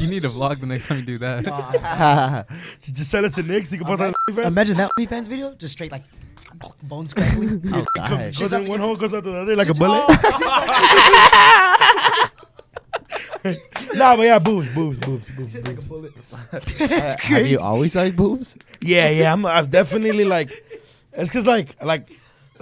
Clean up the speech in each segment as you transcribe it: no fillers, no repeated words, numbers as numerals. You need to vlog the next time you do that. Just send it to Nick so you can put that. Imagine that OnlyFans video, just straight like bone scrapping. Oh, God. Goes out one hole, goes out the other like a bullet. Nah, but yeah, boobs. Like a bullet. Have you always liked boobs? Yeah. I've definitely like. It's because like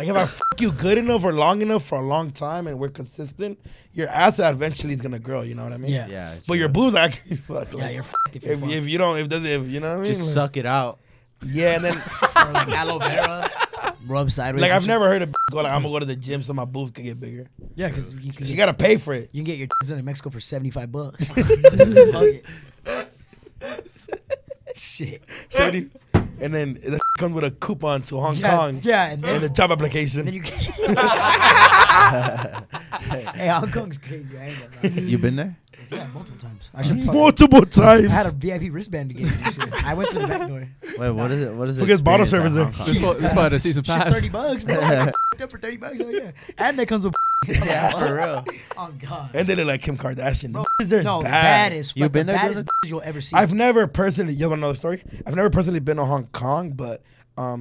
if I fuck you good enough or long enough for a long time and we're consistent, your ass eventually is gonna grow. You know what I mean? Yeah. But true. Your boobs actually fuck. Yeah, you're fucked if you don't. If you know what I mean? Just suck it out. Yeah, and then or like aloe vera. Rub sideways. Like I've never heard of go like I'm gonna go to the gym so my boobs can get bigger. Yeah, because you gotta pay for it. You can get your done in Mexico for $75. Shit. And then it comes with a coupon to Hong Kong. Yeah, and a job application. And then you hey, Hong Kong's crazy. You been there? Yeah, multiple times. I had a VIP wristband to get and shit. I went through the back door. Wait, what is it? What is it? Forget bottle service there. This part of season pass. $30, bro. Up for $30, oh yeah. And that comes with. Yeah, for real. Oh God. And they look like Kim Kardashian. Bro, no, bad as fuck. You've been there. Baddest you'll ever see. I've never personally. You want to know the story? I've never personally been to Hong Kong, but I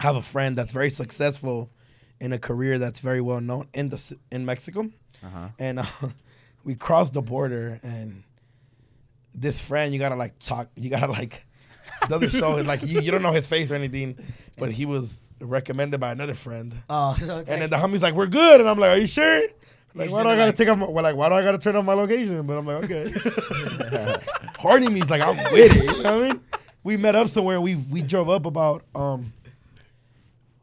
have a friend that's very successful in a career that's very well known in Mexico, and. We crossed the border and this friend, you gotta like doesn't show it like you don't know his face or anything, but he was recommended by another friend. Oh, so and then the homie's like, "We're good," and I'm like, "Are you sure?" Like, why do I gotta take off? Like, why do I gotta turn off my location? But I'm like, okay. Horny me's like, I'm with it. You know what I mean? We met up somewhere. We drove up about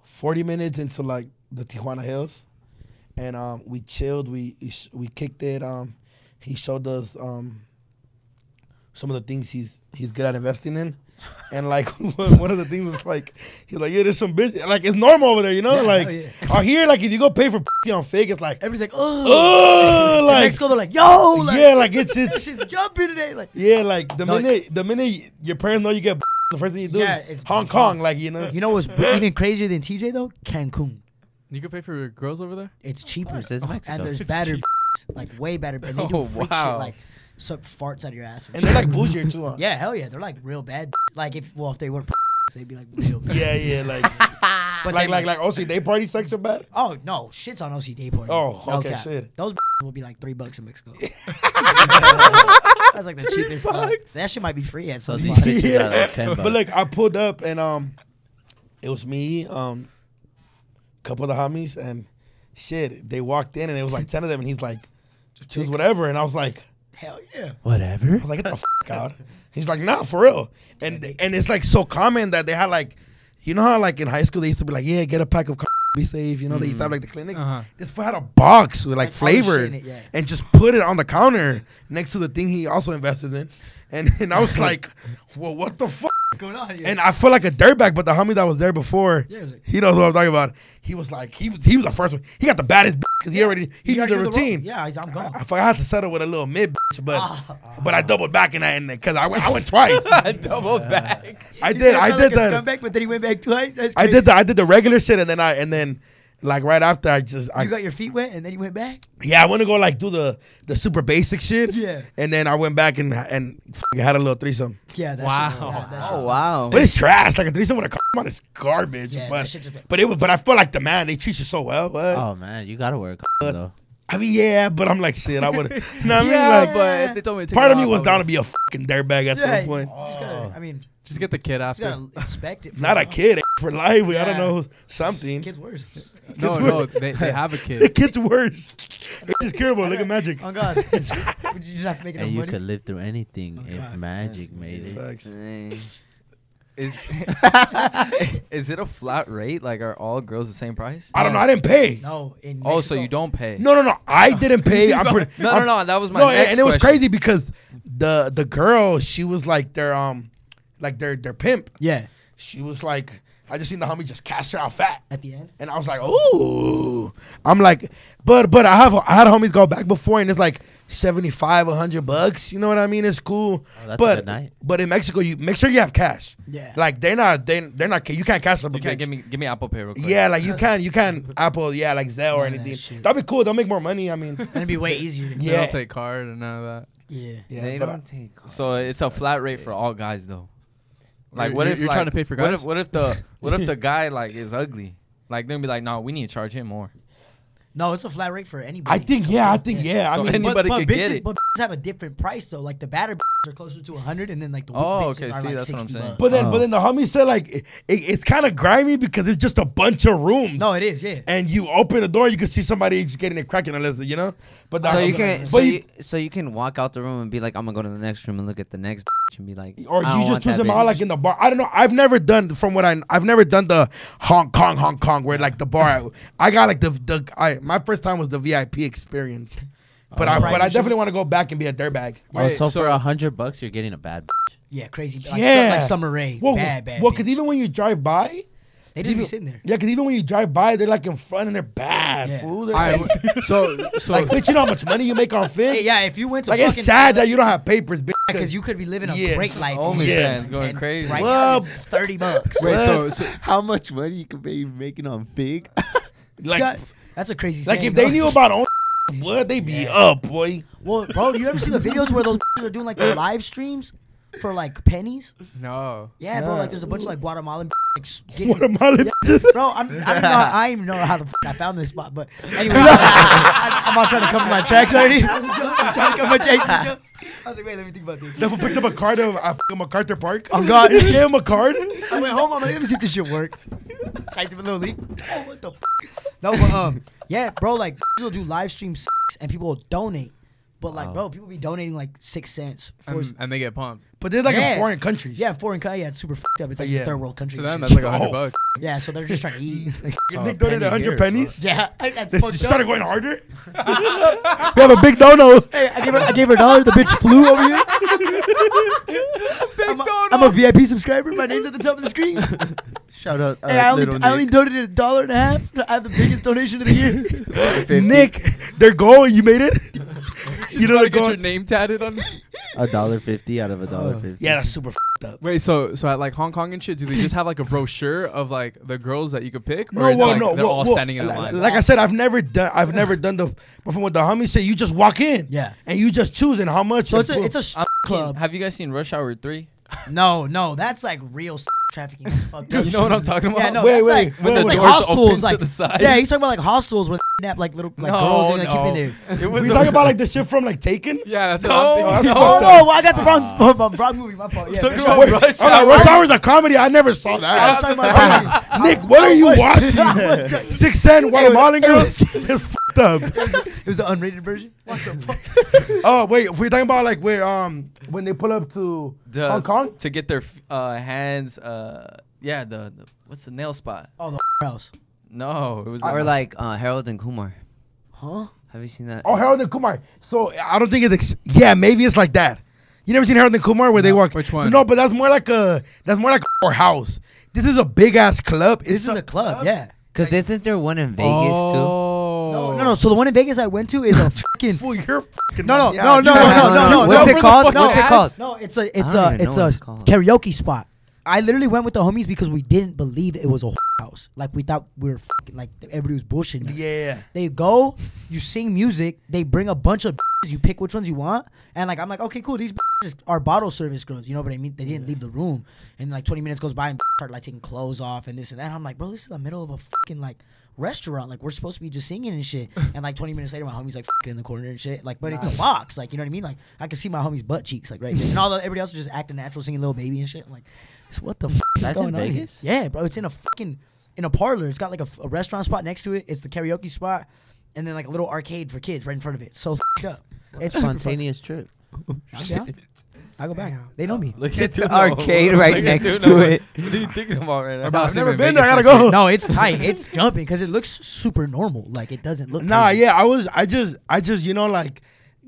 40 minutes into like the Tijuana Hills. And we chilled, we kicked it. He showed us some of the things he's good at investing in, and like one of the things was like he's like, yeah, there's some bitch, like it's normal over there, you know, yeah, like out here, like if you go pay for on fake, it's like everybody's like, oh, like Mexico, they're like, yo, like, yeah, like it's she's jumping today, like yeah, like the minute your parents know you get, the first thing you do is Hong Kong, like you know what's even crazier than TJ though, Cancun. You can pay for your girls over there? It's cheaper. And there's better, like way better. And they do freak shit, like suck farts out of your ass. And they're like bougier too, huh? Yeah, hell yeah. They're like real bad. Like if they were they'd be like real bad. Yeah, like. But like OC day party sex are bad? Oh, no. Shit's on OC day party. Oh, okay, no shit. Those will be like $3 in Mexico. That's like the cheapest stuff. That shit might be free at some spots. Yeah. But like I pulled up and it was me, couple of the homies and shit, they walked in and it was like 10 of them and he's like, choose whatever, and I was like, hell yeah, whatever. I was like, get the fuck out. He's like, nah, for real. And it's like so common that they had like, you know how like in high school they used to be like, yeah, get a pack of be safe, you know, they used to have like the clinics. This fool had a box with like flavor and just put it on the counter next to the thing he also invested in. And I was like, well, what the fuck? What's going on here? And I felt like a dirtbag, but the homie that was there before, yeah, he knows what I'm talking about. He was like, he was the first one. He got the baddest because he knew the routine. I'm gone. I had to settle with a little mid bitch, but I doubled back in that because I went twice. I doubled back. I did that. Scumbag, but then he went back twice. I did the regular shit, and then right after I got your feet wet and then you went back? Yeah, I went to go like do the super basic shit. Yeah. And then I went back and had a little threesome. Yeah, that's wow. But it's trash. Like a threesome with a on is garbage. Yeah, but I felt like the man, they treat you so well. What? Oh man, you gotta wear a though. I mean, yeah, but I'm like, shit, I would. But they told me to take part of me was down to be a fucking dirtbag at some point. Just get the kid after. You gotta expect it. Not a kid for life. Yeah. I don't know something. Kid's worse. No, they have a kid. The kid's worse. It's curable. Look at magic. Oh God. Would you just have to make it and you money? Could live through anything if magic made it. Facts. Is it a flat rate? Like, are all girls the same price? I don't know. I didn't pay. No. In Mexico. Oh, so you don't pay? No. I didn't pay. No. That was my next question. It was crazy because the girl, she was like their pimp. Yeah. She was like, I just seen the homie just cash her out fat at the end, and I was like, ooh. I'm like, but I had homies go back before, and it's like $75, $100. You know what I mean? It's cool. Oh, that's a good night. But in Mexico, you make sure you have cash. Yeah. Like they're not. You can't cash up. You can't give me Apple Pay real quick. Yeah, like you can Apple. Yeah, like Zelle or anything. That'd be cool. They'll make more money. I mean, it'd be way easier. Yeah. They don't take card and none of that. Yeah. They don't take cars. So it's a flat rate for all guys though. Like what if you're trying to pay for guys? What if the guy like is ugly? Like they'll be like, no, we need to charge him more. No, it's a flat rate for anybody. I think. So I mean, anybody could get it. But have a different price though. Like the batter are closer to 100, and then like the weak bitches are like 60 bucks. But then the homie said like it's kind of grimy because it's just a bunch of rooms. No, it is. Yeah. And you open the door, you can see somebody just getting it cracking, unless you know. But the so you can walk out the room and be like, I'm gonna go to the next room and look at the next bitch and be like, or you just twist them out like in the bar. I don't know. I've never done the Hong Kong where like the bar. I got like my first time was the VIP experience, but I definitely want to go back and be a dirtbag. Oh, so for $100, you're getting a bad bitch. Yeah, crazy. Like, yeah, like Summer Rae. Well, bad. Well, because even when you drive by, they just be sitting there. Yeah, because even when you drive by, they're like in front and they're bad. Yeah. Fool. They're like, so like, bitch, you know how much money you make on fit? Yeah, if you went to like, it's sad that you don't have papers, bitch, because you could be living a great life. OnlyFans going crazy. Right now, $30. Wait, so how much money you could be making on fig? Like. That's a crazy saying. Like, if they knew about OnlyFans, blood, they be up, boy. Well, bro, you ever see the videos where those are doing, like, the live streams for, like, pennies? No. Yeah, bro, like, there's a bunch of, like, Guatemalan Guatemalan? Yeah. Bro, I don't even know how the I found this spot, but anyway. I'm not trying to cover my tracks already. I'm trying to cover my tracks. I was like, wait, let me think about this. Never picked up a card of MacArthur Park. Oh, God. Just gave him a card. I went home. I'm like, let me see if this shit work. Typed him a little leak. Oh, what the fuck? No, but, yeah, bro, like, people do live stream sex and people will donate. But, like, bro, people be donating, like, 6 cents. And they get pumped. But they're, like, in foreign countries. Yeah, foreign countries. Yeah, it's super fucked up. It's, like, a third world country. So then that's, like, $100. Yeah, so they're just trying to eat. Like, Nick donated 100 pennies? Yeah. They started going harder? We have a big no-no. Hey, I gave her $1. The bitch flew over here. I'm a VIP subscriber. My name's at the top of the screen. Shout out. Hey, I only donated $1.50. I have the biggest donation of the year. Nick, their goal, you made it? You know, get your name tatted on $1.50 out of $1.50. Yeah, that's super fucked up. Wait, so at like Hong Kong and shit, do they just have like a brochure of like the girls that you could pick? Or they're all standing in line. Like I said, I've never done the. But from what the homies say, you just walk in, and you just choose and how much. So it's a club. Have you guys seen Rush Hour 3? No, that's like real trafficking. You know what I'm talking about? Yeah, no, wait, it's like hostels, like to the side. Yeah, he's talking about like hostels where they nap like little like girls and like keep in there. We talking about like the shit from like Taken? Yeah, that's no, I got the wrong movie. My fault. Yeah, Rush Hour is a comedy. I never saw that. Nick, what are you watching? 6 cent Guatemalan girls. It's fucked up. It was the unrated version. What the fuck? Oh wait, if we're talking about like where when they pull up to Hong Kong to get their hands the what's the nail spot? Oh, the house. No, it was like Harold and Kumar. Huh? Have you seen that? Oh, Harold and Kumar. So I don't think it's maybe it's like that. You never seen Harold and Kumar where they walk? Which one? No, but that's more like a house. This is a big ass club. This is a club, yeah. Cause like, isn't there one in Vegas too? No. So the one in Vegas I went to is a fucking. Fool, you're fucking. No. What's it called? No, it's a karaoke spot. I literally went with the homies because we didn't believe it was a house. Like we thought we were fucking, like everybody was bullshitting us. Yeah. They go, you sing music, they bring a bunch of bitches, you pick which ones you want, and like I'm like, okay, cool, these bitches are bottle service girls, you know what I mean? They didn't leave the room, and like 20 minutes goes by and start like taking clothes off and this and that. I'm like, bro, this is the middle of a fucking like restaurant, like we're supposed to be just singing and shit. And like 20 minutes later, my homie's like fucking in the corner and shit. Like, but it's a box, like you know what I mean? Like I can see my homie's butt cheeks, like right there, and all the everybody else is just acting natural, singing Little Baby and shit. I'm like. What the fuck is going on in Vegas? Yeah, bro, it's in a fucking in a parlor. It's got like a restaurant spot next to it. It's the karaoke spot, and then like a little arcade for kids right in front of it. So fucked up. It's spontaneous trip. I go back. They know me. Look at the arcade right next to it. What are you thinking about right now? I've never been there. I gotta go. No, it's tight. It's jumping because it looks super normal. Like it doesn't look. Nah, crazy. Yeah, I just, you know, like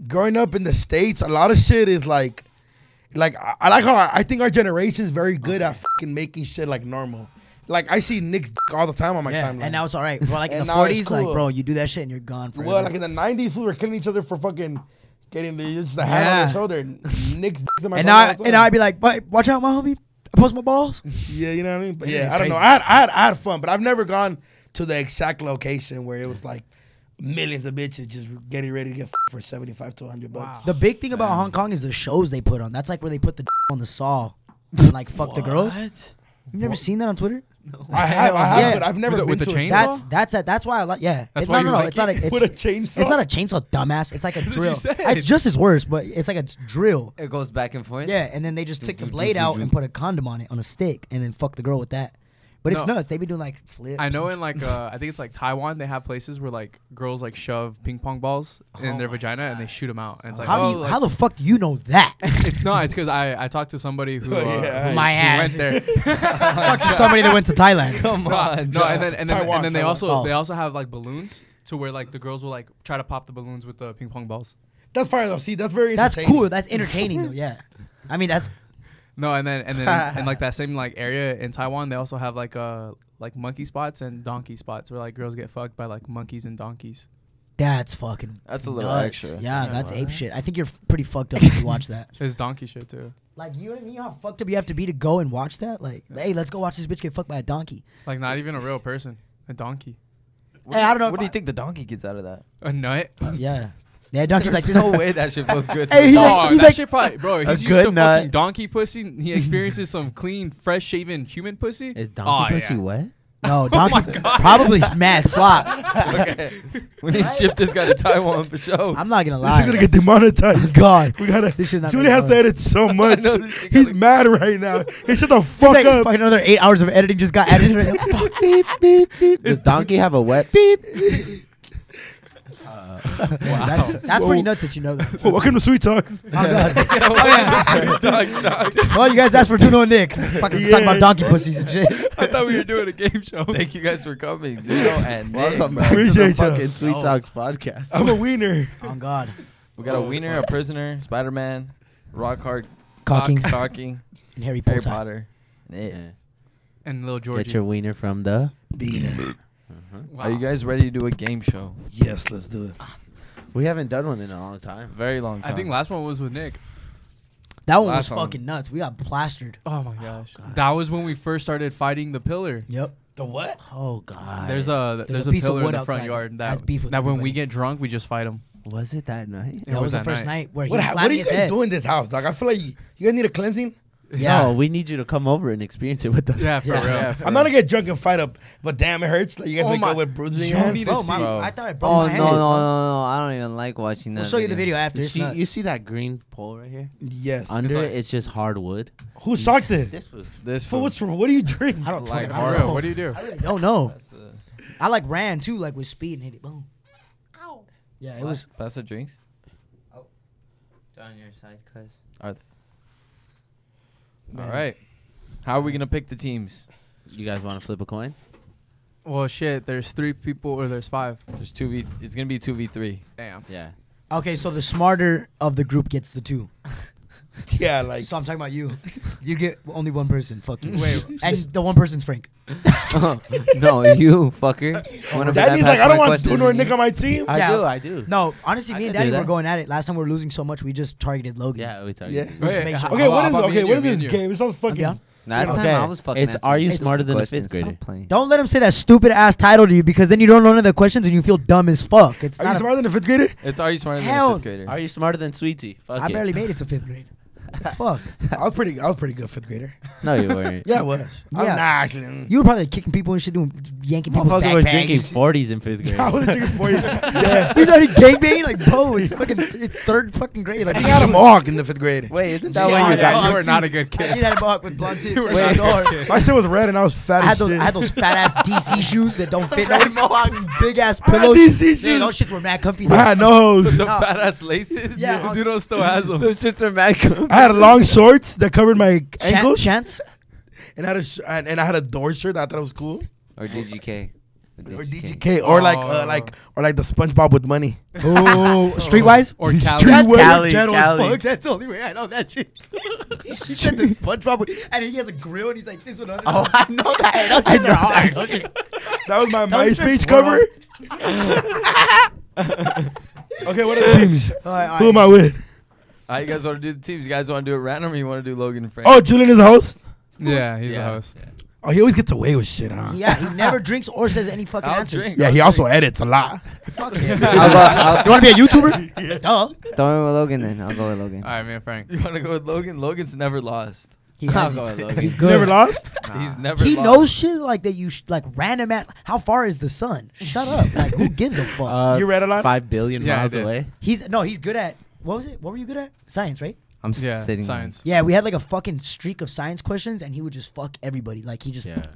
growing up in the States, a lot of shit is like. Like I like how I think our generation is very good at fucking making shit like normal. Like I see Nick's dick all the time on my timeline. And now it's all right. Bro, like in the 40s, cool. Like bro, you do that shit and you're gone forever. Well, like in the 90s, we were killing each other for fucking getting just a hand on the shoulder. Nick's dick's in my and now I'd be like, but watch out, my homie. I post my balls. Yeah, you know what I mean. But yeah, I don't know. I had fun, but I've never gone to the exact location where it was like. millions of bitches just getting ready to get for 75 to 100 bucks. Wow. The big thing about Hong Kong is the shows they put on. That's like where they put the on the saw and like fuck the girls. You've never seen that on Twitter? No. I have, but I've never been with the chainsaw. That's why I like. Yeah, that's why no. It's not a chainsaw. It's not a chainsaw, dumbass. It's like a drill. It's just as worse, but it's like a drill. It goes back and forth. Yeah, and then they just take the blade out and put a condom on it on a stick, and then fuck the girl with that. But it's nuts. They be doing like flips. I know in like I think it's like Taiwan. They have places where like girls like shove ping pong balls in their vagina and they shoot them out. And it's like how the fuck do you know that? It's not. It's because I talked to somebody who who went there. Talked to somebody that went to Thailand. Come on. No, and then they also have like balloons to where like the girls will like try to pop the balloons with the ping pong balls. That's fire though. See, that's very entertaining. That's cool. That's entertaining though. Yeah, I mean that's. No, and like that same like area in Taiwan, they also have like monkey spots and donkey spots where like girls get fucked by like monkeys and donkeys. That's fucking. That's a little extra. Yeah, that's ape shit. I think you're pretty fucked up if you watch that. It's donkey shit too. Like you know how fucked up you have to be to go and watch that. Like, hey, let's go watch this bitch get fucked by a donkey. Like not even a real person, a donkey. Hey, I don't know. What do you think the donkey gets out of that? A nut. Yeah. Yeah, donkey's like, there's no way that shit feels good. Hey, he's like, shit probably, bro. He's used to fucking donkey pussy. And he experiences some clean, fresh shaven human pussy. Is donkey pussy wet? No, donkey probably mad slop. Okay, we need to ship this guy to Taiwan for sure. I'm not gonna lie. This is gonna get demonetized. God, we gotta. This dude has to edit so much. He's mad right now. He shut the fuck up. Fucking another 8 hours of editing just got added. Fuck, beep, beep, beep. Does donkey have a wet beep? Wow. That's pretty nuts that you know that. Well, welcome to Sweet Talks. Oh, God. Well, you guys asked for Duno and Nick. Fucking talking about donkey pussies and shit. I thought we were doing a game show. Thank you guys for coming, Duno and Nick. Welcome back to the fucking Sweet Talks podcast. I'm a wiener. Oh, God. We got a wiener, a prisoner, Spider-Man, Rock Hard, Cocking, and Harry Potter. And Lil Georgie. Get your wiener from the beaner. Wow. Are you guys ready to do a game show? Yes, let's do it. We haven't done one in a long time. Very long time. I think last one was with Nick. That one was fucking nuts. We got plastered. Oh my gosh. Oh, that was when we first started fighting the pillar. Yep. The what? Oh God. There's a piece pillar of wood in the front yard. That beef with everybody. When we get drunk, we just fight them. Was it that night? That was the first night where he slapped his head. What are you guys doing in this house, dog? I feel like you guys need a cleansing. Yeah. No, we need you to come over and experience it with us. Yeah, for real. Yeah, I'm not gonna get drunk and fight up, but damn, it hurts. Like you guys wake up with bruises in your hands. I thought I broke my hand. No, I don't even like watching that. We'll show you the video after. You see that green pole right here? Yes. Under it, it's just hardwood. Who socked it? What do you drink? I don't like Oreo. What do you do? I don't know. I like ran too, like with speed and hit it. Boom. Ow. Yeah, it was. That's the drinks. Oh, on your side, cuz. Are they? Man. All right. How are we going to pick the teams? You guys want to flip a coin? Well, shit. There's three people or there's five. There's 2v. It's going to be 2v3. Damn. Yeah. Okay, so the smarter of the group gets the two. Yeah, like. So I'm talking about you. You get only one person. Fuck you. Wait. And the one person's Frank. No, you fucker. Daddy's like, I don't want Duno or Nick on my team. I do. No, honestly, me and Daddy were going at it. Last time we were losing so much, we just targeted Logan. Yeah, we targeted. Yeah. What is this game? It sounds fucking. Last time I was fucking. It's are you smarter than a fifth grader? Don't let him say that stupid ass title to you because then you don't know none of the questions and you feel dumb as fuck. It's are you smarter than a fifth grader? It's are you smarter than a fifth grader? Are you smarter than Sweetie? I barely made it to fifth grade. Fuck. I was pretty good fifth grader. No, you weren't. Yeah, I was. Yeah. I'm not actually. You were probably kicking people and shit, yanking people. I was drinking 40s in fifth grade. I was drinking 40s. Yeah. He's already gangbanging like, bro, it's fucking third fucking grade. Like, I got a mohawk in the fifth grade. Wait, isn't that what you got? You were not a good kid. You had a mohawk with blonde tips. My shit was red and I was fat as shit. I had those fat ass DC shoes that don't fit. Big ass pillows. DC shoes. Those shits were mad comfy. I had no hose. The fat ass laces. Yeah, Duno still has them. Those shits are mad comfy. I had long shorts that covered my ankles. Chance. And I had a door shirt that I thought was cool. Or DGK. Or like the SpongeBob with money. Oh, Streetwise? Or Cali. That's the only way I know that shit. She said the SpongeBob and he has a grill and he's like this one. Oh, I know that. That was my MySpace cover. Okay, what are the teams? Who am I with? How you guys want to do the teams? You guys want to do it random or you want to do Logan and Frank? Oh, Julian is a host? Yeah, he's a host. Yeah. Oh, he always gets away with shit, huh? Yeah, he never drinks or says any fucking answers. Drink. Yeah, he also edits a lot. Fuck it. You want to be a YouTuber? Yeah. Don't go with Logan then. I'll go with Logan. All right, man, Frank. You want to go with Logan? Logan's never lost. I'll go with Logan. He's good. Never lost? Nah. He's never lost. He knows shit like that you, like random at, how far is the sun? Shut up. Like, who gives a fuck? You read a lot? 5 billion miles away. He's good at, what was it? What were you good at? Science, right? I'm sitting. Science. Yeah, we had like a fucking streak of science questions, and he would just fuck everybody. Like he just, it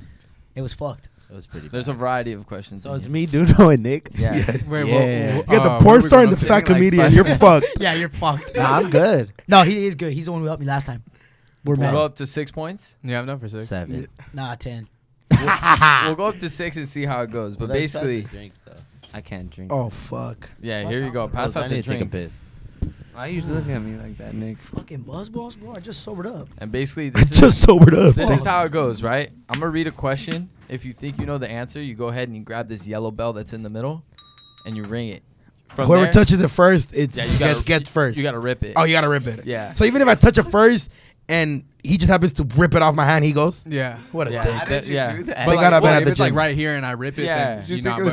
was fucked. It was pretty. There's a variety of questions. So it's me, DoKnow, and Nick. Yes. Yeah. You got the porn star and the fat comedian. Like, you're fucked. Yeah, you're fucked. Nah, I'm good. No, he is good. He's the one who helped me last time. We'll go up to 6 points. Yeah, I'm not for six. 7. Nah, 10. We'll go up to 6 and see how it goes. But basically, I can't drink. Oh fuck. Yeah, here you go. Pass out the drinks. I need to take a piss. Why you just looking at me like that, Nick? Fucking Buzz Balls, bro. I just sobered up. And basically, this is how it goes, right? I'm going to read a question. If you think you know the answer, you go ahead and you grab this yellow bell that's in the middle, and you ring it. Whoever touches it first, gets first. You got to rip it. Oh, you got to rip it. Yeah. So even if I touch it first, and he just happens to rip it off my hand, he goes, yeah. What a dick. How did you do that? But like, what, if it's like right here and I rip it, then you know,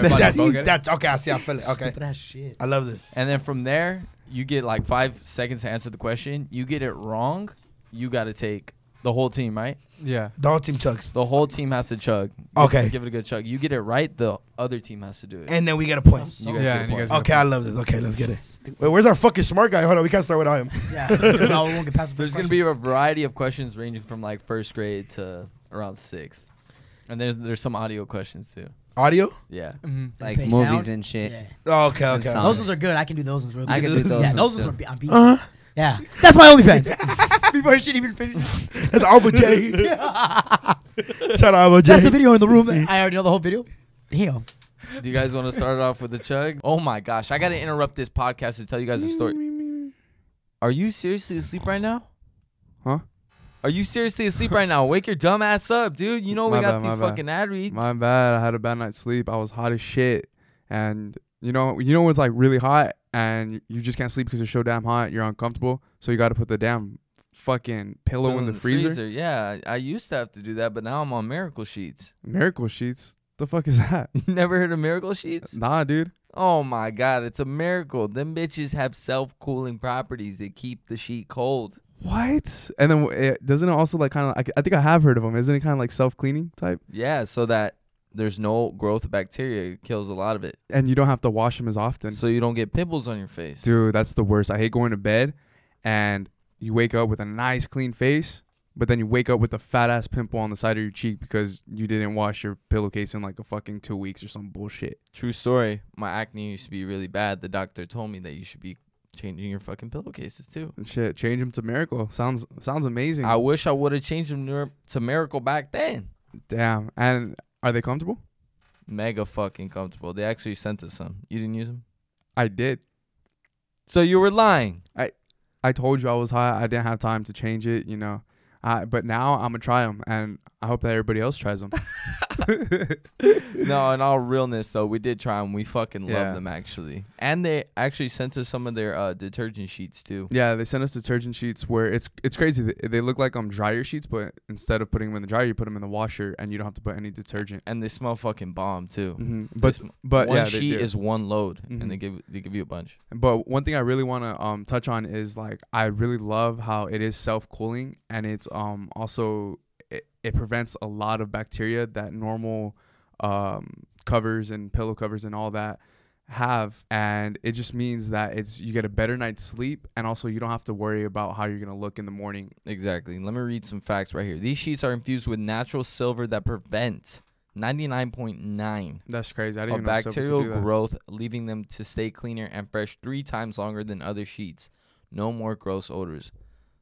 that's okay, I see. I feel it. Okay. Stupid ass shit. I love this. And then from there, you get like 5 seconds to answer the question. You get it wrong, you got to take the whole team, right? Yeah. The whole team chugs. The whole team has to chug. Okay. Give it a good chug. You get it right, the other team has to do it. And then we get a point. So you guys get a point. Okay, I love this. Okay, let's get it. Wait, where's our fucking smart guy? Hold on, we can't start without him. Yeah. No, we won't get past the There's going to be a variety of questions ranging from like first grade to around 6th. And there's some audio questions too. Audio? Yeah. Mm-hmm. Like movies and shit. Yeah. Oh, okay. Those ones are good. I can do those ones real good. I can do those ones. Yeah, those ones are beat. Yeah. That's my OnlyFans. Before I shit even finished. That's Alpha J. Shout out Alpha J. That's the video in the room. I already know the whole video. Damn. Do you guys want to start it off with a chug? Oh my gosh. I got to interrupt this podcast to tell you guys a story. Are you seriously asleep right now? Huh? Are you seriously asleep right now? Wake your dumb ass up, dude. You know we got these fucking ad reads. My bad. I had a bad night's sleep. I was hot as shit. And you know when it's like really hot and you just can't sleep because it's so damn hot, you're uncomfortable. So you got to put the damn fucking pillow in the freezer. Yeah, I used to have to do that, but now I'm on Miracle sheets. Miracle sheets? The fuck is that? You never heard of Miracle sheets? Nah, dude. Oh my God, it's a miracle. Them bitches have self-cooling properties. They keep the sheet cold. What? And then doesn't it also like kind of I think I have heard of them. Isn't it kind of like self-cleaning type? Yeah, so that there's no growth of bacteria. It kills a lot of it. And you don't have to wash them as often. So you don't get pimples on your face. Dude, that's the worst. I hate going to bed and you wake up with a nice clean face, but then you wake up with a fat ass pimple on the side of your cheek because you didn't wash your pillowcase in like a fucking 2 weeks or some bullshit. True story. My acne used to be really bad. The doctor told me that you should be changing your fucking pillowcases too. Shit, change them to Miracle. Sounds amazing. I wish I would have changed them to Miracle back then. Damn. And are they comfortable? Mega fucking comfortable. They actually sent us some. You didn't use them? I did. So you were lying. I told you I was hot. I didn't have time to change it, you know. But now I'm gonna try them, and I hope that everybody else tries them. No, in all realness though, we did try them. We fucking love them actually. And they actually sent us some of their detergent sheets too. Yeah, they sent us detergent sheets where it's crazy. They look like dryer sheets, but instead of putting them in the dryer, you put them in the washer, and you don't have to put any detergent. And they smell fucking bomb too. Mm-hmm. But one sheet is one load, mm-hmm. and they give you a bunch. But one thing I really want to touch on is like I really love how it is self-cooling, and it's also it prevents a lot of bacteria that normal covers and pillow covers and all that have, and it just means that you get a better night's sleep, and also you don't have to worry about how you're gonna look in the morning. Exactly. Let me read some facts right here. These sheets are infused with natural silver that prevent 99.9%. That's crazy. I didn't even know bacterial growth, leaving them to stay cleaner and fresh 3 times longer than other sheets. No more gross odors.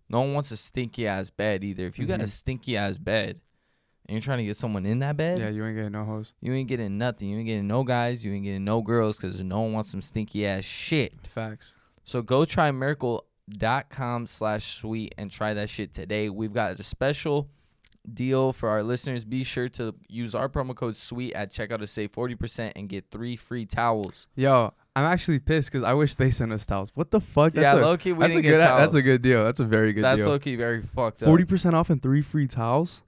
No one wants a stinky-ass bed either. If you got a stinky-ass bed and you're trying to get someone in that bed. Yeah, you ain't getting no hoes. You ain't getting nothing. You ain't getting no guys. You ain't getting no girls because no one wants some stinky-ass shit. Facts. So go try miracle.com/sweet and try that shit today. We've got a special deal for our listeners. Be sure to use our promo code SWEET at checkout to save 40% and get 3 free towels. Yo, I'm actually pissed because I wish they sent us towels. What the fuck? That's low-key, we didn't get towels. That's a good deal. That's a very good deal. That's low-key very fucked up. 40% off and 3 free towels?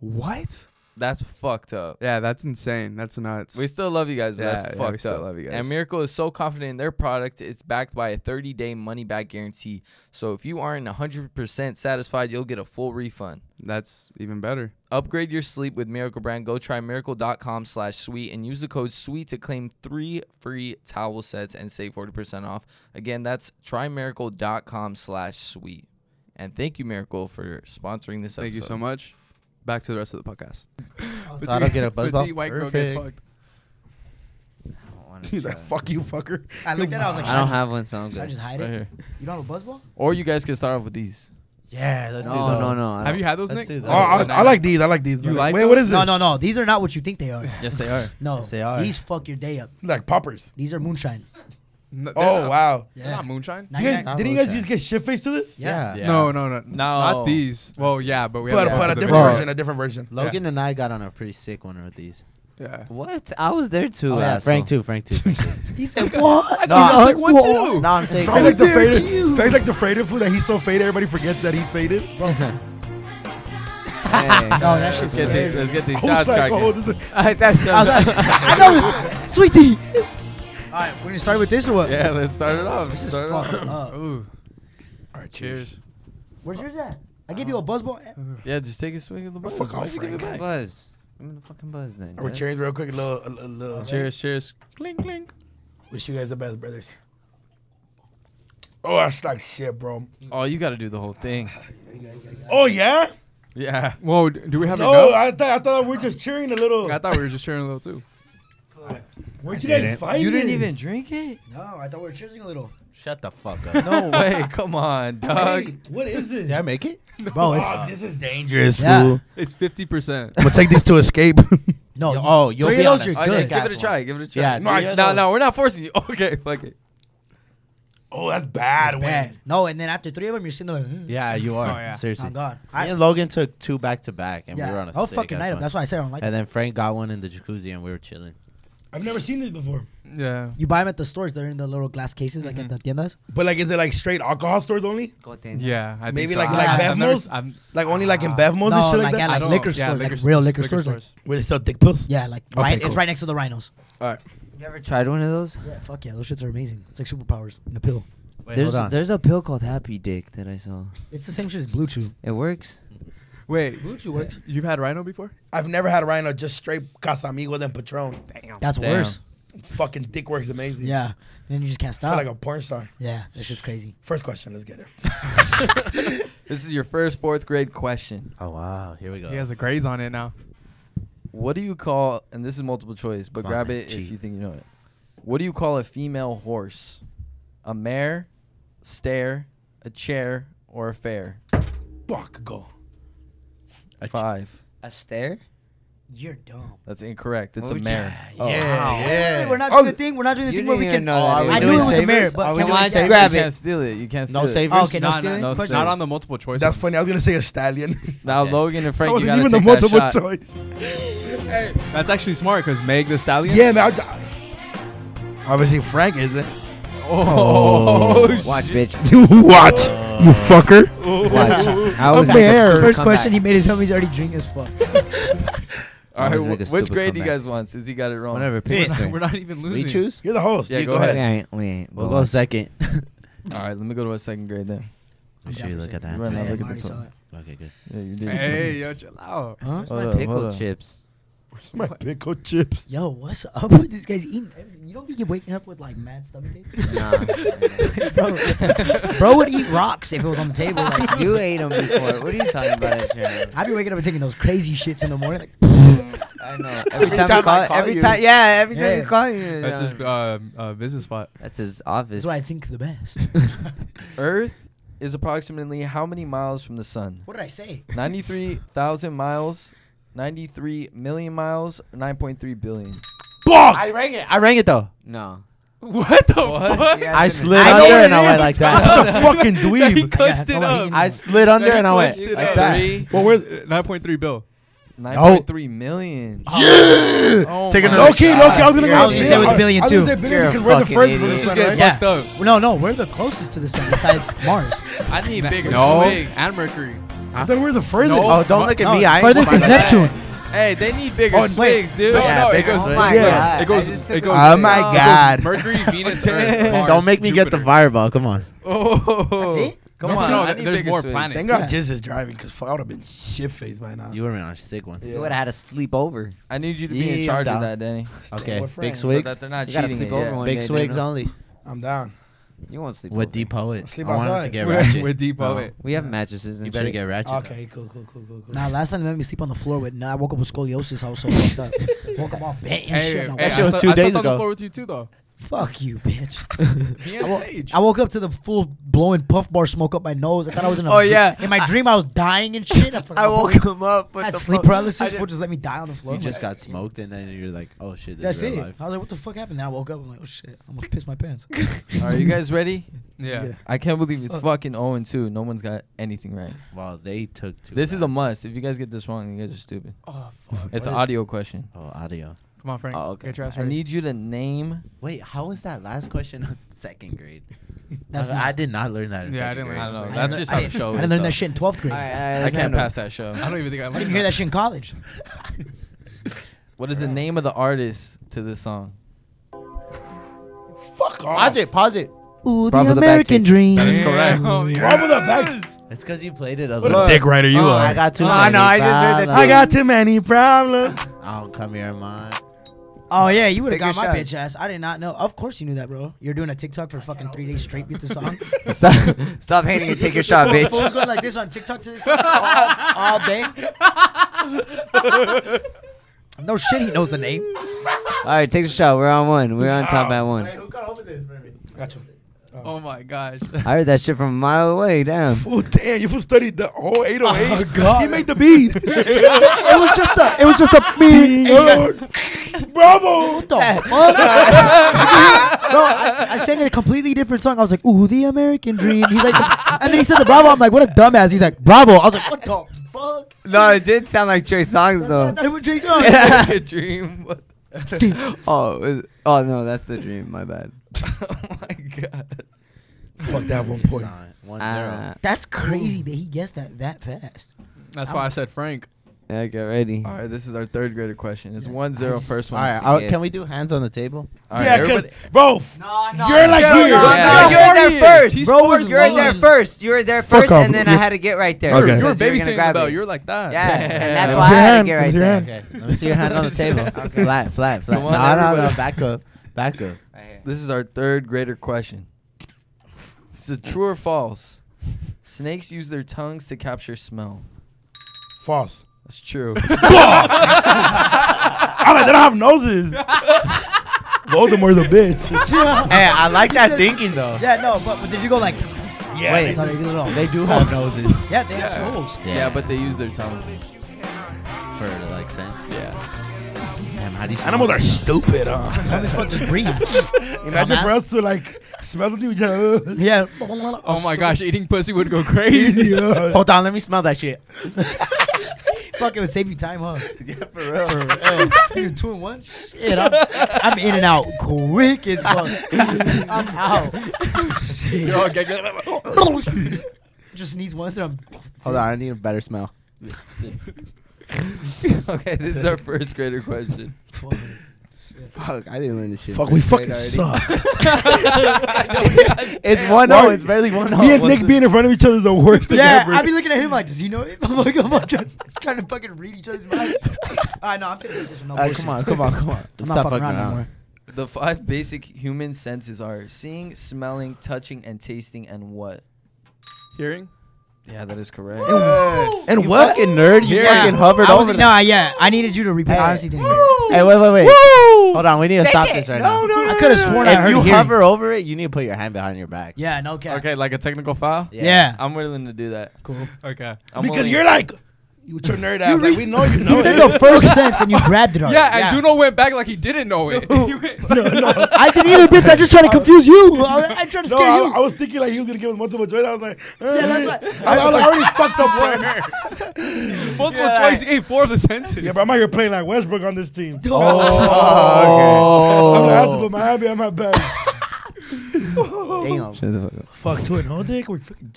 What? That's fucked up. Yeah, that's insane. That's nuts. We still love you guys, but yeah, that's fucked up. Love you guys. And Miracle is so confident in their product, it's backed by a 30-day money-back guarantee. So if you aren't 100% satisfied, you'll get a full refund. That's even better. Upgrade your sleep with Miracle Brand. Go try miracle.com/sweet and use the code SWEET to claim 3 free towel sets and save 40% off. Again, that's trymiracle.com/sweet. And thank you, Miracle, for sponsoring this episode. Thank you so much. Back to the rest of the podcast. So I don't get a buzz ball. White girl gets fucked. He's like, fuck you, fucker. I looked at it, I was like, I don't have one, so I'm good. Should I just hide it? You don't have a buzz ball? Or you guys can start off with these. Yeah, let's do those. No. Have you had those, Nick? Oh, I like these. I like these. You like? Wait, what is this? No. These are not what you think they are. Yes, they are. No, yes, they are. These fuck your day up. Like poppers. These are moonshine. No, oh not, wow! Yeah, not moonshine. Didn't you guys just get shit faced to this? Yeah. No. Not these. Well, yeah, but we have but a different version. Logan and I got on a pretty sick one with these. Yeah. What? I was there too. Oh, yeah, Frank too. He said what? No, I was like one too. No, I'm saying Frank like the faded. Frank's like the faded food that he's so faded, everybody forgets that he faded. Hey, no, that shit's good. Let's get these shots cracking. I know, sweetie. All right, we're going to start with this or what? Yeah, let's start it off. This is fucked up. Ooh. All right, cheers. Where's yours at? I gave you a buzz ball. Yeah, just take a swig of the buzz. Oh, fuck off, Frank. Buzz. I'm in the fucking buzz then. We're cheers real quick. A little. Cheers. Clink, clink. Wish you guys the best, brothers. Oh, that's like shit, bro. Oh, you got to do the whole thing. Oh, yeah? Yeah. Whoa, do we have enough? I thought we were just cheering a little. I thought we were just cheering a little, too. Where'd you guys find it? You didn't even drink it? No, I thought we were cheersing a little. Shut the fuck up. No way. Come on, dog. Hey, what is it? Did I make it? No. Bro, this is dangerous, fool. It's 50%. We'll take this to Escape. No. You'll see how good. Give it a try. Yeah, no, we're not forcing you. Okay, fuck it. Oh, that's bad. No, and then after 3 of them, you're sitting there. Yeah, you are. Oh, yeah. Seriously. Oh, God. Me and Logan took 2 back-to-back, and we were on a sick fucking night. That's why I said I don't like it. And then Frank got one in the jacuzzi, and we were chilling. I've never seen these before. Yeah. You buy them at the stores. They're in the little glass cases, like at the tiendas. But, like, is it, like, straight alcohol stores only? Yeah. I maybe, think so. like Bevmos? Like, only, like, in Bevmos and shit like that? Yeah, like liquor stores. Like, real liquor stores. Where they sell dick pills? Yeah, like, okay, it's right next to the Rhinos. All right. You ever tried one of those? Yeah, fuck yeah. Those shits are amazing. It's like superpowers in a pill. Wait, there's a pill called Happy Dick that I saw. It's the same shit as Blue Chew. It works. Wait, Blue Chew works. You've had Rhino before? I've never had Rhino, just straight Casamigos and Patron. Damn. That's worse. Fucking dick works amazing. Yeah. Then you just can't stop. I feel like a porn star. Yeah, that shit's crazy. First question, let's get it. This is your first 4th grade question. Oh, wow. Here we go. He has the grades on it now. What do you call, and this is multiple choice, but grab it if you think you know it. What do you call a female horse? A mare, stare, a chair, or a fair? Fuck, go. A 5. A stare? You're dumb. That's incorrect. It's a mare. Yeah. Oh. Yeah. We're not doing the thing. We're not doing the thing where we can. I knew it was a mare, but can we just grab it? You can't steal it. You can't steal it. No savers. Okay, no stealing. Not on the multiple choice. That's funny. I was gonna say a stallion. Now Logan and Frank, you gotta take that shot. Even the multiple choice. Hey, that's actually smart because Meg the stallion. Yeah, man. Obviously Frank isn't. Oh, watch, bitch. Watch. You fucker. Watch. I was there. First question he made his homies already drink as fuck. All right, which grade do you guys want? Since he got it wrong. Whatever. We're not even losing. We choose? You're the host. Yeah, go ahead. We'll go second. All right, let me go to a 2nd grade then. Make sure you look at that. Right now, look at the top. Okay, good. Yeah, you did. Hey, yo, chill out. Where's my pickle chips? Where's my pickle chips? Yo, what's up with these guys eating everything? You don't think you're waking up with like mad stomach aches? Nah. Bro would eat rocks if it was on the table. Like, you ate them before. What are you talking about? I'd be waking up and taking those crazy shits in the morning. Like, I know. Every time I call you. Yeah, every time you call you. That's his business spot. That's his office. That's what I think the best. Earth is approximately how many miles from the sun? What did I say? 93,000 miles. 93 million miles, 9.3 billion. Fuck! I rang it though. No. What the fuck? Yeah, I slid under and I went like that. Such a fucking dweeb. He clutched it up. I slid under and I went like that. Well, where's 9.3 bill? 9.3 million. Yeah! Oh low-key, I was going to say with billion too. I was going to say billion because we're the furthest from the sun, right? Yeah. No, we're the closest to the sun besides Mars. I need bigger swigs. And Mercury. Then we're the furthest. No, don't look at me. Furthest is Neptune. Hey, they need bigger swigs, dude. No, it goes. It goes. Oh my God. Mercury, Venus, Earth, Mars, don't make me Jupiter. Get the fireball. Come on. Oh. That's it? Come on. No, there's more planets. Thank God Jizz is driving, because I would have been shit-faced by now. You would have been on a sick one. Yeah. You would have had to sleep over. I need you to be in charge of that, Danny. Okay. Big swigs. So that they're not cheating. Big swigs only. I'm down. You won't sleep with Deep Poet. Sleep outside. I want him to get ratchet. With Deep Poet. We have mattresses and shit. You better get ratchet. Okay, cool. Nah, last time they made me sleep on the floor with I woke up with scoliosis. I was so fucked up. Woke up all bent and shit. That shit was 2 days ago. I slept on the floor with you too, though. Fuck you, bitch. Me and Sage. I woke up to the full blowing puff bar smoke up my nose. I thought I was in a dream. In my dream, I was dying and shit. I woke him up. But I had sleep paralysis. Fool just let me die on the floor. You just got smoked, and then you're like, oh shit, that's it. Life. I was like, what the fuck happened? Then I woke up. I'm like, oh shit, I'm gonna piss my pants. Are you guys ready? Yeah. I can't believe it's fucking 0-2. No one's got anything right. Wow, they took two. This is a must. If you guys get this wrong, you guys are stupid. Oh fuck. It's an audio question. Oh, audio. Come on, Frank. Oh, okay. I need you to name. Wait, how was that last question on second grade? I did not learn that in second grade. I didn't learn that. That's just how the show is. I didn't learn that shit in 12th grade. I can't pass that show. I don't even think I learned. I didn't hear that shit in college. What is the name of the artist to this song? Fuck off. Pause it. Ooh, the American Dream. That is correct. Bravo the Back. It's because you played it. What a dick writer you are. I got too many problems. I just heard that. I got too many problems. I don't come here, man. Oh yeah, you would have got my bitch ass. I did not know. Of course you knew that, bro. You're doing a TikTok for fucking 3 days straight with the song. Stop hating and take your shot, bitch. Fool's going like this on TikTok to this all day. No shit, he knows the name. All right, take the shot. We're on one. We're on top at one. Wait, who got over this, baby? Gotcha. Oh my gosh. I heard that shit from a mile away. Damn. Fool, damn, you fool studied the whole 808. Oh God. He made the beat. It was just a beat. Bravo. What the fuck? No, I sang a completely different song. I was like, ooh, the American Dream. He's like, and then he said the Bravo. I'm like, what a dumbass. He's like, Bravo. I was like, what the fuck? No, it did sound like Trey Songz though. I thought it was Trey Songz. Yeah, Dream. What? Oh no, that's the Dream. My bad. Oh my God. Fuck that 1 point. 1-0. That's crazy that he guessed that fast. That's why I said Frank. Yeah, get ready. All right, this is our third grader question. It's 1-0 first one. All right, can we do hands on the table? All right, because bro, you're like here. You're in there first, bro. You're in there first. You were there first, and then I had to get right there. Okay. You were babysitting the bell. You were like that. Yeah, and that's why I had to get right there. Okay, let me see your hand on the table. Flat. No, back up. This is our third grader question. This is true or false. Snakes use their tongues to capture smell. False. That's true. I like, they don't have noses. Voldemort's a bitch. Hey, I like that thinking though. Yeah, no, but did you go like? Yeah. Wait, they do have noses. Yeah, they have noses. Yeah, but they use their tongue for like scent. Yeah. Damn, animals are stupid, huh? Just breathe. Imagine for us to like smell the dude. Yeah. Oh my gosh, eating pussy would go crazy. Hold on, let me smell that shit. Fuck, it would save you time, huh? Yeah, for real. You're 2 and 1. Shit, I'm in and out quick as fuck. I'm out. Shit. Just sneeze once and I'm. Hold on, I need a better smell. Okay, this is our first grader question. Fuck, I didn't learn this shit. Fuck, we fucking suck. It's 1-0. It's barely 1-0. Me and Nick being in front of each other is the worst thing ever. Yeah, I'd be looking at him like, does he know it? I'm like, I'm trying to fucking read each other's mind. Alright, no, I'm finna do this with no bullshit. Come on. I'm not fucking around anymore. The 5 basic human senses are seeing, smelling, touching, and tasting, and what? Hearing? Yeah, that is correct. And you what? Fucking nerd, you fucking hovered over that. Nah, I needed you to repeat. I honestly didn't hear it. Hey, wait. Woo! Hold on, we need to stop this right now. No. I could have sworn I heard you. If you hover over it, you need to put your hand behind your back. Yeah, no cap. Okay, like a technical foul? Yeah. I'm willing to do that. Cool. Okay. Because you're like... You turn nerd ass like we know you know. You said the first sense and you grabbed it on. Yeah, and Duno went back like he didn't know it. No. I didn't either, bitch. I just tried to confuse you. I tried to scare you. I was thinking like he was gonna give us multiple choice. I was like, that's right. I was already fucked up one. Multiple choice ain't for the senses. Yeah, but I'm out here playing like Westbrook on this team. Oh, okay. I'm gonna have to put my happy on my back. Damn. Fuck 2-0, Dick. We're fucking.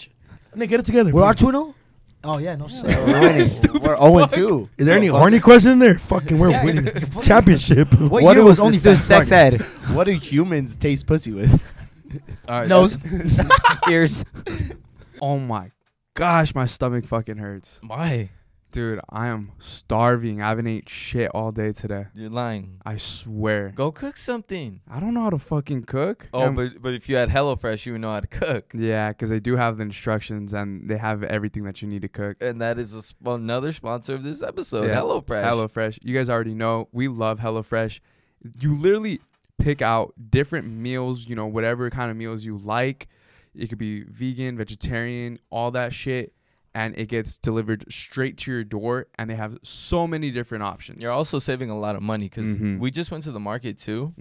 Nick, get it together. We're 2-0. Oh, yeah, no shit. We're 0-2. Is there any horny question in there? Fucking, we're winning championship. What it was only sex ed. What do humans taste pussy with? All right, nose, ears. Oh, my gosh, my stomach fucking hurts. Why? Dude, I am starving. I haven't ate shit all day today. You're lying. I swear. Go cook something. I don't know how to fucking cook. Oh, but if you had HelloFresh, you would know how to cook. Yeah, because they do have the instructions and they have everything that you need to cook. And that is another sponsor of this episode, yeah. HelloFresh. HelloFresh. You guys already know. We love HelloFresh. You literally pick out different meals, you know, whatever kind of meals you like. It could be vegan, vegetarian, all that shit. And it gets delivered straight to your door, and they have so many different options. You're also saving a lot of money because we just went to the market too.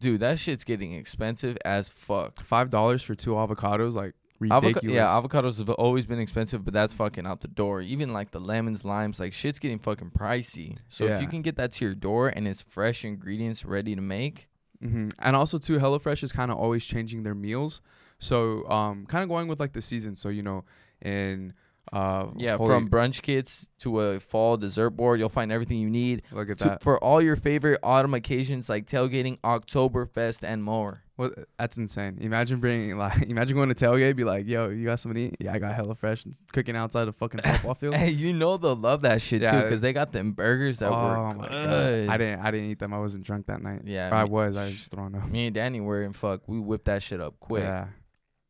Dude, that shit's getting expensive as fuck. $5 for 2 avocados, like ridiculous. Avocados have always been expensive, but that's fucking out the door. Even like the lemons, limes, like shit's getting fucking pricey. So if you can get that to your door and it's fresh ingredients ready to make. And also too, HelloFresh is kind of always changing their meals. So kind of going with like the season. So, you know, in... from brunch kits to a fall dessert board, you'll find everything you need. Look at that. For all your favorite autumn occasions like tailgating, Oktoberfest, and more. Well, that's insane. Imagine bringing, like, imagine going to tailgate, be like, yo, you got somebody? Yeah, I got HelloFresh and cooking outside a fucking football field. Hey, you know they'll love that shit too, because they got them burgers that were good. I didn't eat them. I wasn't drunk that night. Yeah, I was just throwing up. Me and Danny were in fuck. We whipped that shit up quick. Yeah.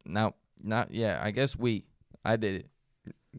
I guess I did it.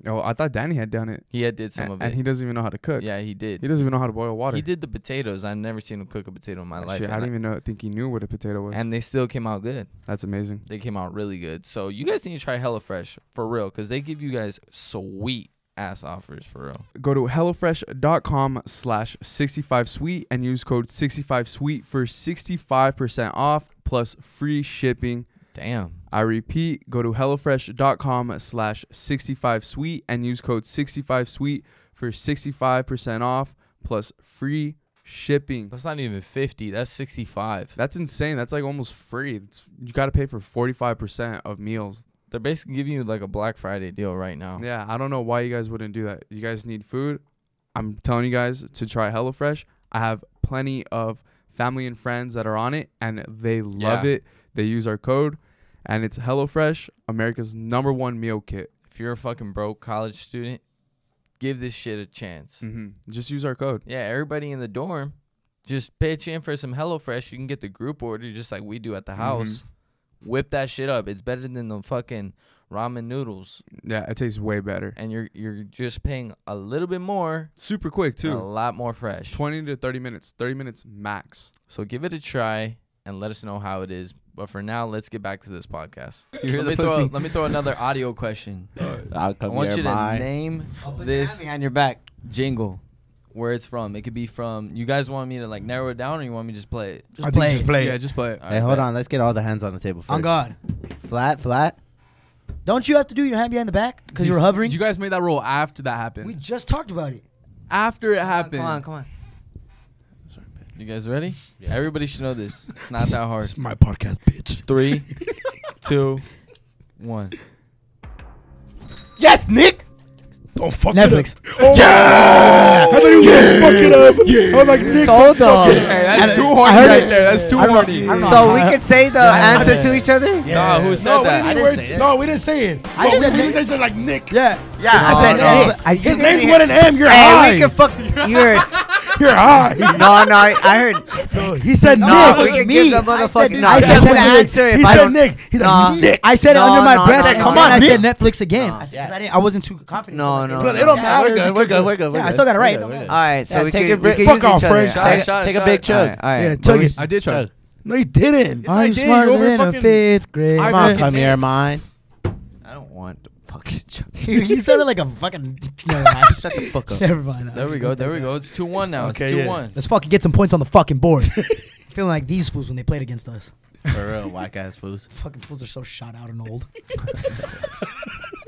No, I thought Danny had done it. He had did some of it. And he doesn't even know how to cook. Yeah, he did. He doesn't even know how to boil water. He did the potatoes. I've never seen him cook a potato in my life. Shit, I don't even think he knew what a potato was. And they still came out good. That's amazing. They came out really good. So you guys need to try HelloFresh for real because they give you guys sweet ass offers for real. Go to HelloFresh.com/65Sweet and use code 65Sweet for 65% off plus free shipping. Damn. I repeat, go to HelloFresh.com/65Sweet and use code 65Sweet for 65% off plus free shipping. That's not even 50. That's 65. That's insane. That's like almost free. You got to pay for 45% of meals. They're basically giving you like a Black Friday deal right now. Yeah. I don't know why you guys wouldn't do that. You guys need food. I'm telling you guys to try HelloFresh. I have plenty of family and friends that are on it and they love it. They use our code, and it's HelloFresh, America's #1 meal kit. If you're a fucking broke college student, give this shit a chance. Just use our code. Yeah, everybody in the dorm, just pitch in for some HelloFresh. You can get the group order just like we do at the house. Whip that shit up. It's better than the fucking ramen noodles. Yeah, it tastes way better. And you're just paying a little bit more. Super quick, too. A lot more fresh. 20 to 30 minutes. 30 minutes max. So give it a try and let us know how it is. But for now, let's get back to this podcast. Let me throw another audio question. I want you to name this on your back jingle, where it's from. It could be from. You guys want me to like narrow it down, or you want me to just play it? Just play it. Yeah, just play it. Hey, hold on. Let's get all the hands on the table first. On God. Flat. Don't you have to do your hand behind the back because you were hovering? You guys made that roll after that happened. We just talked about it. After it happened. Come on. You guys ready? Yeah. Everybody should know this. It's not that hard. It's my podcast, bitch. 3, 2, 1. Yes, Nick! Don't fuck Netflix. It up. Oh, yeah! I thought you were fuck it up. Yeah. I was like, Nick, fuck it. Hey, that's too horny right there. That's too horny. So we could say the answer to each other? Yeah. No, who said that? No, we didn't say it. I said Nick. They said like Nick. Yeah. I said Nick. His name's with an M. You're high. We could fuck. You're high. No, I heard. He said Nick. No, we could give the motherfucking I said an answer. He said Nick. He's like Nick. I said it under my breath. Come on, I said Netflix again. I wasn't too confident. No. It don't matter. We're good. I still got it right. All right, so we take a break. Fuck off, French. Take a big chug. Yeah, chug it. I did chug. No, you didn't. I'm smarter than a 5th grade. Come here, mine. I don't want to. You sounded like a fucking. Shut the fuck up. Never mind. There we go. It's 2-1 now. Okay, it's 2-1. Yeah. Let's fucking get some points on the fucking board. Feeling like these fools when they played against us. For real, whack ass fools. Fucking fools are so shot out and old.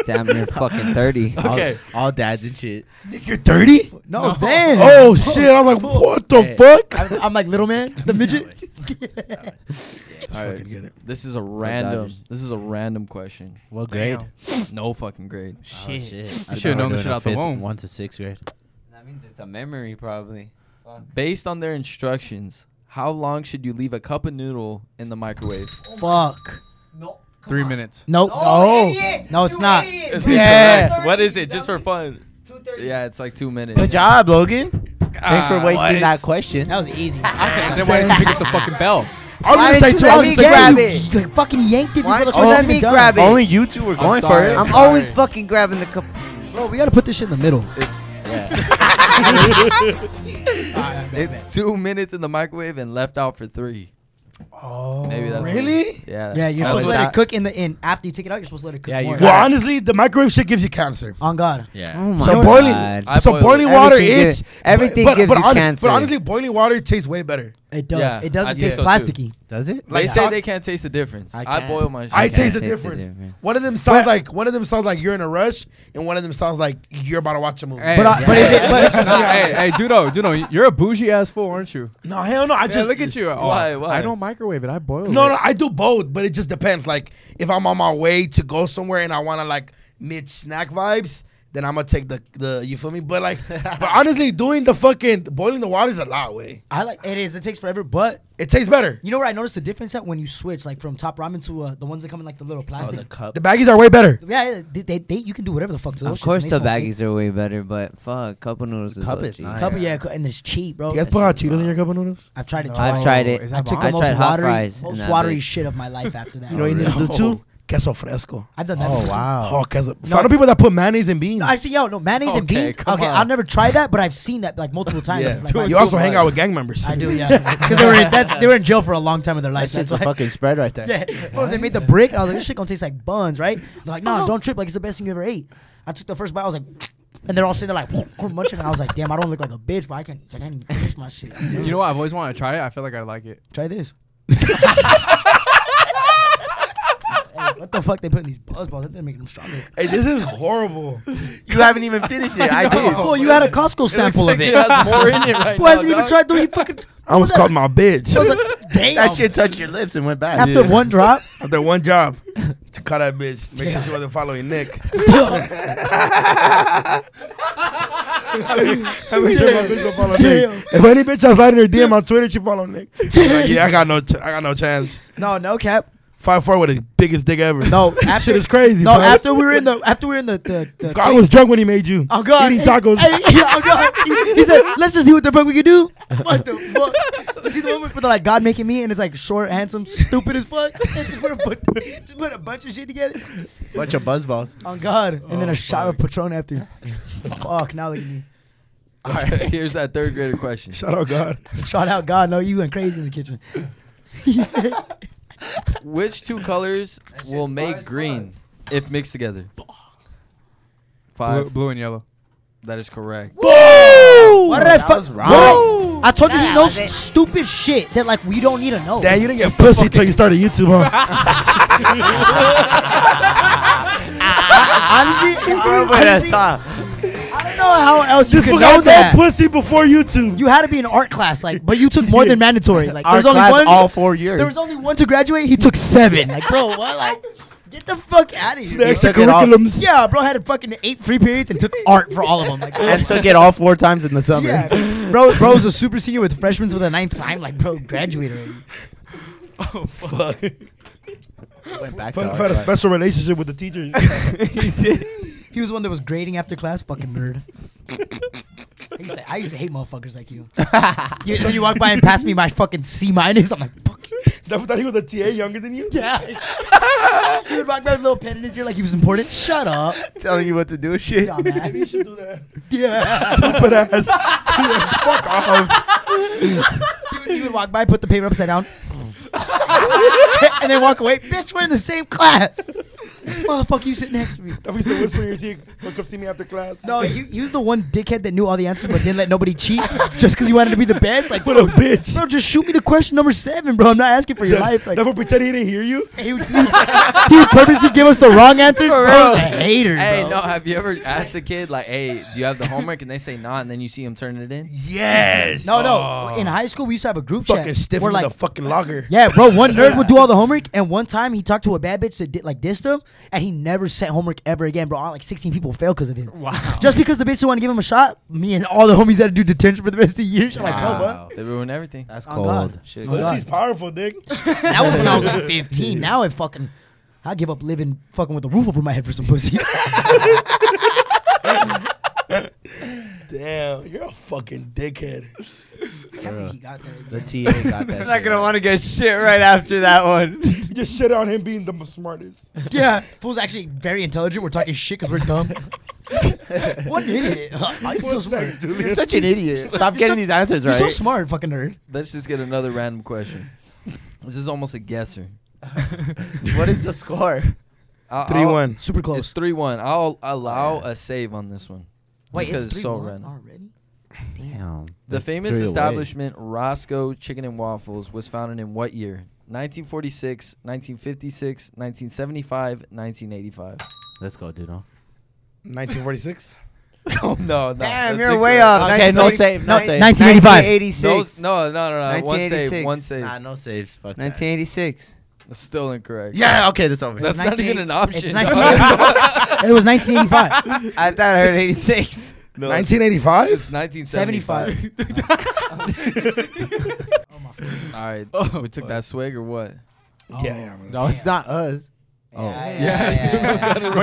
Damn, you're fucking 30. Okay, all dads and shit. Nick, you're 30? No, man. Oh shit! I'm like, what the fuck? I'm like little man, the midget. Yeah. Right. Get it. This is a random question. What grade? Damn. No fucking grade. Shit. Oh, shit. I should have known this shit out the womb. 1 to 6th grade. That means it's a memory, probably. Fuck. Based on their instructions, how long should you leave a cup of noodle in the microwave? Oh, fuck. No. 3 minutes. Nope. No. Idiot. No, it's you not. It's yeah. What is it? Just for fun. 2:30. Yeah, it's like 2 minutes. Good job, Logan. Thanks for wasting that question. That was easy. Then why didn't you pick up the fucking bell? I was going to say 2 hours. Grab it. You fucking yanked it. Why didn't you let me grab it? Only you two were going for it. I'm always fucking grabbing the cup. Bro, we got to put this shit in the middle. It's, yeah. It's 2 minutes in the microwave and left out for 3. Oh, maybe that's really? Yeah. Yeah, you're supposed to let it cook in the end. After you take it out, you're supposed to let it cook more. Well, honestly, the microwave shit gives you cancer. On God. Yeah. Oh my God. So boiling water is everything gives you cancer. But honestly, boiling water tastes way better. It does. Yeah, it doesn't taste plasticky. Does it? They say they can't taste the difference. I boil my shit. I taste the difference. One of them sounds like you're in a rush, and one of them sounds like you're about to watch a movie. But is it? Hey, Dudo, you're a bougie ass fool, aren't you? No, hell no. I just look at you. Why? I don't microwave it. I boil it. No, I do both, but it just depends. Like if I'm on my way to go somewhere and I want to like mid snack vibes, then I'm gonna take the you feel me? But like, but honestly, doing the fucking boiling the water is a lot, way. I like it is. It takes forever, but it tastes better. You know where I noticed the difference at when you switch like from Top Ramen to the ones that come in like the little plastic cup. The baggies are way better. Yeah, they you can do whatever the fuck to those. Of course, the baggies are way better, but fuck, cup of noodles. Cup is nice. Cup, yeah, and it's cheap, bro. You guys put hot Cheetos in your cup of noodles? I've tried it. I've tried it. I took the most watery shit of my life after that. You know what you need to do too? Queso fresco. I've done that. Oh, wow. Oh, queso. No. I know people that put mayonnaise and beans. No, I see, mayonnaise and beans. Okay, I'll never try that, but I've seen that like multiple times. Yeah. Like, you also hang out with gang members. I do, yeah. Because they were in jail for a long time of their life. That's a fucking spread right there. Yeah. Well, they made the brick, and I was like, this shit gonna taste like buns, right? They're like, no, don't trip. Like, it's the best thing you ever ate. I took the first bite, I was like, and they're all sitting there like, munching. And I was like, damn, I don't look like a bitch, but I can finish my shit. Dude. You know what? I've always wanted to try it. I feel like I like it. Try this. What the fuck they put in these Buzz Balls? That didn't make them stronger. Hey, this is horrible. You haven't even finished it. I did. Well, you had a Costco sample of it. It has more in it right now. Who hasn't even tried doing fucking... I almost called my bitch. I was like, damn. That shit touched your lips and went back. After one drop? After one job. To cut that bitch. Make sure she wasn't following Nick. I make sure my bitch don't follow Nick. If any bitch I slide in her DM on Twitter, she follow Nick. Like, yeah, I got no chance. No cap. 5'4" with the biggest dick ever. No, that shit is crazy. No, bro. after we were in the God was drunk when he made you. Oh God, eating tacos. Oh God, he said, "Let's just see what the fuck we can do." What the fuck? She's the woman for the like God making me, and it's like short, handsome, stupid as fuck. just put a bunch of shit together. Bunch of Buzz Balls. Oh God, and then a shot of Patron after. Fuck, now look at me. All right, here's that third grader question. Shout out God. Shout out God. No, you went crazy in the kitchen. Which two colors will make green if mixed together? 5. Blue and yellow. That is correct. Whoa! Why did I fuck? Wrong. I told you he knows stupid shit that like we don't need to know. Dad, you didn't get pussy until you started YouTube, huh? Honestly, I don't know how else you could know that. Pussy before YouTube. You had to be in art class, like, but you took more than mandatory. Like, art class only one, all 4 years. There was only one to graduate. He took 7. Like, bro, what? Like, get the fuck out of here. The extra curriculums. Yeah, bro, had fucking 8 free periods and took art for all of them. Like, and took it all 4 times in the summer. Yeah, bro was a super senior with freshmen for the 9th time. Like, bro, graduated already. Oh fuck. Went back. Fuck, had a special relationship with the teachers. He did. He was the one that was grading after class. Fucking nerd. I used to hate motherfuckers like you. When you walk by and pass me my fucking C-, I'm like, fuck you. That he was a TA younger than you? Yeah. He would walk by with a little pen in his ear like he was important. Shut up. Telling you what to do and shit. Maybe you should do that. Yeah. Stupid ass. Fuck off. He would walk by, put the paper upside down. And then walk away. Bitch, we're in the same class. Motherfucker, you sit next to me. Don't we still whisper in your cheek? Well, come see me after class. No, you was the one dickhead that knew all the answers but didn't let nobody cheat just because he wanted to be the best. Like, what a bitch. Bro, just shoot me the question number 7, bro. I'm not asking for your life. Like, never pretend he didn't hear you. He would purposely give us the wrong answer. Bro, I was a hater, bro. Hey, no, have you ever asked a kid, like, hey, do you have the homework? And they say no, and then you see him turn it in? Yes. No. In high school, we used to have a group fucking chat. Fucking stiff with like, the fucking logger. Yeah, bro, one nerd would do all the homework, and one time he talked to a bad bitch that did, like, dissed him, and he never sent homework ever again, bro. All, like, 16 people failed because of him. Wow. Just because the bitch didn't want to give him a shot, me and all the homies had to do detention for the rest of the year. Wow. I'm like, bro, what? They ruined everything. That's cold. Shit. Well, this is powerful, dick. That was when I was like 15. Dude. Now it fucking... I give up living fucking with a roof over my head for some pussy. Damn, you're a fucking dickhead. I can't think he got that. The TA got that. I'm not gonna want to get shit right after that one. You just shit on him being the smartest. Yeah, fool's actually very intelligent. We're talking shit because we're dumb. What an idiot! I'm so smart. You're such an idiot. Stop getting these answers right. You're so smart, fucking nerd. Let's just get another random question. This is almost a guesser. What is the score? 3-1. Super close. It's 3-1. I'll allow a save on this one. Wait, it's 3-1 so already? Damn. The famous establishment Roscoe Chicken and Waffles was founded in what year? 1946, 1956, 1975, 1985. Let's go, Duno. 1946? Oh, no. Damn, you're way off. Okay, no save. No save. 1985. No. One save. One save. Nah, no saves. Fuck 1986. That's still incorrect. Yeah, okay, that's over. That's not even an option. It was 1985. I thought I heard 86. No. 1985? It's 1975. Oh, my God. All right. Oh, we took that swig or what? Oh. Yeah. No, it's not us. Oh. Yeah.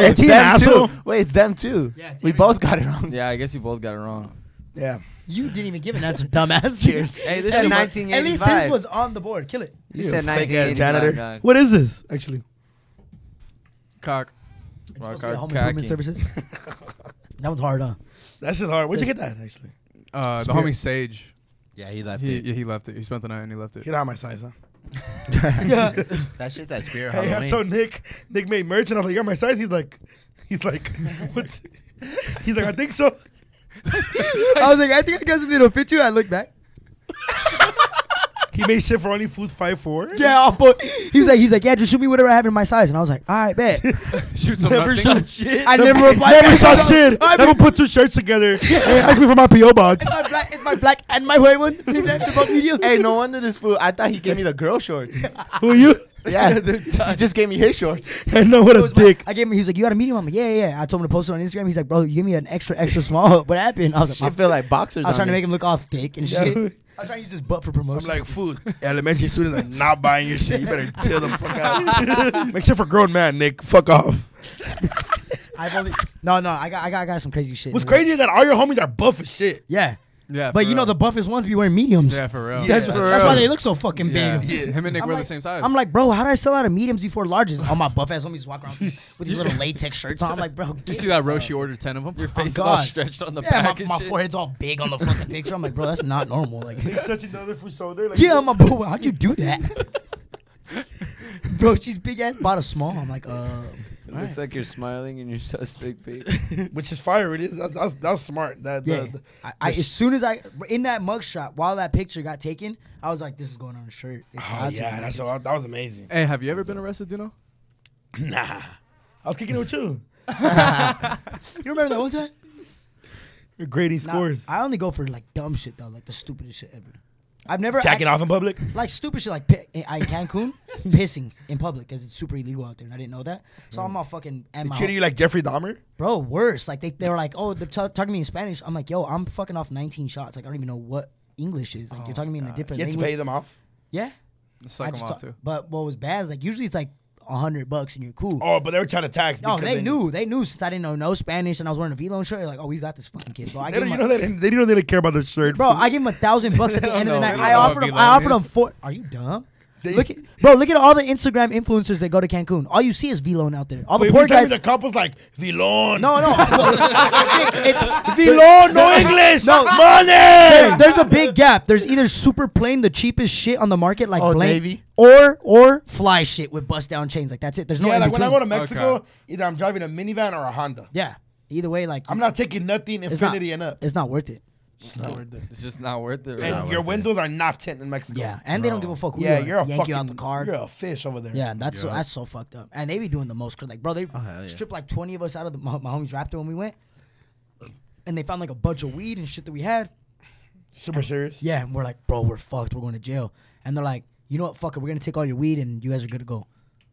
Wait, it's them too. Yeah, we both got it wrong. Yeah, I guess you both got it wrong. Yeah. You didn't even give an answer, dumbass. Cheers. Hey, this is 1985. At least this was on the board. Kill it. You said 1985. What is this, actually? Cock. Rock hard home improvement services. That one's hard, huh? That shit's hard. Where'd you get that, actually? The homie Sage. Yeah, he left it. He left it. He spent the night and he left it. Get out of my size, huh? That shit's at Spirit Halloween. Hey, I told Nick. Nick made merch, and I was like, "You got my size?" He's like, what? He's like, I think so. I was like, I think I got something that'll fit you. I look back. He made shit for only foods 5'4". Yeah, but he's like, yeah, just shoot me whatever I have in my size, and I was like, all right, bet. Shoot some never shot shit. I never shot shit. I never put two shirts together. Hey, ask me for my PO box. It's my black and my white one. Hey, no wonder this fool. I thought he gave me the girl shorts. Who are you? Yeah, he just gave me his shorts. And no, what a dick. I gave him. He was like, "You got a medium?" I'm like, "Yeah." I told him to post it on Instagram. He's like, "Bro, you give me an extra small." What happened? I was like, "I feel like boxers." I was trying to make him look all thick and shit. I was trying to use his butt for promotion. I'm like, food. Elementary students are not buying your shit. You better chill the fuck out. Make sure for grown man, Nick. Fuck off. I got some crazy shit. What's crazy is that all your homies are buff as shit. Yeah. Yeah, but you know the buffest ones be wearing mediums. Yeah, for real. Yeah. That's why they look so fucking big. Yeah. Him and Nick were the same size. I'm like, bro, how do I sell out of mediums before larges? All my buff ass homies walk around with these little latex shirts on. I'm like, bro, you see that Roshi ordered 10 of them? Your face is all stretched on the back. My forehead's all big on the fucking picture. I'm like, bro, that's not normal. Like, touching the other fool's shoulder. Like, yeah, my bro, how'd you do that? Bro, she's big ass, bought a small. I'm like, It looks like you're smiling and you're suspect big. Which is fire. It is. That's smart. As soon as I, in that mugshot, while that picture got taken, I was like, this is going on a shirt. That was amazing. Hey, have you ever been arrested, Duno? Nah. I was kicking it with you. You remember that one time? You're grading scores. I only go for like dumb shit, though, like the stupidest shit ever. I've never jacking off in public, like stupid shit, like in Cancun, pissing in public because it's super illegal out there, and I didn't know that. So I'm all fucking. They treated you like Jeffrey Dahmer, bro. Worse, like they were like, oh, they're talking to me in Spanish. I'm like, yo, I'm fucking off 19 shots. Like I don't even know what English is. Like you're talking to me in a different language. You have to pay them off. Yeah, suck them off too. But what was bad is like usually it's like $100 and you're cool. Oh, but they were trying to tax. No, they knew. They knew since I didn't know no Spanish and I was wearing a V-Lone shirt. They're like, oh, we got this fucking kid. So I gave him. They didn't know they didn't care about the shirt. Bro, I gave him $1,000 at the end of the night. I offered him $4. Are you dumb? Look at all the Instagram influencers that go to Cancun. All you see is V-Lone out there. All the poor guys. The couple's like V-Lone. No. V-Lone, no English, no money. There's a big gap. There's either super plain, the cheapest shit on the market, like Navy, or fly shit with bust down chains. Like that's it. There's no. Yeah, like when I go to Mexico, either I'm driving a minivan or a Honda. Yeah. Either way, like I'm not taking nothing Infinity and up. It's not worth it. It's not worth it. It's just not worth it. And your windows are not tint in Mexico. Yeah, and they don't give a fuck. Yeah, you're a fucking on the car. You're a fish over there. Yeah, that's so fucked up. And they be doing the most. Like, bro, they stripped like 20 of us out of my homies Raptor when we went, and they found like a bunch of weed and shit that we had. Super serious. Yeah, and we're like, bro, we're fucked. We're going to jail. And they're like, you know what, fuck it. We're gonna take all your weed, and you guys are good to go.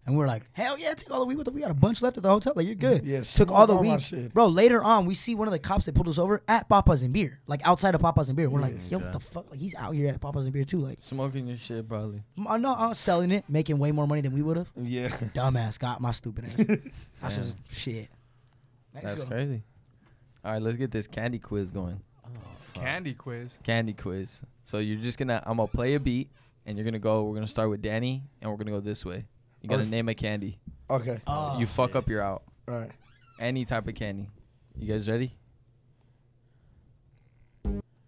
And we're like, hell yeah, take all the weed. We got a bunch left at the hotel. Like, you're good. Yes. Took all the weed. Bro, later on, we see one of the cops that pulled us over at Papas and Beer. Like, outside of Papas and Beer. We're like, yo, what the fuck? Like, he's out here at Papas and Beer, too. Like, smoking your shit, probably. No, I'm selling it, making way more money than we would have. Yeah. Dumbass got my stupid ass. I said, shit. That's crazy. All right, let's get this candy quiz going. Oh, fuck. Candy quiz? Candy quiz. So you're just going to, I'm going to play a beat, and you're going to go, we're going to start with Danny, and we're going to go this way. You gotta name a candy. Okay. Oh, you fuck up, you're out. All right. Any type of candy. You guys ready?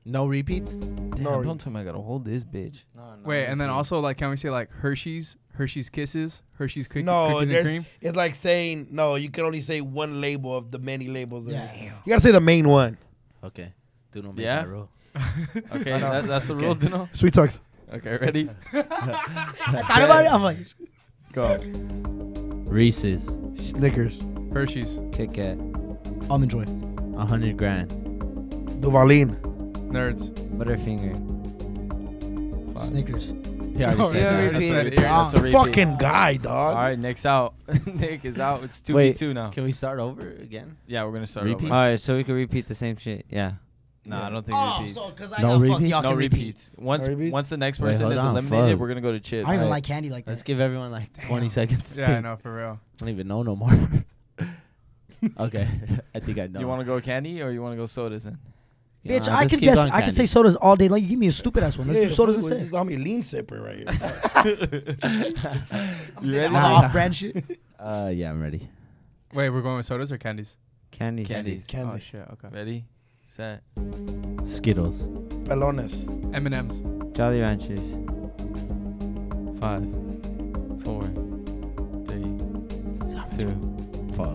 No repeat? Damn, no. Don't tell me I gotta hold this bitch. No, wait, and then also, like, can we say, like, Hershey's, Hershey's Kisses, Hershey's Cookies and Cream? It's like saying, no, you can only say one label of the many labels. Yeah. You gotta say the main one. Okay. Do not make that rule. Okay, that's the rule, do no? SweeTalks. Okay, ready? I thought about it. I'm like... Go. Reese's. Snickers. Hershey's. Kit Kat. Almond Joy. 100 grand. Duvalin. Nerds. Butterfinger. Fuck. Snickers. That's a fucking guy, dog. All right, Nick's out. Nick is out. It's 2v2 now. Can we start over again? Yeah, we're going to start over. All right, so we can repeat the same shit. Yeah. No, I don't think repeats. Oh, so because I got fucked, y'all can repeat. Once the next person is eliminated, we're going to go to chips. I don't even like candy like that. Let's give everyone like 20 seconds. Yeah, I know, for real. I don't even know no more. Okay. I think I know. You want to go candy or you want to go sodas then? Bitch, I could guess. I could say sodas all day. Like, you give me a stupid ass one. Let's do sodas instead. This is on me lean sipper right here. I'm saying off-brand shit. Yeah, I'm ready. Wait, we're going with sodas or candies? Candies. Candies. Oh, shit. Okay. Ready? Set. Skittles. Pelones. M&M's. Jolly Ranchers. 5, 4, 3, Sour Patch. 2, 4.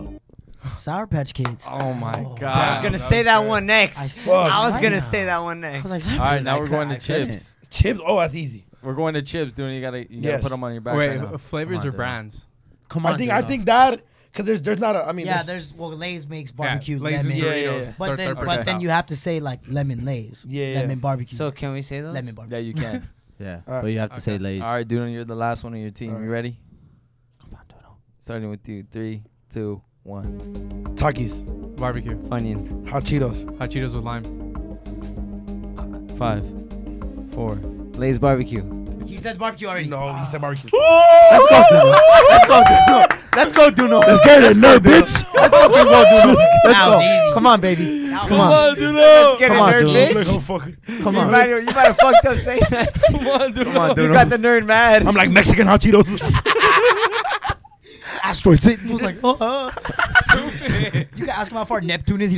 Sour Patch Kids. Oh my god. I was gonna say that one next. I was gonna say that one next. Alright, now we're going to chips. Chips? Oh, that's easy. We're going to chips, dude. You gotta put them on your back. Wait, right flavors or brands? Come on. I think that. Because there's not a, I mean. Yeah, well, Lay's makes barbecue. Yeah, Lay's lemon. Yeah. But then you have to say, like, lemon Lay's. Yeah. Lemon barbecue. So can we say those? Lemon barbecue. Yeah, you can. Yeah. Right. But you have to say Lay's. All right, Duno, you're the last one on your team. Right. You ready? Come on, Duno. Starting with you. 3, 2, 1. Takis. Barbecue. Funyuns. Hot Cheetos. Hot Cheetos with lime. 5, 4. Lay's barbecue. He said barbecue already. No, he said barbecue. Let's go, Duno. Let's go, Duno. Let's go, Duno. Let's get it, nerd, bitch. Let's fucking go, Duno. Let's go. Come on, baby. Come on, Duno. Let's get it, nerd, bitch. Come on. You might have fucked up saying that. Come on, Duno. You got the nerd mad. I'm like Mexican hot Cheetos. Asteroids. It was like, stupid. You can ask him how far Neptune is. He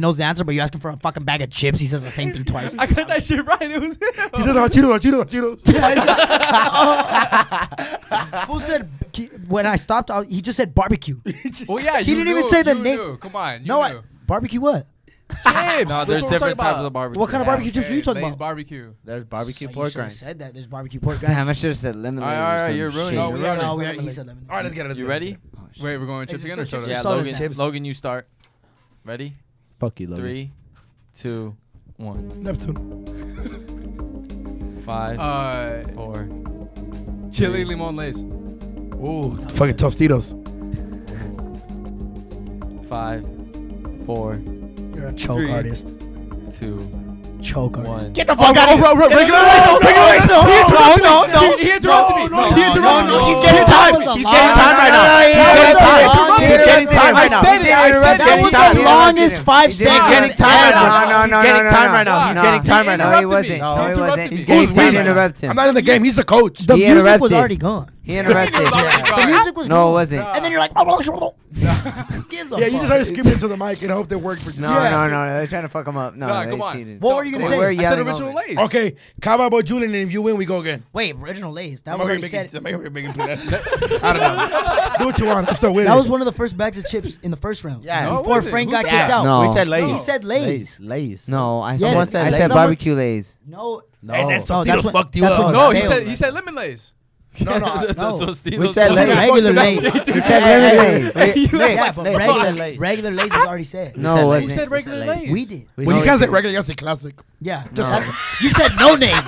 knows the answer, but you ask him for a fucking bag of chips. He says the same thing twice. I got that shit right. It was he said hot Cheetos, hot Cheetos, hot Cheetos. Who said? When I stopped, he just said barbecue. Oh yeah, he didn't even say the name. Come on, barbecue what? Chips. No, there's different types of barbecue. What kind of barbecue chips are you talking about? Lay's barbecue. There's barbecue pork rinds. Said that. There's barbecue pork rinds. Damn, I should have said lemon. All right, you're ruining. No, we already said lemon. All right, let's get it. You ready? Wait, we're going chips again or soda? Yeah, Logan, you start. Ready? Fuck you, Logan. 3, 2, 1. Neptune. 5, 4. Chili limon Lay's. Ooh, fucking Tostitos. 5, 4. You're a choke artist. 2, 1. Get the fuck out of here! No, he interrupted me. He interrupted me. He's getting time. He's getting time right now. He's getting time right now. I said it. That was the longest 5 seconds. He's getting time right now. No, he's getting time right now. He's getting time right now. No, he wasn't. No, he wasn't. He's getting time. Interrupt him. I'm not in the game. He's the coach. The music was already gone. He interrupted. The music was gone. No, it wasn't. And then you're like, yeah, you just try to skip into the mic and hope that worked for you. No. They're trying to fuck him up. No, come on. What were you gonna say? I said original lays. Okay, Cabo Julian, and if you win, we go again. Wait, original lays. That was already said. I don't know. Do what you want. I'm still winning. That was one of the first bags of chips in the first round. Yeah, before Frank got kicked out. No, we said lays. He said lays. Lays. No, I said barbecue lays. No, no. And then Tostitos fucked you up. No, he said lemon lays. No. We said regular lays. We said regular lays. Regular lays was already said. No, who said regular lays? We did. When you guys said regular, you guys said classic. Yeah. You said no name.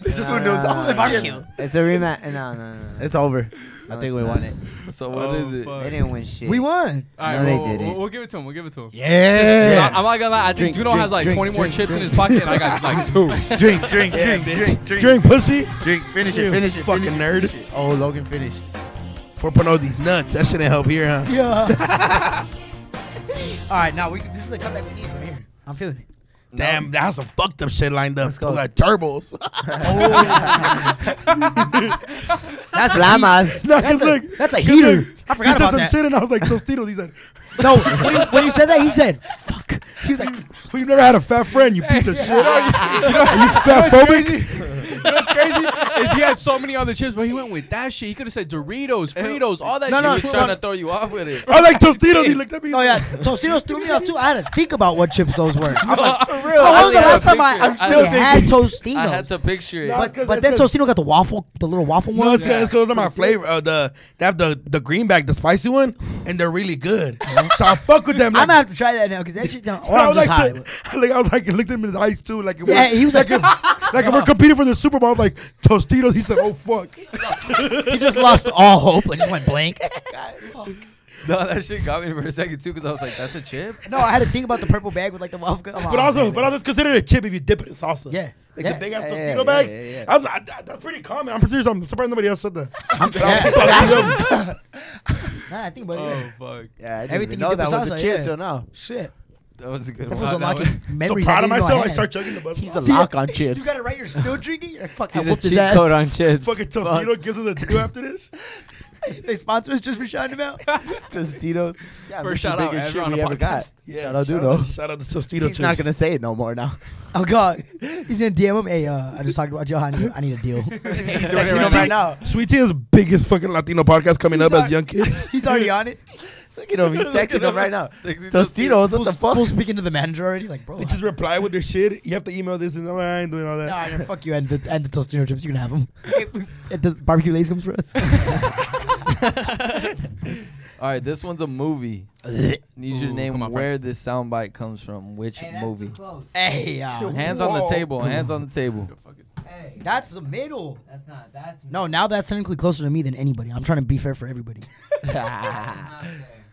This is what knows. It's a rematch. No. It's over. I think we won it. So what is it? They didn't win shit. We won. No, they didn't. We'll give it to him. Yeah. I'm not gonna lie. I think DoKnow has like 20 more chips in his pocket, and I got like 2. Drink, pussy. Drink. Finish it. Fucking nerd. Oh, Logan finished. 4.0 these nuts. That shouldn't help here, huh? Yeah. All right, now this is the comeback we need right here. I'm feeling it. Damn, that has some fucked up shit lined up. Like turbos. That's llamas. No, that's a heater. I forgot about that. He said some shit and I was like, Tostitos. He said, no, when you said that, he said, fuck. He was like, well, you never had a fat friend, you piece of shit. Are you fat phobic? You know what's crazy? Is he had so many other chips, but he went with that shit. He could have said Doritos, Fritos, all that shit. He was trying to throw you off with it. I like Tostitos. He looked at me. Oh, yeah. Tostitos threw me off, too. I had to think about what chips those were. I'm like, for real. When was the last time I had Tostitos? I had to picture it. But then Tostitos got the waffle, the little waffle one. No, it's because of my flavor. They have the green bag, the spicy one, and they're really good. So I fuck with them. I'm going to have to try that now because that shit don't. Or I'm just high. I was like, looked at him in his eyes, too. Yeah, he was like, if we're competing for the Super Bowl, like Tostitos, he said, "Oh fuck!" He just lost all hope and just went blank. God, fuck. No, that shit got me for a second too, because I was like, "That's a chip." No, I had to think about the purple bag with like the waffle. But also, it's considered a chip if you dip it in salsa. Yeah. Like the big ass Tostito bags. Yeah. That's pretty common. I'm serious. I'm surprised nobody else said that. Nah, I think about it. Oh fuck! Yeah, everything you know that was a chip till now. Shit. That was a good one. So proud of myself. I start chugging the Buzz Balls. He's a lock on chips. You got it right. You're still drinking. You're fucking. He's a cheat code on chips. Fucking Tostito gives us a do after this. They sponsor us just for shouting them out. Tostitos. Yeah, first shout out everyone on the podcast. Yeah, I'll do though. Shout out to Tostitos. He's not gonna say it no more now. Oh God, he's gonna DM him. Hey, I just talked about Johan. I need a deal. He's doing it right now. Sweet Tea's biggest fucking Latino podcast coming up as young kids. He's already on it. Look at him, he's texting him right now. Tostitos, what the fuck? People speaking to the manager already? Like, bro. They just reply with their shit. You have to email this and I ain't doing all that. Nah, no, fuck you and the Tostino chips. You can have them. Barbecue Lays comes for us. All right, this one's a movie. Need you to name where this soundbite comes from. Which movie? Hey, hands on the table. Hands on the table. Hey, that's the middle. That's not. That's middle. No. Now that's technically closer to me than anybody. I'm trying to be fair for everybody.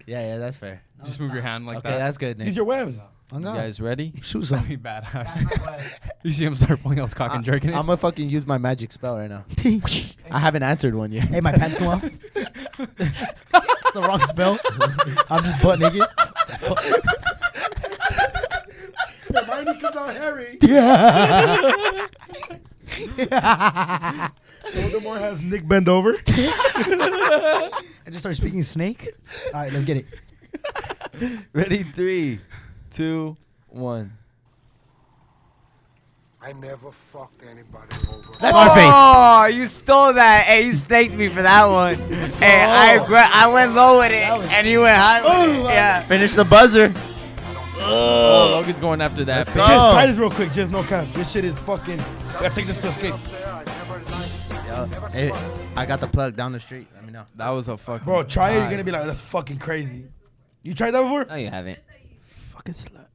Yeah, that's fair. No, just move your hand like that. Okay, that's good, Nick. Use your webs. Oh, no. You guys ready? Shoot something badass. You see him start pulling out his cock and jerking it? I'm going to fucking use my magic spell right now. I haven't answered one yet. Hey, my pants come off. It's the wrong spell. I'm just butt naked. Hermione comes out hairy. Yeah. Voldemort has Nick bend over. I just started speaking snake. All right, let's get it. Ready? 3, 2, 1. I never fucked anybody over. That's my face. Oh, you stole that. Hey, you snaked me for that one. Hey, I went low with it, and you went high with it. Yeah. Finish the buzzer. Oh, Logan's going after that. Just tie this real quick. Just no cap. This shit is fucking. I gotta take this to Escape. Hey, I got the plug down the street. Let me know. That was a fucking. Bro, try it. You're gonna be like, that's fucking crazy. You tried that before? No, you haven't. Fucking slut.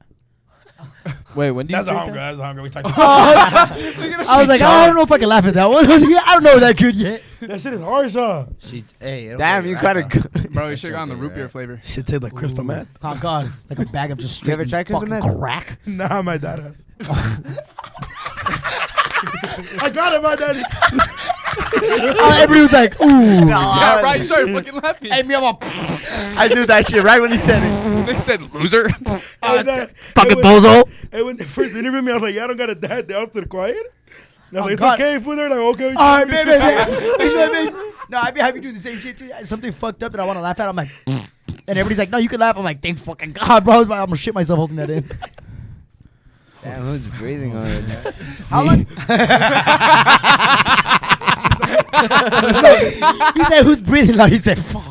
Wait, when do you? That's a homegirl. That's a homegirl. We talked. I was like, I don't know if I can laugh at that one. I don't know that good yet. That shit is harsh, huh? Hey, damn, you got it, bro. You should have gotten the root beer flavor. Shit tastes like crystal meth. Oh God, like a bag of just straight. You ever tried crystal meth? Crack? Nah, my dad has. I got it, my daddy. Everybody was like, ooh. No, yeah, right. You started fucking laughing. Hey, me, I do that shit right when he said it. Nick said loser. Fucking bozo. And when they first interviewed me, I was like, y'all don't got a dad. They all stood quiet. No, like, it's okay, food. They're like, okay. All right, man. No, I'd be happy to do the same shit too. Something fucked up that I want to laugh at. I'm like, and everybody's like, no, you can laugh. I'm like, thank fucking God, bro. I'm gonna shit myself holding that in. Damn, who's breathing on it? How long? He said, who's breathing loud? He said, fuck.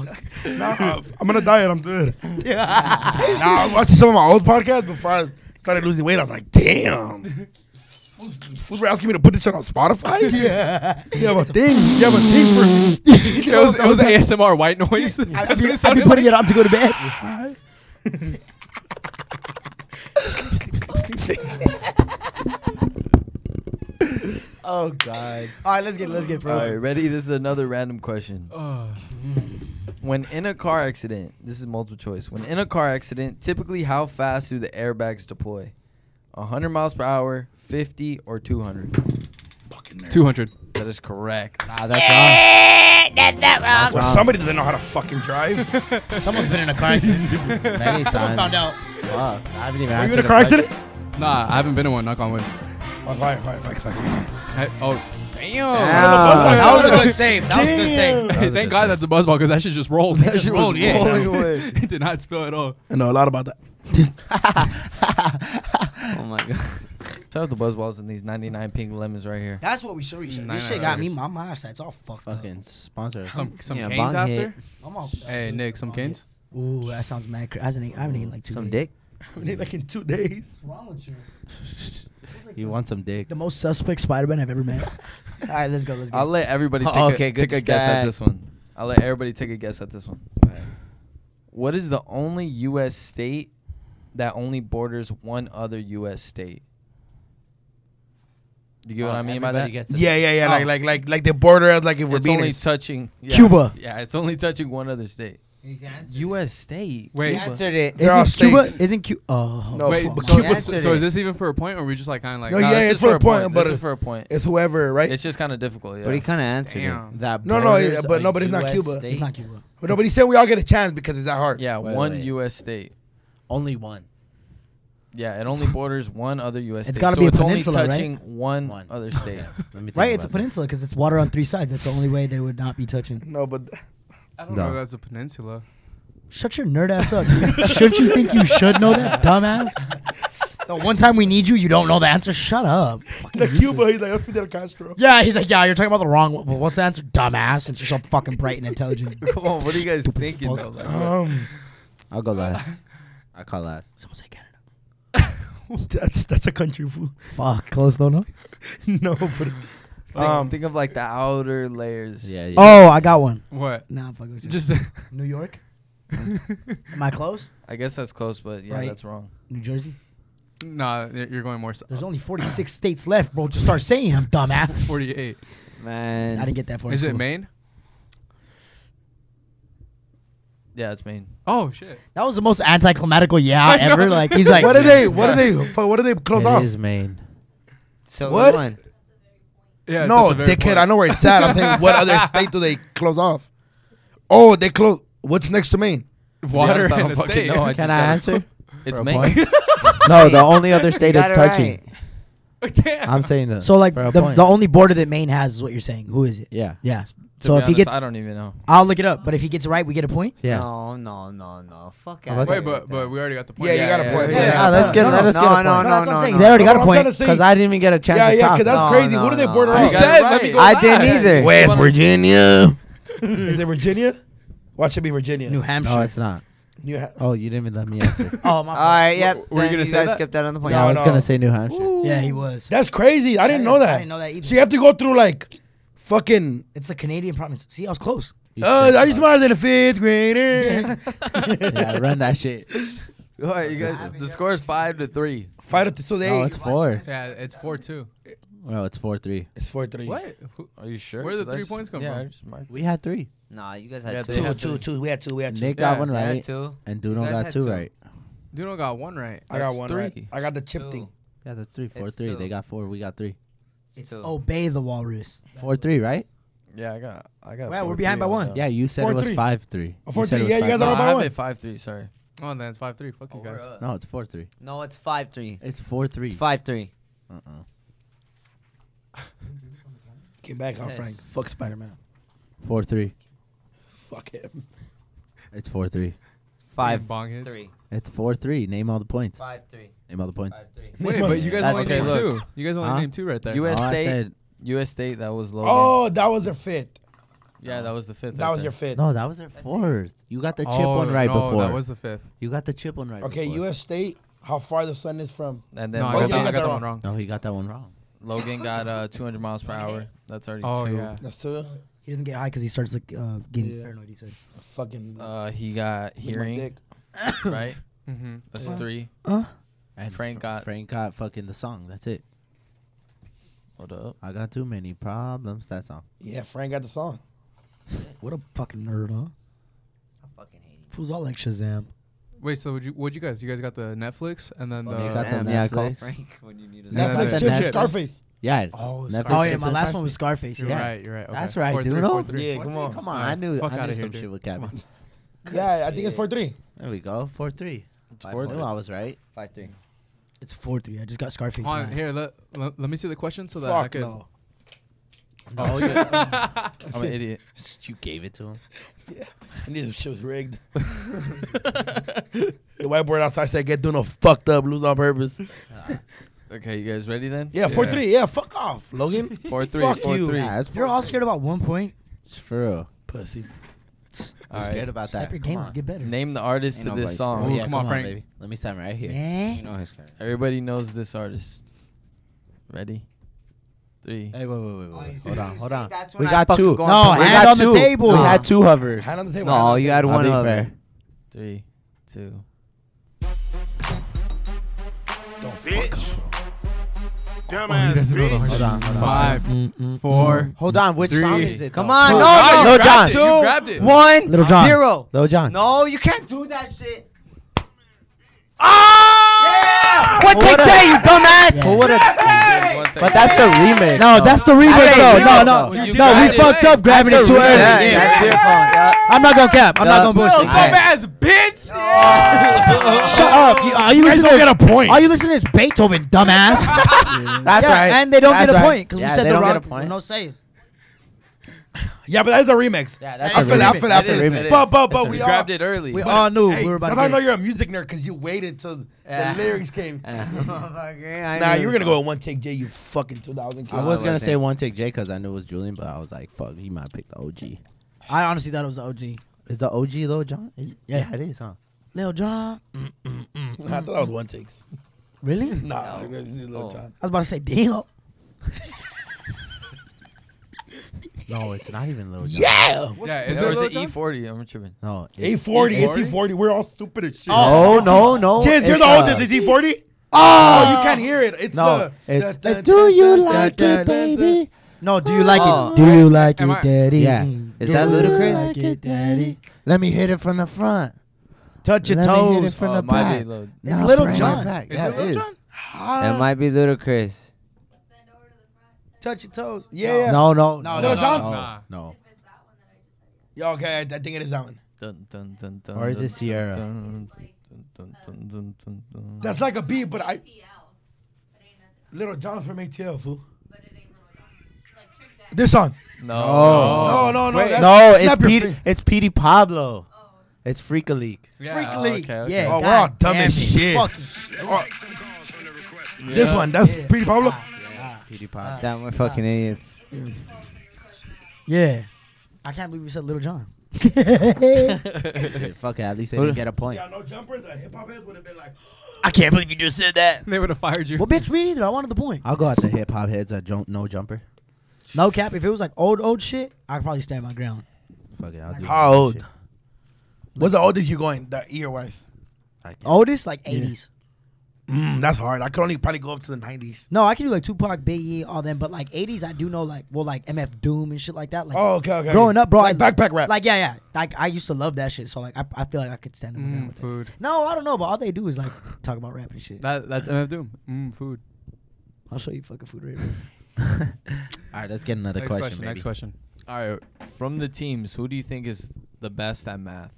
Nah, I'm gonna diet. I'm good. Yeah. Nah, I watched some of my old podcasts before I started losing weight. I was like, damn. Fools were asking me to put this shit on Spotify? Yeah. You have a thing. You have a thing for me. It was ASMR white noise. I'll be putting it on to go to bed. Sleep. Oh, God. All right, let's get pro. All right, ready? This is another random question. When in a car accident, this is multiple choice. When in a car accident, typically how fast do the airbags deploy? 100 miles per hour, 50, or 200? 200. That is correct. Nah, that's wrong. That's not wrong. Well, somebody doesn't know how to fucking drive. Someone's been in a car accident many times. Someone found out. Wow, I haven't even. Are you in a car accident? Nah, I haven't been in one. Knock on wood. Oh. Damn. That was a good save. Thank God that's a buzz ball, because that shit just rolled. That shit rolled, yeah. It did not spill at all. I know a lot about that. Oh my God. Shout out the buzz balls and these 99 pink lemons right here. That's what we should reach. This shit got me my mind. It's all fucked up. Fucking sponsor. Some canes after? Hey, Nick, some canes? Ooh, that sounds mad. I haven't eaten like 2 days. Some dick? I haven't eaten like in 2 days. What's wrong with you? You want some dick? The most suspect Spider-Man I've ever met. All right, let's go. I'll let everybody take a guess at this one. I'll let everybody take a guess at this one. Right. What is the only U.S. state that only borders one other U.S. state? Do you get what I mean by that? Yeah. Oh. Like the border as like if we're being touching Cuba. Yeah, it's only touching one other state. U.S. state. Wait, he answered it. Isn't Cuba? Oh, no. Wait, so is this even for a point, or are we just like kind of like? No, yeah, it's for a point, but it's for a point. It's whoever, right? It's just kind of difficult. Yeah. But he kind of answered it. But it's not Cuba. It's not Cuba. But he said we all get a chance because it's that hard. Yeah, one U.S. state, only one. Yeah, it only borders one other U.S. state. It's got to be a peninsula, right? It's only touching one other state. Right, it's a peninsula because it's water on 3 sides. That's the only way they would not be touching. No, but. I don't know if that's a peninsula. Shut your nerd ass up. Shouldn't you think you should know that, dumbass? The one time we need you, you don't know the answer. Shut up. The Cuba, he's like, that's Fidel Castro. Yeah, he's like, yeah, you're talking about the wrong one. Well, what's the answer, dumbass? It's just so fucking bright and intelligent. Come on, what are you guys thinking? I'll go last. I call last. Someone say Canada. that's a country, fool. Fuck, close though, no? No, but... think of like the outer layers. Yeah. Oh, I got one. What? Nah, fuck with you. Just New York. Am I close? I guess that's close, but yeah, right. That's wrong. New Jersey. Nah, you're going more. There's only 46 states left, bro. Just start saying them, dumbass. 48. Man, I didn't get that far. Is it Maine? Yeah, it's Maine. Oh shit! That was the most anticlimactical ever. Like he's like, what do they close off? It is Maine. So what? One. Yeah, no, dickhead, I know where it's at. I'm saying, what other state do they close off? Oh, they close. What's next to Maine? Water and a state. No, can I answer? It's Maine. No, the only other state that's touching. Right. I'm saying that. So, like, the only border that Maine has is what you're saying. Who is it? Yeah. Yeah. So, if he gets. I don't even know. I'll look it up. But if he gets it right, we get a point? Yeah. No. Fuck out. Wait, but we already got the point. Yeah, you got a point. Yeah, let's get a point. No. They already got a point. Because I didn't even get a chance to talk. Yeah, because that's crazy. What do they border on? You said I didn't either. West Virginia. Is it Virginia? Watch it be Virginia. New Hampshire. No, it's not. Oh, you didn't even let me answer. Oh, my. All right, yep. Were you going to say skip that on the point? No, I was going to say New Hampshire. Ooh. Yeah, he was. That's crazy. I didn't know that. I didn't know that either. So you have to go through like fucking. It's a Canadian province. See, I was close. Oh, are you smarter than a 5th grader? Yeah, run that shit. All right, you guys. The score is 5-3. 5-3. So they. Oh, it's 4. Yeah, it's 4-2. No, it's 4-3. It's 4-3. What? Are you sure? Where did the 3 points come from? We had 3. Nah, you guys had 2. Two. We had two. Nick got one right. And Duno got 2 right. Duno got 1 right. I got 1 right. I got the chip thing. Yeah, that's 3. 4-3. They got 4. We got 3. It's obey the walrus. 4-3. Right? Yeah, I got. Wow, we're behind by 1. Yeah, you said it was 5-3. 4-3. Yeah, you guys are by 1. I have it 5-3. Sorry. Oh, and then it's 5-3. Fuck you guys. No, it's 4-3. No, it's 5-3. It's 4-3. 5-3. Get back on Frank. Fuck Spider-Man. 4-3. Fuck him. It's 4-3. 5-3. It's 4-3. Name all the points. 5-3. Name all the points. 5-3. Wait, but you guys only named two. You guys only named two right there. U.S. State. U.S. State. That was Logan. Oh, that was their fifth. Yeah, that was the fifth. That was your fifth. No, that was their fourth. You got the chip one right before. That was the fifth. You got the chip one right before. Okay, U.S. State. How far the sun is from? And then I got that one wrong. No, he got that one wrong. Logan got 200 miles per hour. That's already two. Yeah. That's two. He doesn't get high because he starts like getting paranoid. He said, "Fucking." He got hearing, right? Mm-hmm. That's three. And Frank got fucking the song. That's it. Hold up. I got too many problems. That song. Yeah, Frank got the song. What a fucking nerd, huh? I fucking hate you. Fools all like Shazam. Wait, so what'd you guys? You guys got the Netflix and then the. Got the Netflix. Yeah, I called Frank when you needed Netflix. Netflix. Scarface. Yeah. Oh, yeah. My last one was Scarface. You're right. You're right. Okay. That's right, dude. Yeah, come on. Come on. I knew. I knew some shit with Kevin. Yeah, I think it's 4-3. There we go. 4-3. I knew I was right. 5-3. It's 4-3. I just got Scarface. All right, here. Let me see the question so that I can. No. Oh, yeah. I'm an idiot. You gave it to him. Yeah. I knew this shit was rigged. The whiteboard outside said, "Get Duno fucked up, lose on purpose." Okay, you guys ready then? Yeah, 4-3. Yeah, fuck off, Logan. 4-3. Fuck you. Yeah, you're all scared about one point. It's for real, pussy. All right. Scared about that. Your game on. Get better. Name the artist to this song. Oh, yeah, come on, Frank. Baby. Let me stand right here. Yeah. You know everybody knows this artist. Ready? Three. Hey, wait. Hold on. We got two. No, hand on the table. We had two hovers. Hand on the table. No, you had one hover. 3, 2. Don't fuck up. Hold on. 5, 4. Hold on. Which song is it? Come on. No, Lil Jon. 2, 1. Lil Jon. 0. Lil Jon. No, you can't do that shit. Oh! What day, you dumbass? But that's the remix. No, that's the remix, though. No, we fucked up grabbing it too early. That's your fault. I'm not gonna cap. I'm not gonna bullshit. Dumbass bitch. Shut up. Are you listening? Don't get a point. Are you listening to Beethoven, dumbass? That's right. And they don't get a point because we said the wrong. No save. Yeah, but that's a remix. Yeah, that's a remix. But we grabbed it early. We all knew. Hey, we were about to I know you're a music nerd because you waited till the lyrics came. Nah, you were going to go with One Take J, you fucking 2000 kids. I was going to say One Take J because I knew it was Julian, but I was like, fuck, he might pick the OG. I honestly thought it was the OG. Is the OG Lil Jon? Yeah, it is, huh? Lil Jon. I thought that was One Takes. Really? Nah, it was Lil Jon. I was about to say, damn. No, it's not even Lil Jon. Yeah! Is there was an E40. I'm tripping. No. E40. It's E40. We're all stupid as shit. Oh, no. Chiz, you're the oldest. It's E40? Oh, you can't hear it. It's the... Do you like it, baby? No, do you like it? Do you like it, daddy? Yeah. Is that Ludacris? Do you like it, daddy? Let me hit it from the front. Touch your toes. Let me hit it from the back. It's Lil Jon. Is it Lil Jon? It might be Ludacris. Touch your toes. Yeah. No. Yeah, okay, I think it is that one. Or is it Sierra? That's like a beat, but I. Lil Jon from ATL, fool. But it ain't Lil Jon. This song. No. Wait, it's Petey Pablo. It's Freak a Leak. Freak a Leak. Yeah. Oh, we're all dumb as shit. This one, that's Petey Pablo. PewDiePie. Damn, we're fucking idiots. Yeah. I can't believe we said Lil Jon. Fuck it, at least they didn't get a point. Yeah, No Jumper, the hip hop heads would have been like, I can't believe you just said that. They would have fired you. Well, bitch, me neither. I wanted the point. I'll go at the hip hop heads at No Jumper. No cap, if it was like old shit, I'd probably stand my ground. Fuck it, I'll do How old? Shit. What's the oldest you going, the ear-wise? Oldest? Like 80s. That's hard. I could only probably go up to the 90s. No, I can do like Tupac, Biggie, all them. But like 80s, I do know like MF Doom and shit like that. Like, okay. Growing up, bro, like backpack rap. Like yeah. Like I used to love that shit. So like I feel like I could stand up with food. It. No, I don't know. But all they do is like talk about rap and shit. That's MF Doom. Food. I'll show you fucking food right now. All right, let's get another question. Next question. All right, from the teams, who do you think is the best at math?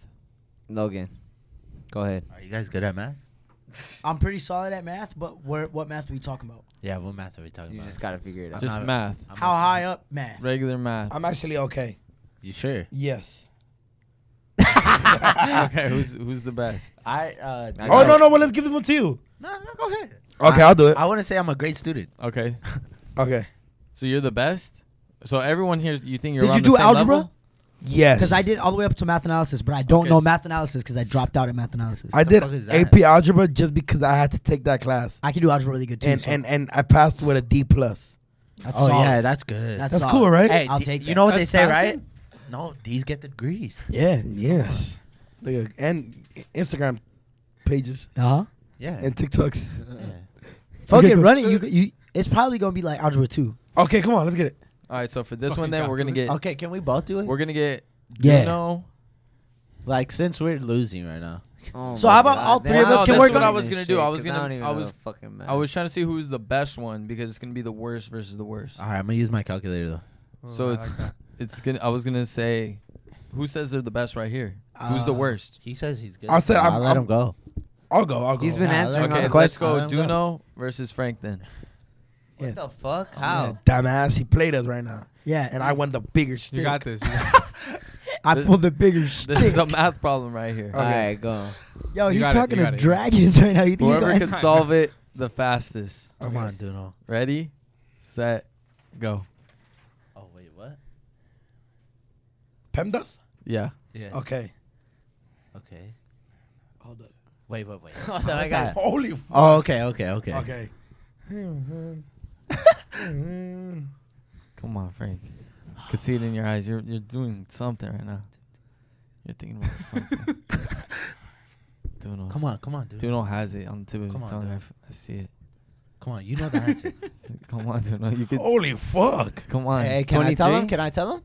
Logan. Go ahead. Are you guys good at math? I'm pretty solid at math, but what math are we talking about? Yeah, what math are we talking about? You just got to figure it out. Just math. How high up math? Regular math. I'm actually okay. You sure? Yes. Okay, who's the best? Well, let's give this one to you. No, go ahead. Okay, I'll do it. I want to say I'm a great student. Okay. Okay. So you're the best? So everyone here, you think you're around the same level? Did you do algebra? Yes. Because I did all the way up to math analysis, but I don't know math analysis because I dropped out at math analysis. I did AP algebra just because I had to take that class. I can do algebra really good too. And I passed with a D+. That's solid. Yeah, that's good. That's cool, right? Hey, I'll take that. You know what they say, right? No, these get the degrees. Yeah. Yes. And Instagram pages. Uh-huh. Yeah. And TikToks. Yeah. Fucking run it. You, it's probably going to be like algebra 2. Okay, come on. Let's get it. All right, so for this one, then, we're going to get... Okay, can we both do it? We're going to get... Yeah. DoKnow. Like, since we're losing right now. Oh, so how about all three of us can work on it? That's what I was going to do. I was trying to see who's the best one because it's going to be the worst versus the worst. All right, I'm going to use my calculator, though. Oh, so it's gonna. I was going to say, who says they're the best right here? Who's the worst? He says he's good. I'll let him go. I'll go. He's been answering all the questions. Okay, let's go DoKnow versus Frank, then. What the fuck? How? Yeah, dumbass. He played us right now. Yeah. And I won the bigger stick. You got this. I pulled the bigger stick. This is a math problem right here. Okay. All right, go. Yo, he's talking to dragons right now. You think whoever can solve it the fastest. Come on, DoKnow. Ready, set, go. Oh, wait, what? PEMDAS? Yeah. Yeah. Okay. Okay. Hold up. Wait. Hold on, I got it. Holy fuck. Oh, okay. Okay. Come on, Frank. I can see it in your eyes. You're doing something right now. You're thinking about something. Come on, dude. DoKnow has it on the tip of his tongue. I see it. Come on, you know the answer. Come on, DoKnow. You could. Holy fuck! Come on. Hey, can I tell him?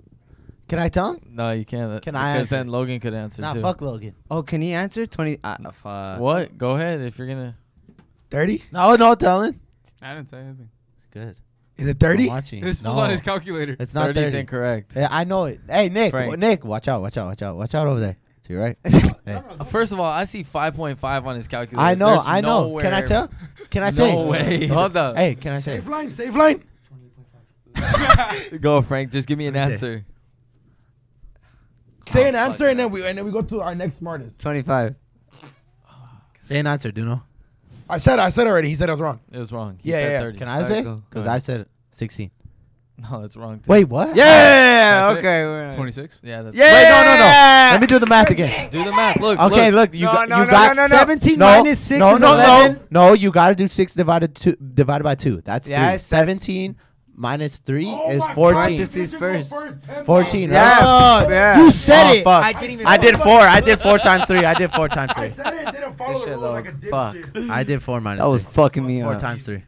No, you can't. Can I? Because then Logan could answer too. Nah, fuck Logan. Oh, can he answer 20? Fuck. What? Go ahead if you're gonna. 30? No telling. I didn't say anything. Good. Is it 30? This was on his calculator. It's not 30. 30 is incorrect. Yeah, I know it. Hey, Nick, watch out. Watch out over there. To your right. Hey. First of all, I see 5.5 on his calculator. I know, There's I know. Nowhere. Can I tell? Can I say? No way. Hold up. Hey, can I say? Save line. Go, Frank. Just give me an answer. Say an answer, and then we go to our next smartest. 25. Say an answer, DoKnow. I said already. He said I was wrong. It was wrong. He said 30. Can I say? Because I said 16. No, that's wrong. Too. Wait, what? Yeah. Okay. 26. Yeah. That's yeah. Wait, no. Let me do the math again. Do the math. Look. Okay. Look. You got 17 minus 6 is 11. No. You got to do 6 divided by 2. That's 3. 17 minus 3 is 14. Parentheses first. 14. Right? Yeah. You said it. Fuck. I did four. I did 4 times 3. I said it. Like a fuck. I did 4 minus. That was fucking me up. 4 times 3.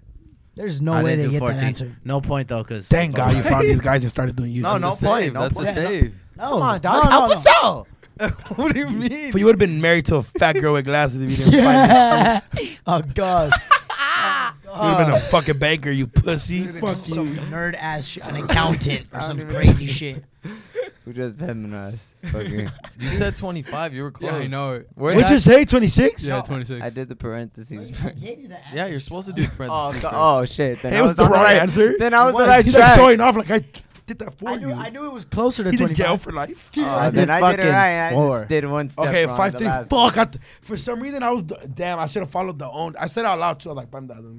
There's no way they get 14. That answer. No point though, cause thank God you found these guys and started doing YouTube. No point. That's a save. No. Come on, dog. Help us out. What do you mean? But you would have been married to a fat girl with glasses if you didn't find this shit. Oh God. You would have been a fucking banker, you pussy. Fuck you. Some nerd ass shit, an accountant or some crazy shit. Who just feminized? Okay. You said 25. You were close. Yeah, I know it. What'd you say? 26? Yeah, 26. I did the parentheses. Yeah, you're supposed to do parentheses. Oh shit! Then it was the right answer. Then I was the right track. Showing off like I did that for you. I knew it was closer to 25. He's in jail for life. Then I did it right. I just did one step. Okay, 5-3. Fuck! For some reason, I was damn. I should have followed the own. I said out loud too. I was like,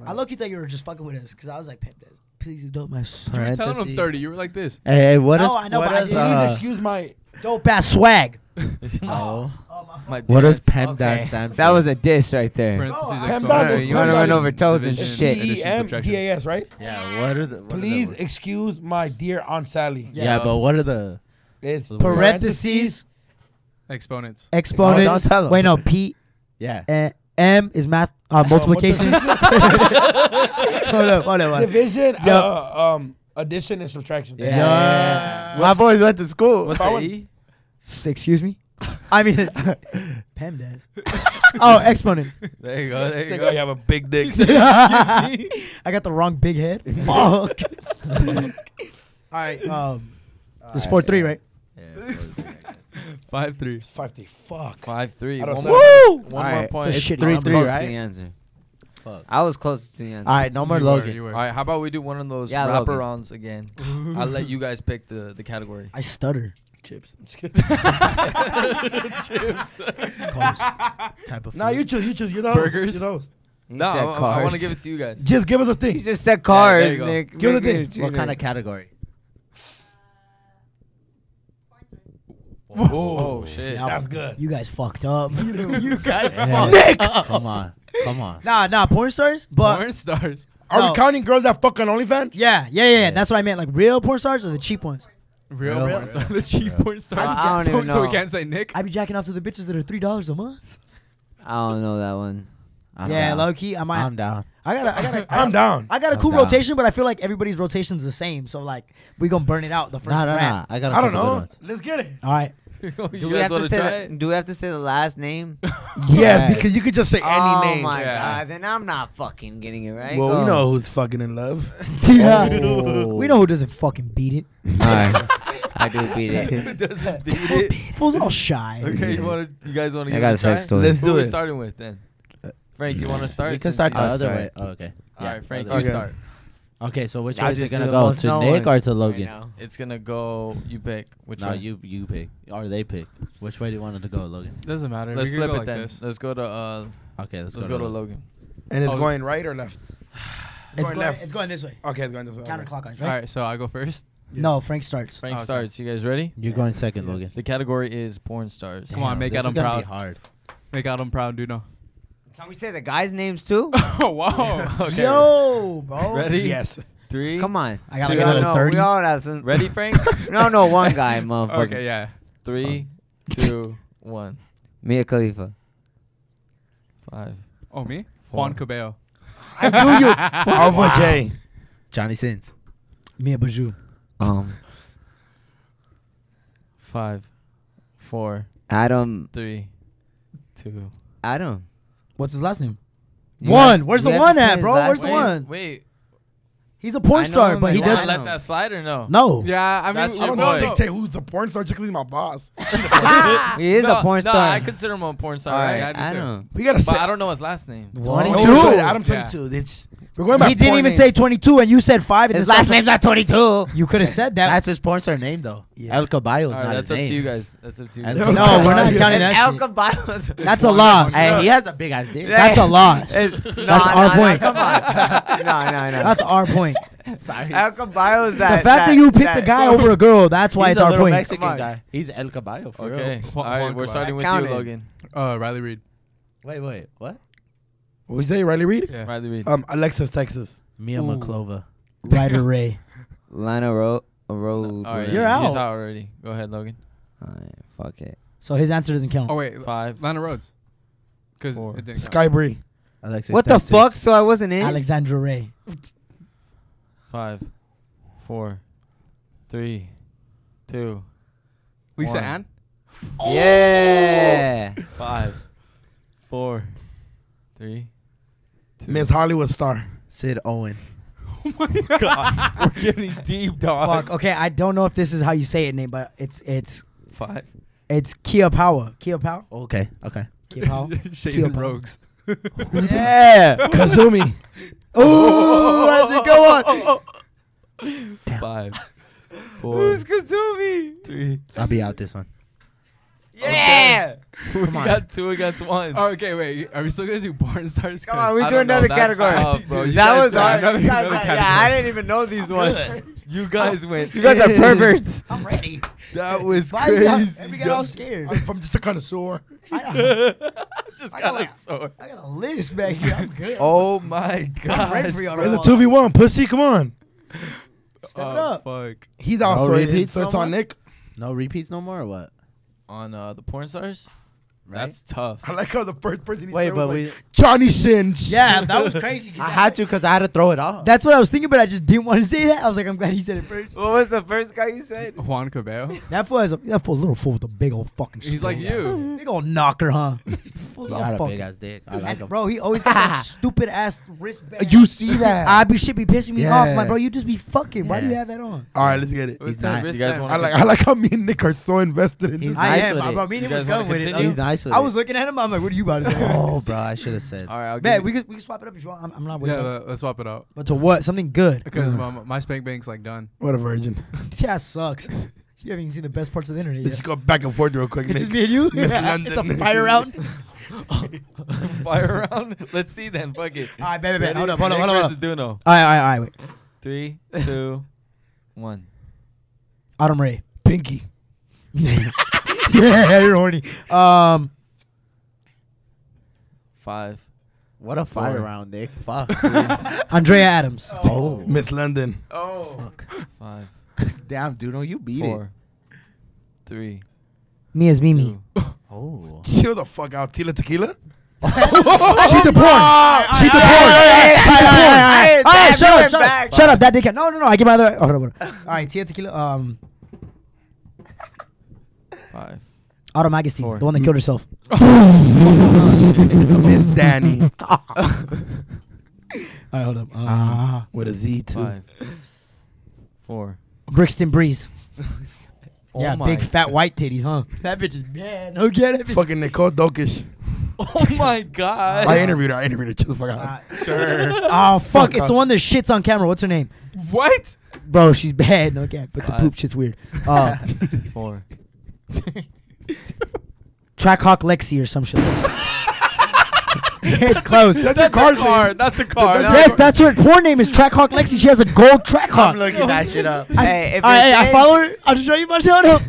I look, you thought you were just fucking with us because I was like, Pepdes. Please don't mess. You were telling him 30. You were like this. Hey, what is? No, I know, but I didn't excuse my dope ass swag. No. What does PEMDAS stand for? That was a diss right there. PEMDAS. You want to run over toes and shit. PEMDAS, right? Yeah. What are the? Please excuse my dear Aunt Sally. Yeah, but what are the? It's parentheses. Exponents. Wait, no. P. Yeah. M is math multiplication. Hold up. Division, yep. Addition, and subtraction. Yeah. My boys went to school. What's the E? Excuse me? I mean, PEMDAS. Oh, exponent. There you go. You have a big dick. I got the wrong big head. Fuck. All right. It's 4-3, right? Yeah. 5-3. It's 5-3. Fuck. 5-3. Woo! One more point. It's 3-3, right? Fuck. I was close to the end. All right, no more Logan. All right, how about we do one of those wraparounds again? I'll let you guys pick the category. I stutter. Chips. I'm just kidding. Chips. Cars. Type of food. Nah, you choose. You choose. You're the host. Burgers. You're the host. No, I want to give it to you guys. Just give us a thing. You just said cars, yeah, Nick. Give us a thing. What kind of category? Oh, shit. That's good. You guys fucked up. You guys fucked Nick! Up. Come on. Come on. Nah, porn stars? But porn stars. Are we counting girls that fuck on OnlyFans? Yeah. That's what I meant. Like real porn stars or the cheap ones? Real porn stars. The cheap porn stars. I don't even know. So we can't say Nick? I be jacking off to the bitches that are $3 a month. I don't know that one. Low key, I might. I'm down. I got a cool rotation, but I feel like everybody's rotation's the same. So like, we gonna burn it out the first round. I don't know. Let's get it. All right. Do we have to say the last name? Yes, because you could just say any name. Oh my god! Then I'm not fucking getting it right. Well, we know who's fucking in love. We know who doesn't fucking beat it. All right. I do beat it. Doesn't beat it. Fool's all shy. Okay, you guys want to? I got a story. Let's do it. Who are we starting with then? Frank, you want to start? We can start the other way. Oh, okay. All right, Frank, you start. Okay, so which way is it gonna go? To Nick or to Logan? Right, it's gonna go. You pick. Which way? No, you pick. Or they pick. Which way do you want it to go, Logan? Doesn't matter. Let's flip it then. Let's go to. Okay, let's go to Logan. And it's going right or left? It's going left. It's going this way. Okay, it's going this way. Counterclockwise, right? All right, so I go first. Yes. No, Frank starts. Frank starts. You guys ready? You're going second, Logan. The category is porn stars. Come on, make Adam proud. Hard. Make Adam proud, dude. No. Can we say the guys' names too? Oh, wow. Okay. Yo, bro. Ready? Yes. 3. Come on. I got another 30. We all have some. Ready, Frank? no, one guy, motherfucker. Okay, yeah. 3, 2, 1. Mia Khalifa. 5. Oh, me? 4. Juan Cabello. I knew you. Alva J. Johnny Sins. Mia Bajou. 5, 4. Adam. 3, 2. Adam. What's his last name? One. Where's the one at, bro? Where's the one? Wait. He's a porn star, but he doesn't let that slide or no? No. Yeah, I mean, I don't know if they say who's a porn star. Just because he's my boss. He is a porn star. No, I consider him a porn star. I know. We gotta say. But I don't know his last name. 22. Adam 22. It's. We're going by. He didn't even say 22, and you said 5. His last name's not 22. You could have said that. That's his porn star name, though. El Caballo's not his name. That's up to you guys. That's up to you. No, we're not counting that. El Caballo. That's a loss. Hey, he has a big ass dick. That's a loss. That's our point. Come on. No. That's our point. Sorry. El Caballo is that. The fact that you picked a guy over a girl, that's why it's our point. He's a Mexican guy. He's El Caballo for real. All right, we're starting with you, Logan. Riley Reid. Wait, what? What did you say, Riley Reid? Yeah, Riley Reid. Alexis, Texas. Mia Maklova. Ryder Ray. Lana Rose. Right, you're out. He's out already. Go ahead, Logan. All right, fuck it. So his answer doesn't count. Oh, wait. 5. Lana Rhodes. 4. Sky Bree. Alexis, what Texas. The fuck? So I wasn't in? Alexandra Ray. 5, 4, 3, 2. Lisa Ann? Yeah. 5, 4, 3. Miss Hollywood star. Sid Owen. Oh my god. We're getting deep, dog. Fuck. Okay, I don't know if this is how you say it, Nate, but it's 5. It's Kia Power. Kia Power? Okay. Kia Power. Shaden Rogues. Yeah. Kazumi. Ooh, let's go on. 5, 4. Who's Kazumi? 3. I'll be out this one. Yeah! Okay. Come on. We got 2 against 1. Oh, okay, wait. Are we still going to do porn stars? Come on, we do another category. Bro. That was hard. Yeah, I didn't even know these ones. You guys went. You guys are perverts. I'm ready. That was crazy. And we got all scared. I'm just a connoisseur. I got a list back here. I'm good. Oh, my God. It's a 2v1. Pussy, come on. Step it up. Fuck. He's also in, so it's on Nick. No repeats no more or what? On the porn stars? Right? That's tough. I like how the first person he said was like, Johnny Sins. Yeah, that was crazy. I had to because I had to throw it off. That's what I was thinking, but I just didn't want to say that. I was like, I'm glad he said it first. What was the first guy you said? Juan Cabello. That fool, little fool with a big old fucking shit. He's like you. Big old knocker, huh? He's got a big ass dick. I like him. Bro, he always got that stupid ass wristband. You see that? Shit be pissing me off. My bro, you just be fucking. Yeah. Why do you have that on? All right, let's get it. He's not. I like how me and Nick are so invested in this. I am, bro. Me and him was going with it. He's nice. I was looking at him. I'm like, what are you about to say? Oh, bro, I should have said. All right, I'll man, we could swap it up if you want. I'm not waiting. Yeah, let's swap it up. But to what? Something good. Because my spank bank's like done. What a virgin. Yeah, sucks. You haven't even seen the best parts of the internet yet. Just go back and forth real quick. It's just me and you. It's a fire round. Fire round. Let's see then. Fuck it. All right, baby. Hold up. All right. Wait. 3, 2, 1. Autumn Ray. Pinky. Yeah, you're horny. 5. What a 4. Fire round, Nick. Fuck. Andrea Adams. Oh. Miss London. Oh. Fuck. 5. Damn, Duno, you beat 4. 3. Me as Mimi. 2. Oh. Chill the fuck out. Tila Tequila? She's the porn. All right, shut up. That dickhead. No. I get my other. All right, Tila Tequila. 5. Autumn Agassi, the one that killed herself. Miss Danny. All right, hold up. With a Z, too. 5. 4. Brixton Breeze. Yeah, big fat white titties, huh? That bitch is bad. No get it. Fucking Nicole Dokish. Oh, my God. I interviewed her. Chill the fuck out. Sure. Oh, fuck. It's the one that shits on camera. What's her name? What? Bro, she's bad. No cap. But the poop shit's weird. 4. Trackhawk Lexi or some shit. It's close. That's a car. Yes, that's her porn name is Trackhawk Lexi. She has a gold Trackhawk. I'm looking that shit up. I follow her. I'll just show you my show.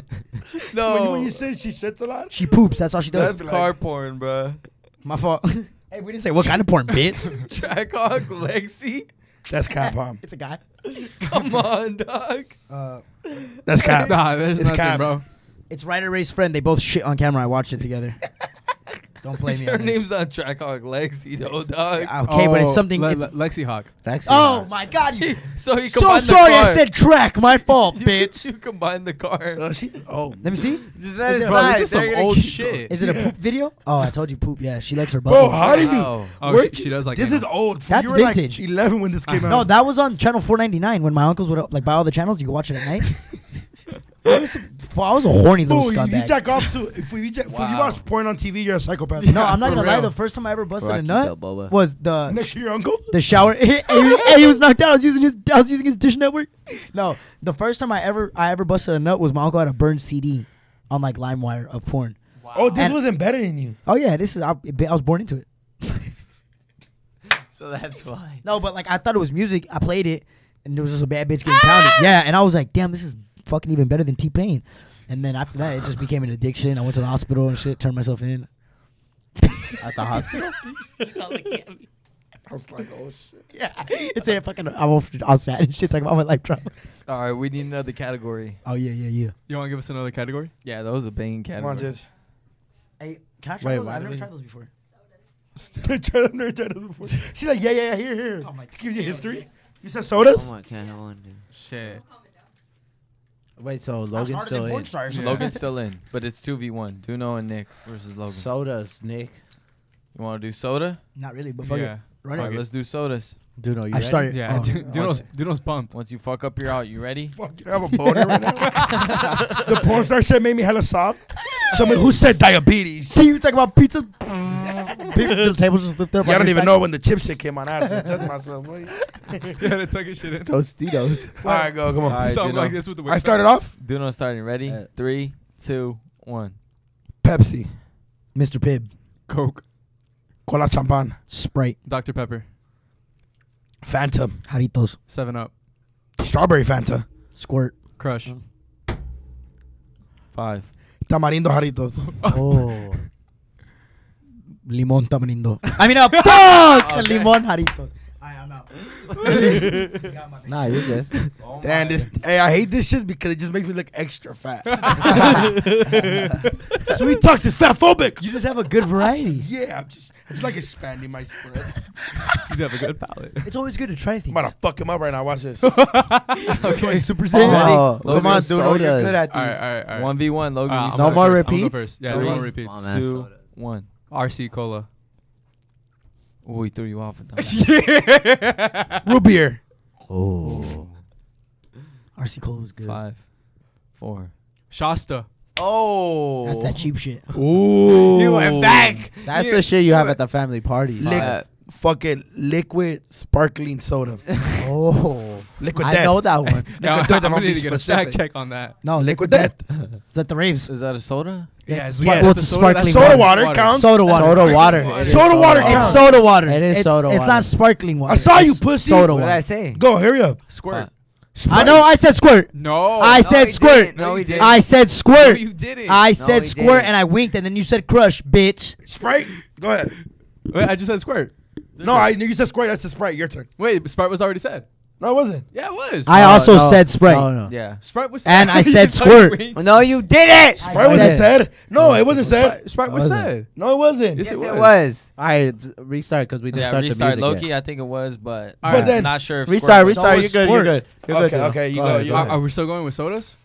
No. When you say she shits a lot, she poops. That's all she does. That's car porn, bro. My fault. Hey, we didn't say what kind of porn, bitch. Trackhawk Lexi. That's cat bomb. It's a guy. Come on, dog. That's cat. Nah, it's cat, bro. It's Ryder Ray's friend. They both shit on camera. I watched it together. Don't blame me. Her name's not Trackhawk Lexi, though, dog. Okay, but it's something. Lexi Hawk. Oh, my God. So sorry I said track. My fault, bitch. You combined the car. Oh. Let me see. This is some old shit. Is it a poop video? Oh, I told you poop. Yeah, she likes her butt. Bro, how do you? Oh, she does like. This is old. That's vintage. You were like 11 when this came out. No, that was on channel 499 when my uncles would like buy all the channels. You could watch it at night. I was a horny little scumbag. You jack off too. If you watch porn on TV, you're a psychopath. Yeah, no, I'm not gonna lie. The first time I ever busted a nut was the next year, uncle. The shower. He was knocked out. I was using his Dish Network. No, the first time I ever busted a nut was my uncle had a burned CD on like LimeWire of porn. Wow. Oh, this was embedded in you. Oh yeah, this is. I was born into it. So that's why. No, but like I thought it was music. I played it, and there was just a bad bitch getting pounded. Yeah, and I was like, damn, this is fucking even better than T-Pain. And then after that, it just became an addiction. I went to the hospital and shit, turned myself in. At the hospital. I was like, oh shit. Yeah. It's a fucking, I'm sad and shit, talking about my life trauma. All right, we need another category. Oh, yeah. You want to give us another category? Yeah, that was a banging category. Come on, Jess. Hey, can I try those? I've never tried those before. I've never tried those before. She's like, yeah, here. Oh, gives you history. You said sodas? Shit. Wait, so Logan's still in. Yeah. Logan's still in, but it's 2v1. Duno and Nick versus Logan. Sodas, Nick. You want to do soda? Not really, but fuck it. All right, let's do sodas. Duno, you ready? Started. Yeah, Duno's pumped. Once you fuck up, you're out. You ready? Fuck, you have a boner right now? The porn star shit made me hella soft. Someone who said diabetes. See, you talking about pizza? The tables just lift up. I don't even know when the chip shit came on. I had to touch myself. Yeah, they took his shit in. Tostitos. All right, go. Come on. Right, something like this with the I started off? Duno starting. Ready? 3, 2, 1. Pepsi. Mr. Pibb. Coke. Cola Champan. Sprite. Dr. Pepper. Fanta. Jaritos. 7 Up. Strawberry Fanta. Squirt. Crush. 5. Tamarindo Jaritos. Oh. Limón tamarindo. I mean, fuck! Okay. Limón Jaritos. Alright, I'm out. Nah, you're good. Oh, damn, this. Hey, I hate this shit because it just makes me look extra fat. SweeTalks is fatphobic. You just have a good variety. Yeah, I'm just like expanding my spreads. Just have a good palate. It's always good to try things. I'm about to fuck him up right now. Watch this. Okay, Super Saiyan. Oh, come on, dude. You're good at these. All right. 1v1, Logan. No more repeats. Yeah, no more repeats. 2-1. RC Cola. Oh, he threw you off. Yeah. Root beer. Oh. RC Cola was good. 5-4. Shasta. Oh. That's that cheap shit. Ooh. You went back. That's the shit you have at the family parties. Fucking liquid sparkling soda. Oh. Liquid Death. I know that one. Liquid Death. I'm going to get a fact check on that. No, Liquid Death. Is that the raves? Is that a soda? Yeah, it's sparkling soda water. Counts. Soda water. Soda water. Soda water counts. It's soda water. It is soda water. It's not sparkling water. I saw you, pussy. Soda water. What did I say? Go, hurry up. Squirt. I know I said squirt. No. I said squirt. No, he didn't. I said squirt. No, you didn't. I said squirt and I winked and then you said crush, bitch. Sprite? Go ahead. Wait, I just said squirt. No, I knew you said Sprite. I said Sprite. Your turn. Wait, Sprite was already said. No, it wasn't. Yeah, it was. I also said Sprite. No. Yeah. Sprite was said. And I said squirt. No, you didn't. Sprite wasn't said. No, it wasn't said. Sprite was said. No, it wasn't. Yes, it was. All right, restart because we didn't start the music. Yeah, restart. Loki, I think it was, but I'm not sure if restart. Restart. You're good. You're good. Okay, you go. Are we still going with sodas?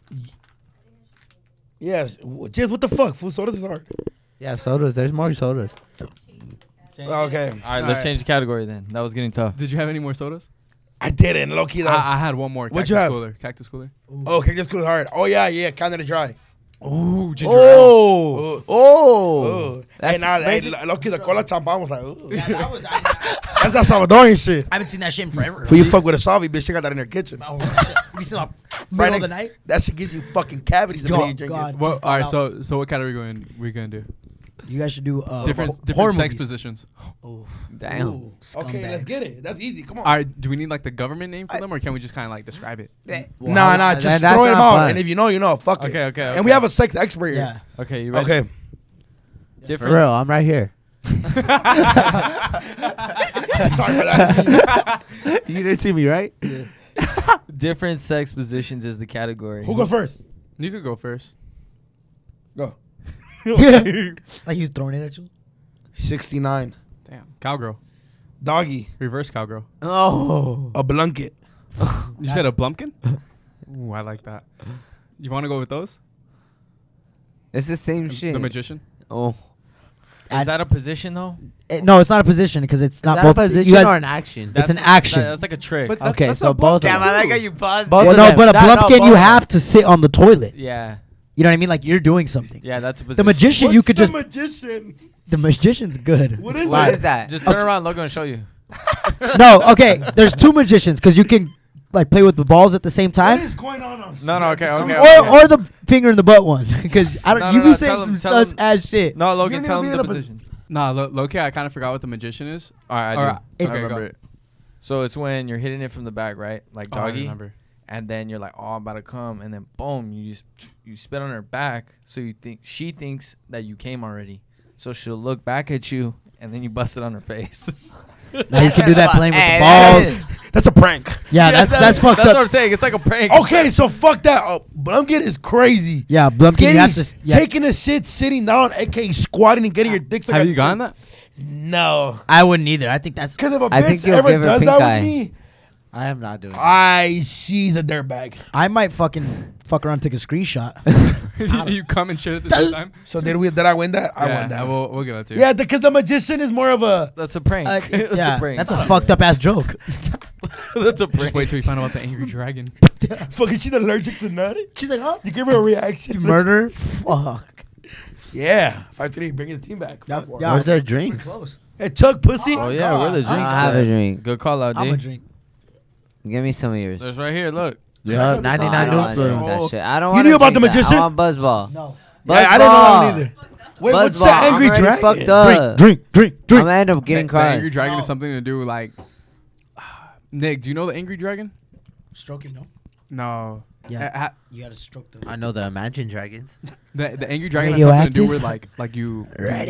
Yes. Jizz, what the fuck? Food sodas is hard. Yeah, sodas. There's more sodas. Okay. All right, let's change the category then. That was getting tough. Did you have any more sodas? I didn't. Low key, I had one more. What'd you have? Cactus Cooler. Ooh. Oh, Cactus Cooler. Hard. Oh, yeah. Canada Dry. Ooh, ginger ale. Oh. And low key, the cola tampon was like, ooh. Yeah, that was, that's that Salvadorian shit. I haven't seen that shit in forever. For you fuck with a salvi, bitch, she got that in her kitchen. We still up middle of the night? That shit gives you fucking cavities. All right, so what category are we going to do? You guys should do different sex positions. Oh, damn. Ooh. Okay, let's get it. That's easy. Come on. All right, do we need like the government name for them, or can we just kind of like describe it? Well, nah. Just throw them out, and if you know, you know. Fuck it. Okay. And we have a sex expert here. Yeah. Okay. You ready? Okay. For real, I'm right here. Sorry for that. You didn't see me, right? Yeah. Different sex positions is the category. Who goes first? You could go first. Go. Like he was throwing it at you. 69. Damn. Cowgirl. Doggy. Reverse cowgirl. Oh. A blumpkin. You said a blumpkin? Ooh, I like that. You want to go with those? It's the same shit. The magician. Oh. Is that a position though? No, it's not a position because it's not both. A position or an action? That's an action. That's like a trick. But okay, so both. Damn, I like how you paused. Well, no, but a blumpkin you have to sit on the toilet. Yeah. You know what I mean? Like you're doing something. Yeah, that's a position. The magician. What's you could just. The magician. The magician's good. What is that? Just turn around, Logan, and show you. No, okay. There's two magicians because you can like play with the balls at the same time. What is going on? No, okay. Or the finger in the butt one because I don't. You be saying some sus ass shit. No, Logan, tell him the position. Nah, Loki, I kind of forgot what the magician is. All right, I remember it. So it's when you're hitting it from the back, right? Like doggy. I remember. And then you're like, oh, I'm about to come. And then, boom, you spit on her back. So she thinks that you came already. So she'll look back at you, and then you bust it on her face. Now you can do that playing with the balls. That's a prank. Yeah, that's fucked up. That's what I'm saying. It's like a prank. Okay, so fuck that. Blumpkin is crazy. Yeah, Blumpkin. Taking a shit, sitting down, a.k.a. squatting and getting your dick sucked. Have you gotten that? No. I wouldn't either. I think that's... Because if a bitch ever does that with me... I am not doing it. I see the dirtbag. I might fucking fuck around and take a screenshot. You come and shit at the same time? So did I win that? I won that. We'll give that to you. Yeah, because the magician is more of a... That's a prank. That's a prank. That's a fucked up ass joke. That's a prank. Just wait till you find out about the angry dragon. Fucking she's allergic to nut. She's like, huh? You give her a reaction. Murder? Fuck. Yeah. 5-3, bringing the team back. Yeah. Where's their drinks? Close. Hey, Chuck, pussy. Oh, yeah, where the drinks? I have a drink. Good call out, dude. I'm a drink. Give me some of yours. There's right here. Look. Yeah. 99 Newsblooms. I don't. You knew about the magician? I want Buzz Ball. No. Buzz Ball. I don't know that one either. Wait, what's the angry dragon? Drink. I'm gonna end up getting caught. The angry dragon is something to do with like. Nick, do you know the angry dragon? Stroking, no. Yeah, you gotta stroke them. I know the Imagine Dragons. The angry dragon has something to do with like you nut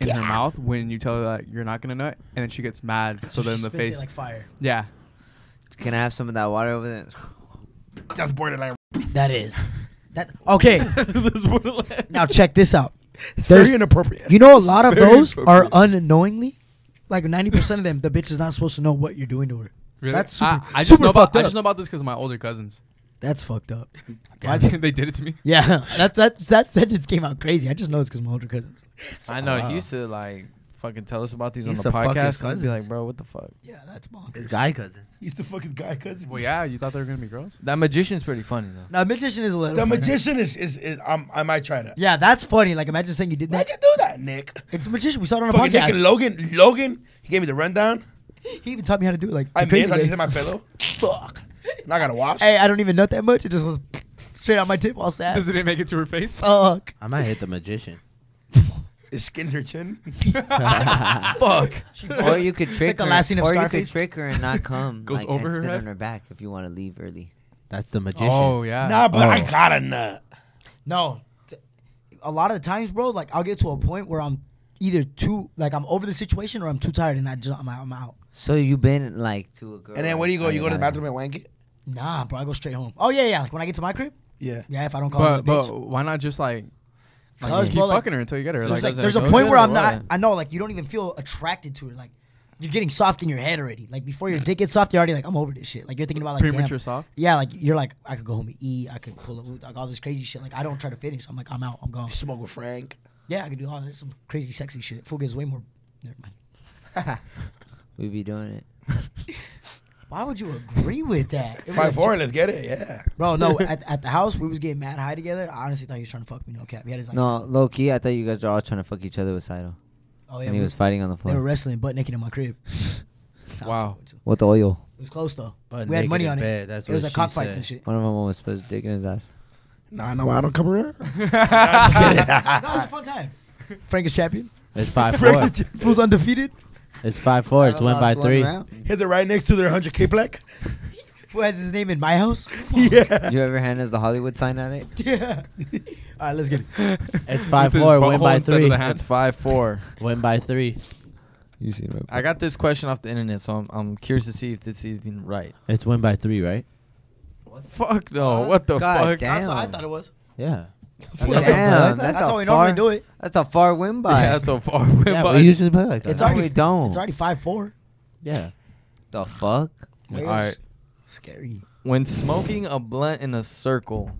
in her mouth when you tell her that you're not gonna nut, and then she gets mad. So then the face it like fire. Yeah. Can I have some of that water over there? That's borderline. That is. That okay. That's borderline. Now check this out. It's very inappropriate. You know, a lot of those are unknowingly. Like 90% of them, the bitch is not supposed to know what you're doing to her. Really? That's super, I just know about this because of my older cousins. That's fucked up. They did it to me. Yeah, that sentence came out crazy. I just know it's because my older cousins. I know he used to like fucking tell us about these on the podcast. I'd be like, bro, what the fuck? Yeah, that's bonkers. His guy cousins. He used to fuck his guy cousins. Well, yeah, you thought they were gonna be girls. That magician's pretty funny though. No, magician is a little. The funny. Magician is I might try that. Yeah, that's funny. like imagine saying you did that. Why'd you do that, Nick? It's a magician. We saw it on a podcast. Nick and Logan, he gave me the rundown. He even taught me how to do it. Like I missed. I just hit my pillow. Fuck. And I gotta wash. Hey, I don't even nut that much. It just was straight out my tip. All sad. Does it make it to her face? Fuck. I might hit the magician. It skins her chin. Fuck. Or you could trick her. Or you could trick her and not come. Goes like, over and her spit head? On her back if you want to leave early. That's the magician. Oh yeah. Nah, but I gotta nut. No. A lot of the times, bro. Like I'll get to a point where I'm either too like I'm over the situation or I'm too tired and I'm out. So you've been like to a girl. And then where do you go? You go to the bathroom and wank it? Nah, bro. I go straight home. Oh yeah. Like when I get to my crib. Yeah. Yeah. If I don't call her, but why not just like. Like, keep fucking her until you get her. So like, there's a point where I'm not. I know, like you don't even feel attracted to her. Like you're getting soft in your head already. Like before your dick gets soft, you're already like, I'm over this shit. Like you're thinking about like premature soft. Yeah, like you're like, I could go home and eat. I could pull up like all this crazy shit. Like I don't try to finish. I'm like, I'm out. I'm gone. Smoke with Frank. Yeah, I could do all this some crazy sexy shit. Fool gets way more. Never mind. We be doing it. Why would you agree with that? 5'4", let's get it, yeah. Bro, no, at the house, we was getting mad high together. I honestly thought he was trying to fuck me, no cap. He had his no, low-key, I thought you guys were all trying to fuck each other with Saito. Oh, yeah. And he was fighting on the floor. They were wrestling butt naked in my crib. Wow. With the oil. It was close, though. But we had money on it. That's it was like cockfights and shit. One of them almost was digging his ass. Nah, no, I don't come around. No, I'm just kidding. That was a fun time. Frank is champion. It's 5'4". Who's undefeated. It's 5'4". It's 1 by 3. Hit it right next to their 100K plaque. Who has his name in my house? Yeah. You ever hand us the Hollywood sign on it? Yeah. All right, let's get it. It's 5'4". Win by 3. It's 5'4". Win by 3. You see. I got this question off the internet, so I'm curious to see if it's even right. It's win by 3, right? What? Fuck no! What the fuck? Damn. That's what I thought it was. Yeah. Damn, that's how we normally do it. That's a far win by. Yeah, that's a far win by. We usually play like that. It's already It's already 5'4". Yeah. The fuck? All right. Scary. When smoking a blunt in a circle,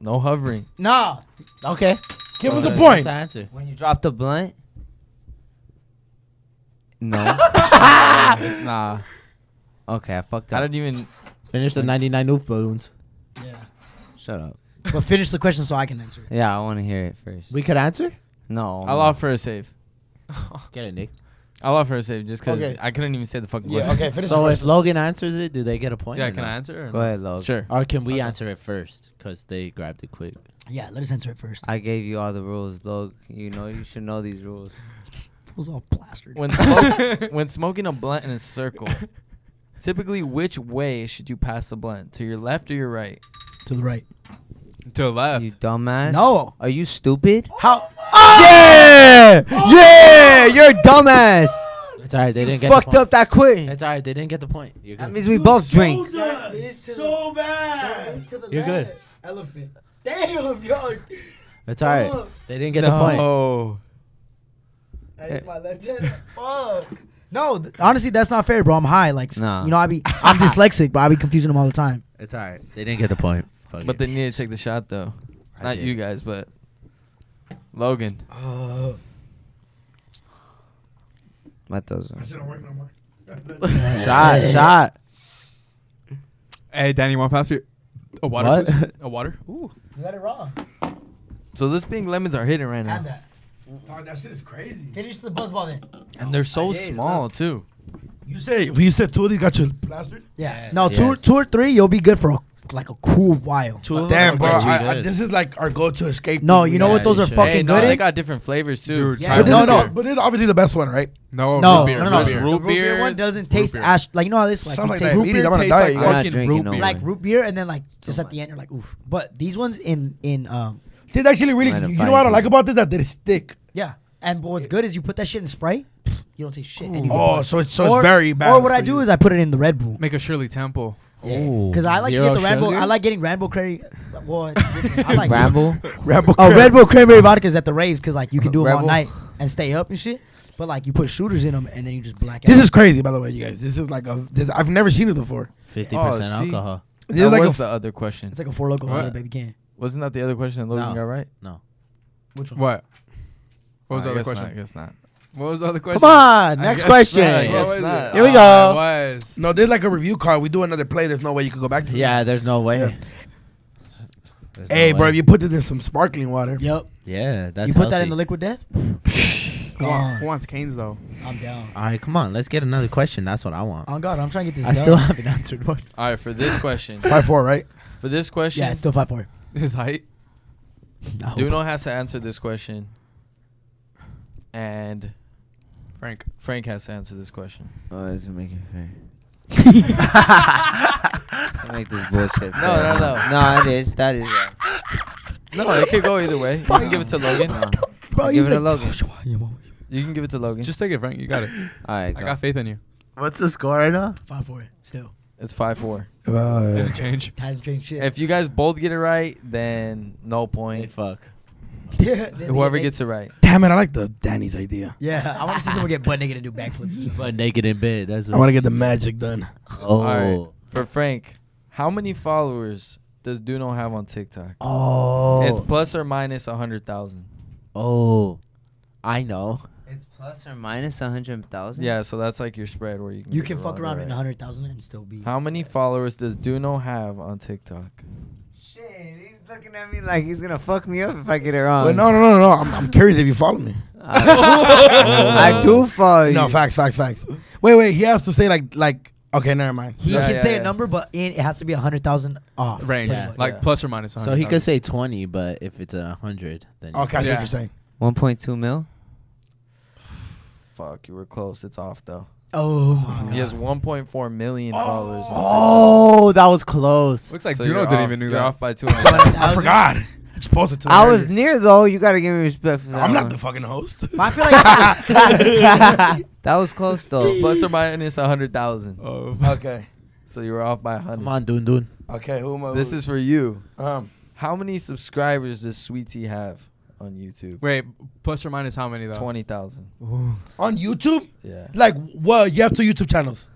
no hovering. Nah. Okay. Give us a point. That's the answer. When you drop the blunt. No. Nah. Okay, I fucked up. I didn't even finish the 99 oof balloons. Yeah. Shut up. But finish the question so I can answer it. Yeah, I want to hear it first. We could answer? No. I'll offer a save. Get it, Nick. I'll offer a save just because I couldn't even say the fucking word. Okay, finish so if Logan answers it, do they get a point? Yeah, can I answer? Go ahead, Logan. Sure. Or can we answer it first because they grabbed it quick? Yeah, let us answer it first. I gave you all the rules, Log. You know, you should know these rules. It was all plastered. When smoking a blunt in a circle, typically which way should you pass the blunt? To your left or your right? To the right. To the left. You dumbass. No. Are you stupid? How? Oh! Yeah! Oh! Yeah! You're a dumbass. It's alright. They didn't get fucked the point. Up that quick. It's alright. They didn't get the point. You're good. That means we both drink. So bad. You're good. Elephant. Damn, yo. It's alright. They didn't get the point. Oh. That is my left hand. Fuck. No, honestly, that's not fair, bro. I'm high. Like, you know, I'm dyslexic, but I be confusing them all the time. It's alright. They didn't get the point. But they need to take the shot, though. Not you guys, but Logan. That doesn't work no more. Shot. Hey, Danny, want to pass you a water? What? A water? Ooh, you got it wrong. So this being lemons are hitting right now. Add that. Oh, that shit is crazy. Finish the buzz ball then. And they're so small too. You said two of these got you plastered. Yeah. No, two or three, you'll be good for like a cool while. Damn, bro. This is like our go-to escape. No, you know what? Those are fucking good. They got different flavors too. But this is obviously the best one, right? No, root beer. The root beer one doesn't taste ash. Like, you know how this one, like, sounds like root beer tastes like fucking root beer. Like root beer, and then like just at the end you're like, oof. But these ones it's actually really. You know what I like about this? That they stick. Yeah, and what's good is you put that shit in Sprite. You don't taste shit. Oh, so it's very bad. Or what I do is I put it in the Red Bull. Make a Shirley Temple. Oh, because I like to get the Red Bull. I like getting Red Bull cranberry. Well, I like Red Bull. Oh, Red Bull cranberry vodka is at the raves because like you can do them all night and stay up and shit. But like you put shooters in them and then you just black out. This is crazy, by the way, you guys. This is like I've never seen it before. 50% alcohol. That like was the other question. It's like a 4 Loko baby can. Wasn't that the other question that Logan got right? No. Which one? What was the other question? I guess not. What was the other question? Come on, next question. Here we go. No, there's like a review card. We do another play. There's no way you could go back to it. Yeah, there's no way. Yeah. There's no way, bro, if you put this in some sparkling water. Yep. Yeah, that's You put that in the Liquid Death? Who wants canes, though? I'm down. All right, come on. Let's get another question. That's what I want. Oh, God, I'm trying to get this done. I still haven't answered one. All right, for this question. 5'4", right? For this question. Yeah, it's still 5'4". His height? No. DoKnow has to answer this question. And... Frank has to answer this question. Oh, this is making it fair. To make this bullshit fair. No, it is. No, it could go either way. You can give it to Logan. Give it to Logan. You can give it to Logan. Just take it, Frank. You got it. All right. I got faith in you. What's the score right now? 5-4. Still. It's 5-4. Didn't change. Hasn't changed shit. If you guys both get it right, then no point. Hey, fuck. Yeah, whoever gets it right. Damn it, I like the Danny's idea. Yeah, I want to see someone get butt naked and do backflips. Butt naked in bed. That's what I want to get the magic done. Oh. All right. For Frank, how many followers does DoKnow have on TikTok? Oh. It's plus or minus 100,000. Oh. I know. It's plus or minus 100,000? Yeah, so that's like your spread where you can fuck around in 100,000 and still be. How many followers does DoKnow have on TikTok? Shit, he's looking at me like he's gonna fuck me up if I get it wrong. Wait, no. I'm curious if you follow me. I do follow you. No, facts. Wait. He has to say like. Okay, never mind. He can say a number, but it has to be 100,000 off range, plus or minus. So he could say 20, but if it's 100, then okay, I see what you're saying. 1.2 mil. Fuck, you were close. It's off though. Oh, he has 1.4 million followers. Oh, that was close. Looks like DoKnow didn't even know that. You're off by 200. I forgot. I was near though. You gotta give me respect for that. I'm not the fucking host. I feel like that was close though. Plus or minus 100,000. Oh. Okay. So you were off by 100. Come on, Dun. Okay, who am I? This is for you. How many subscribers does Sweetie have on YouTube? Wait, plus or minus how many though? 20,000. On YouTube? Yeah. Like, well, you have 2 YouTube channels.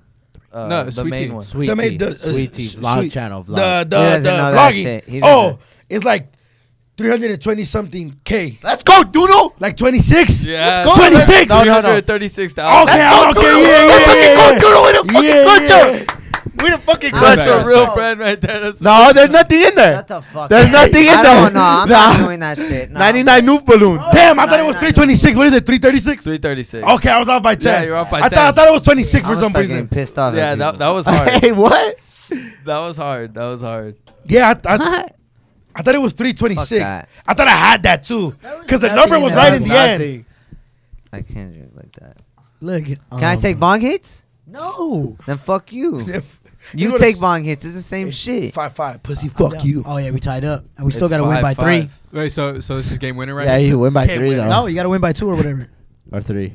No, the main one. Sweetie vlog channel. The vlogging. Oh, it's like 320-something K. Let's go, DoKnow. Like 26. Yeah. Let's go. 26. 336,000. Okay. Yeah. We the fucking clutch. That's a real friend right there. No, there's nothing in there. What the fuck? There's nothing in there. No, I'm not doing that shit. 99 noof balloon. Damn, I thought it was 326. What is it? 336? 336. Okay, I was off by 10. Yeah, you're off by 10. I thought it was 26 for some reason. I'm getting pissed off. Yeah, that was hard. Hey, what? That was hard. Yeah, I thought it was 326. I thought I had that too, because the number was right in the end. I can't drink like that. Look, can I take bong hits? No. Then fuck you. You take bong hits. It's the same shit. 5-5, pussy. Fuck you. Oh yeah, we tied up, and we still gotta win by 3. Wait, so this is game winner, right? Yeah, you win by 3 though. No, you gotta win by 2 or whatever. Or 3.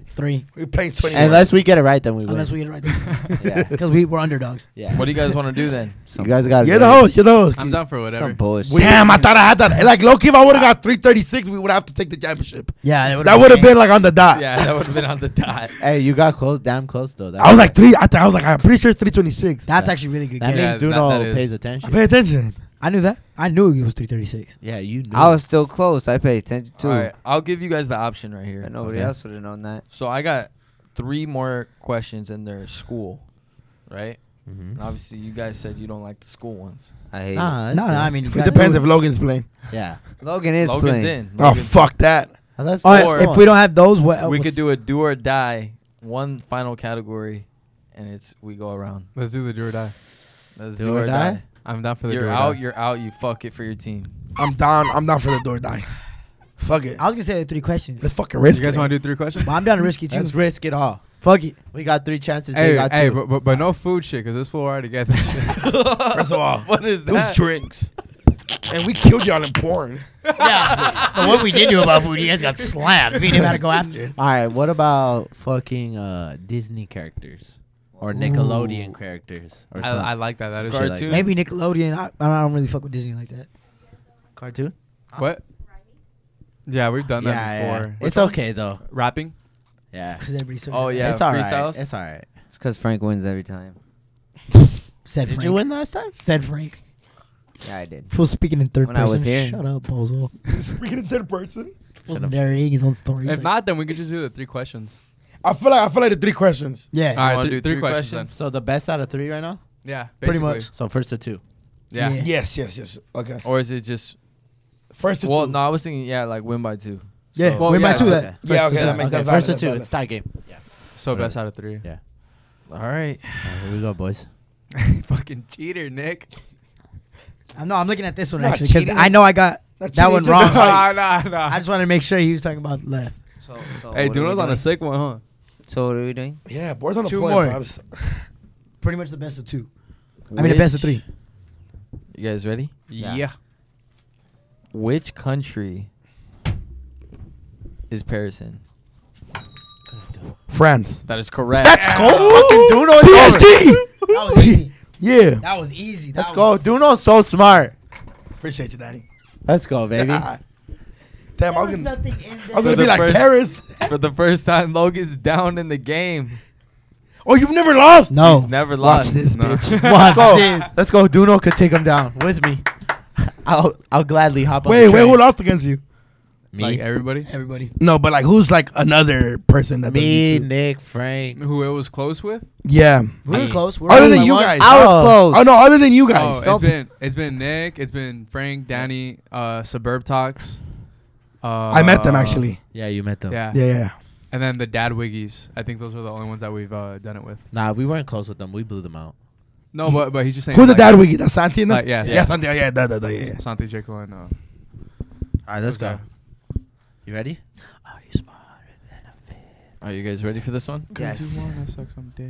We playing 20. Unless we get it right, then we win. Unless we get it right, then yeah, because we're underdogs. Yeah. What do you guys want to do then? You guys got. You're the host. I'm down for whatever. Some bullshit. Damn, I thought I had that. Like low key, if I would have got 336, we would have to take the championship. Yeah, that would have been like on the dot. Yeah, that would have been on the dot. Hey, you got close, damn close though. That I was like 3. I was like, I'm pretty sure it's 326. That's actually really good. That means DoKnow pays attention. I pay attention. I knew that. I knew it was 336. Yeah, you knew. I was still close. I paid attention too. All right, I'll give you guys the option right here. And nobody else would have known that. So I got 3 more questions in their school, right? Mm-hmm. And obviously, you guys said you don't like the school ones. I hate it. No, I mean, it depends if Logan's playing. Yeah, Logan's playing. Logan's fuck that. Oh, that's cool. If we don't have those, we could do a do or die. One final category, and we go around. Let's do the do or die. Let's do or die. I'm down for the door die. You're out, you fuck it for your team. I'm down. I'm down for the door die. Fuck it. I was going to say the 3 questions. Let's fucking risk it. You guys want to do 3 questions? Well, I'm down to risk it too. Let's risk it all. Fuck it. We got three chances. Hey, they got two. But no food shit, because this fool already got that shit. First of all, what is that? Those drinks. And we killed y'all in porn. Yeah. But what we did do about food, you guys got slapped. We didn't have to go after it. All right. What about fucking Disney characters? Or Nickelodeon characters? Or I like that. That is cartoon. Like maybe Nickelodeon. I don't really fuck with Disney like that. Cartoon? What? Yeah, we've done that before. Yeah. It's okay, though. Rapping? Yeah. Oh, yeah. It's all right. It's all right. It's because Frank wins every time. Said Frank. Did you win last time? Said Frank. Yeah, I did. Fool speaking in third person. I was here. Shut up, Bozo. Speaking in third person? Fool's narrating his own story. If not, then we could just do the three questions. I feel like the three questions. Yeah. All right, we'll do three questions. So the best out of three right now? Yeah, basically. Pretty much. So first to two. Yeah. Yes. Okay. Or is it just... First to two? Well, no, I was thinking, yeah, like win by two. Yeah, so, well, win by two. Okay. Yeah, okay. That makes sense. First to two. It's tie game. Yeah. So best out of three. Yeah. All right. Here we go, boys. Fucking cheater, Nick. No, I'm looking at this one, actually, because I know I got that one wrong. No. I just wanted to make sure he was talking about left. So hey, dude, I was on a sick one, huh? So what are we doing? Yeah, board's on a point. Pretty much the best of two. I mean, the best of three. You guys ready? Yeah. Which country is Paris in? France. That is correct. Let's go. Fucking Duno. PSG. That was easy. Yeah. That was easy. Let's go. Duno's so smart. Appreciate you, Daddy. Let's go, baby. Damn, I'm gonna be like Paris. For the first time, Logan's down in the game. Oh, you've never lost? No. He's never lost. Watch this, bitch. Watch this. Let's go. Duno could take him down with me. I'll gladly hop on the train. Who lost against you? Me. Like everybody? Everybody. No, but like who's like another person that me, Nick, Frank. Who it was close with? Yeah. We were close. Other than you guys. I was close. Oh no, other than you guys. Oh, it's been Nick, it's been Frank, Danny, Suburb Talks. I met them actually. Yeah, you met them. Yeah. And then the Dad Wiggies. I think those were the only ones that we've done it with. Nah, we weren't close with them. We blew them out. No, but he's just saying. Who's the Dad Wiggy? That's Santi. Yeah, Santi. Yeah. Santi, Jacob, and all right, let's go. You ready? Are you smarter than a bitch? Are you guys ready for this one? Yes. 'Cause you wanna suck some dick.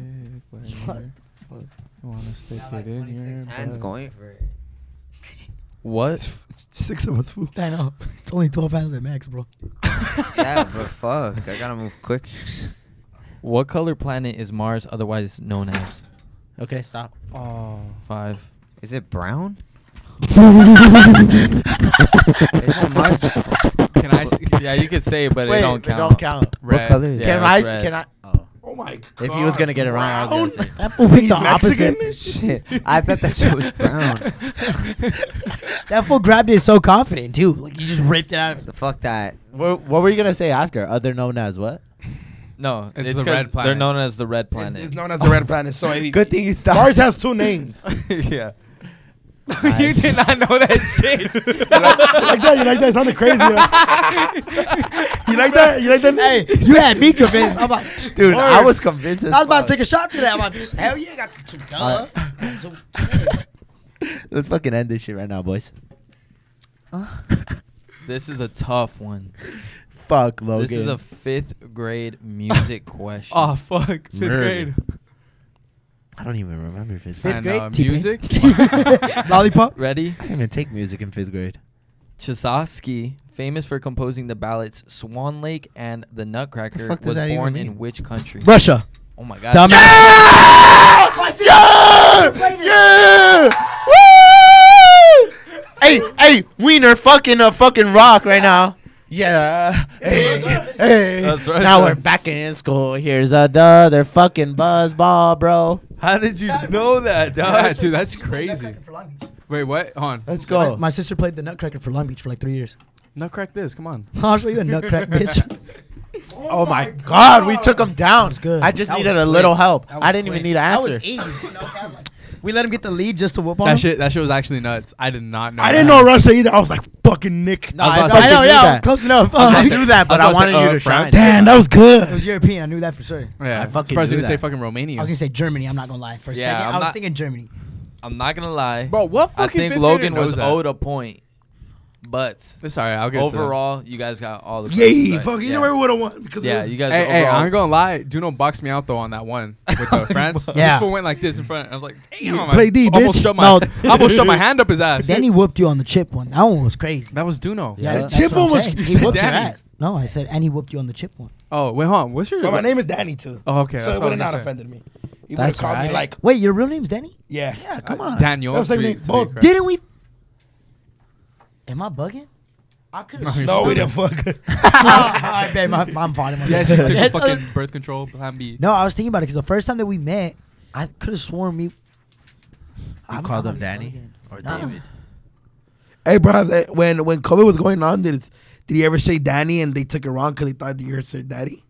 What? You wanna stick it in your hands going for it. What? It's six of us, fool. I know. It's only 12 pounds at max, bro. Yeah, but fuck. I gotta move quick. What color planet is Mars, otherwise known as? Okay, stop. Oh, 5. Is it brown? Is it Mars? Can I? Yeah, you could say it, but it don't count. It don't count. Red. What color? Yeah, can I? Oh my god! If he was gonna get it wrong, I was gonna say that fool picked the opposite. Shit, I thought that shit was brown. That fool grabbed it so confident too. Like you just ripped it out. The fuck that. What were you gonna say after? Other known as what? No, it's the red planet. They're known as the red planet. It's known as the red planet. So good thing you stopped. Mars has 2 names. Yeah. Nice. You did not know that shit. You like that? It sounded crazy. You like that? Hey, you had me convinced. I'm like, dude, I was convinced. I was about to take a shot to that. I'm like, hell yeah, I got some Let's fucking end this shit right now, boys. This is a tough one. Fuck, Logan. This is a 5th grade music question. Oh, fuck. 5th grade. I don't even remember 5th grade. And, music? Lollipop? Ready? I didn't even take music in 5th grade. Tchaikovsky, famous for composing the ballads Swan Lake and The Nutcracker, was born in which country? Russia. Oh my god. Dumbass. Yeah! Hey, Wiener fucking a fucking rock right now. Yeah, hey. That's right, now we're back in school. Here's another fucking buzz ball, bro. How did you know that, dog? Yeah, dude, that's crazy. Wait, what? Hold on. Let's go. My sister played the Nutcracker for Long Beach for like 3 years. Nutcrack this, come on. I'll show you a Nutcrack, bitch. Oh my God, we took him down. That was good. I just needed a little help. I didn't even need an answer. That was easy. We let him get the lead just to whoop on him. That shit was actually nuts. I did not know. I didn't know Russia either. I was like, fucking Nick. No, I know. Yeah, close enough. I knew that, but I wanted you to shine. Damn, that was good. It was European. I knew that for sure. Yeah, I fucking surprised you didn't say fucking Romania. I was gonna say Germany. I'm not gonna lie. For a second, I was thinking Germany. I'm not gonna lie, bro. What fucking? I think Logan was owed a point. But it's all right. I'll get overall, you guys got all the credit. Fuck, you know what I want. Because you guys. Hey, I ain't gonna lie. Duno boxed me out though on that one with the France. This fool went like this in front. I was like, damn. Play D, bitch. I almost shut my hand up his ass. Then he whooped you on the chip one. That one was crazy. That was Duno. Yeah, chip one was. You said Danny. No, I said, and he whooped you on the chip one. Oh, wait, hold on. What's your? Well, my name is Danny too. Oh, okay. So it would have not offended me. He would have called me like. Wait, your real name's Danny? Yeah. Yeah. Come on. Daniel. Didn't we? Am I bugging? I could have. No, we didn't fuck. I bet I'm fine. Yeah, she took fucking birth control. Plan B. No, I was thinking about it because the first time that we met, I could have sworn me. You called him Danny or David. Hey, bro, when COVID was going on, did he ever say Danny and they took it wrong because they thought you heard said daddy?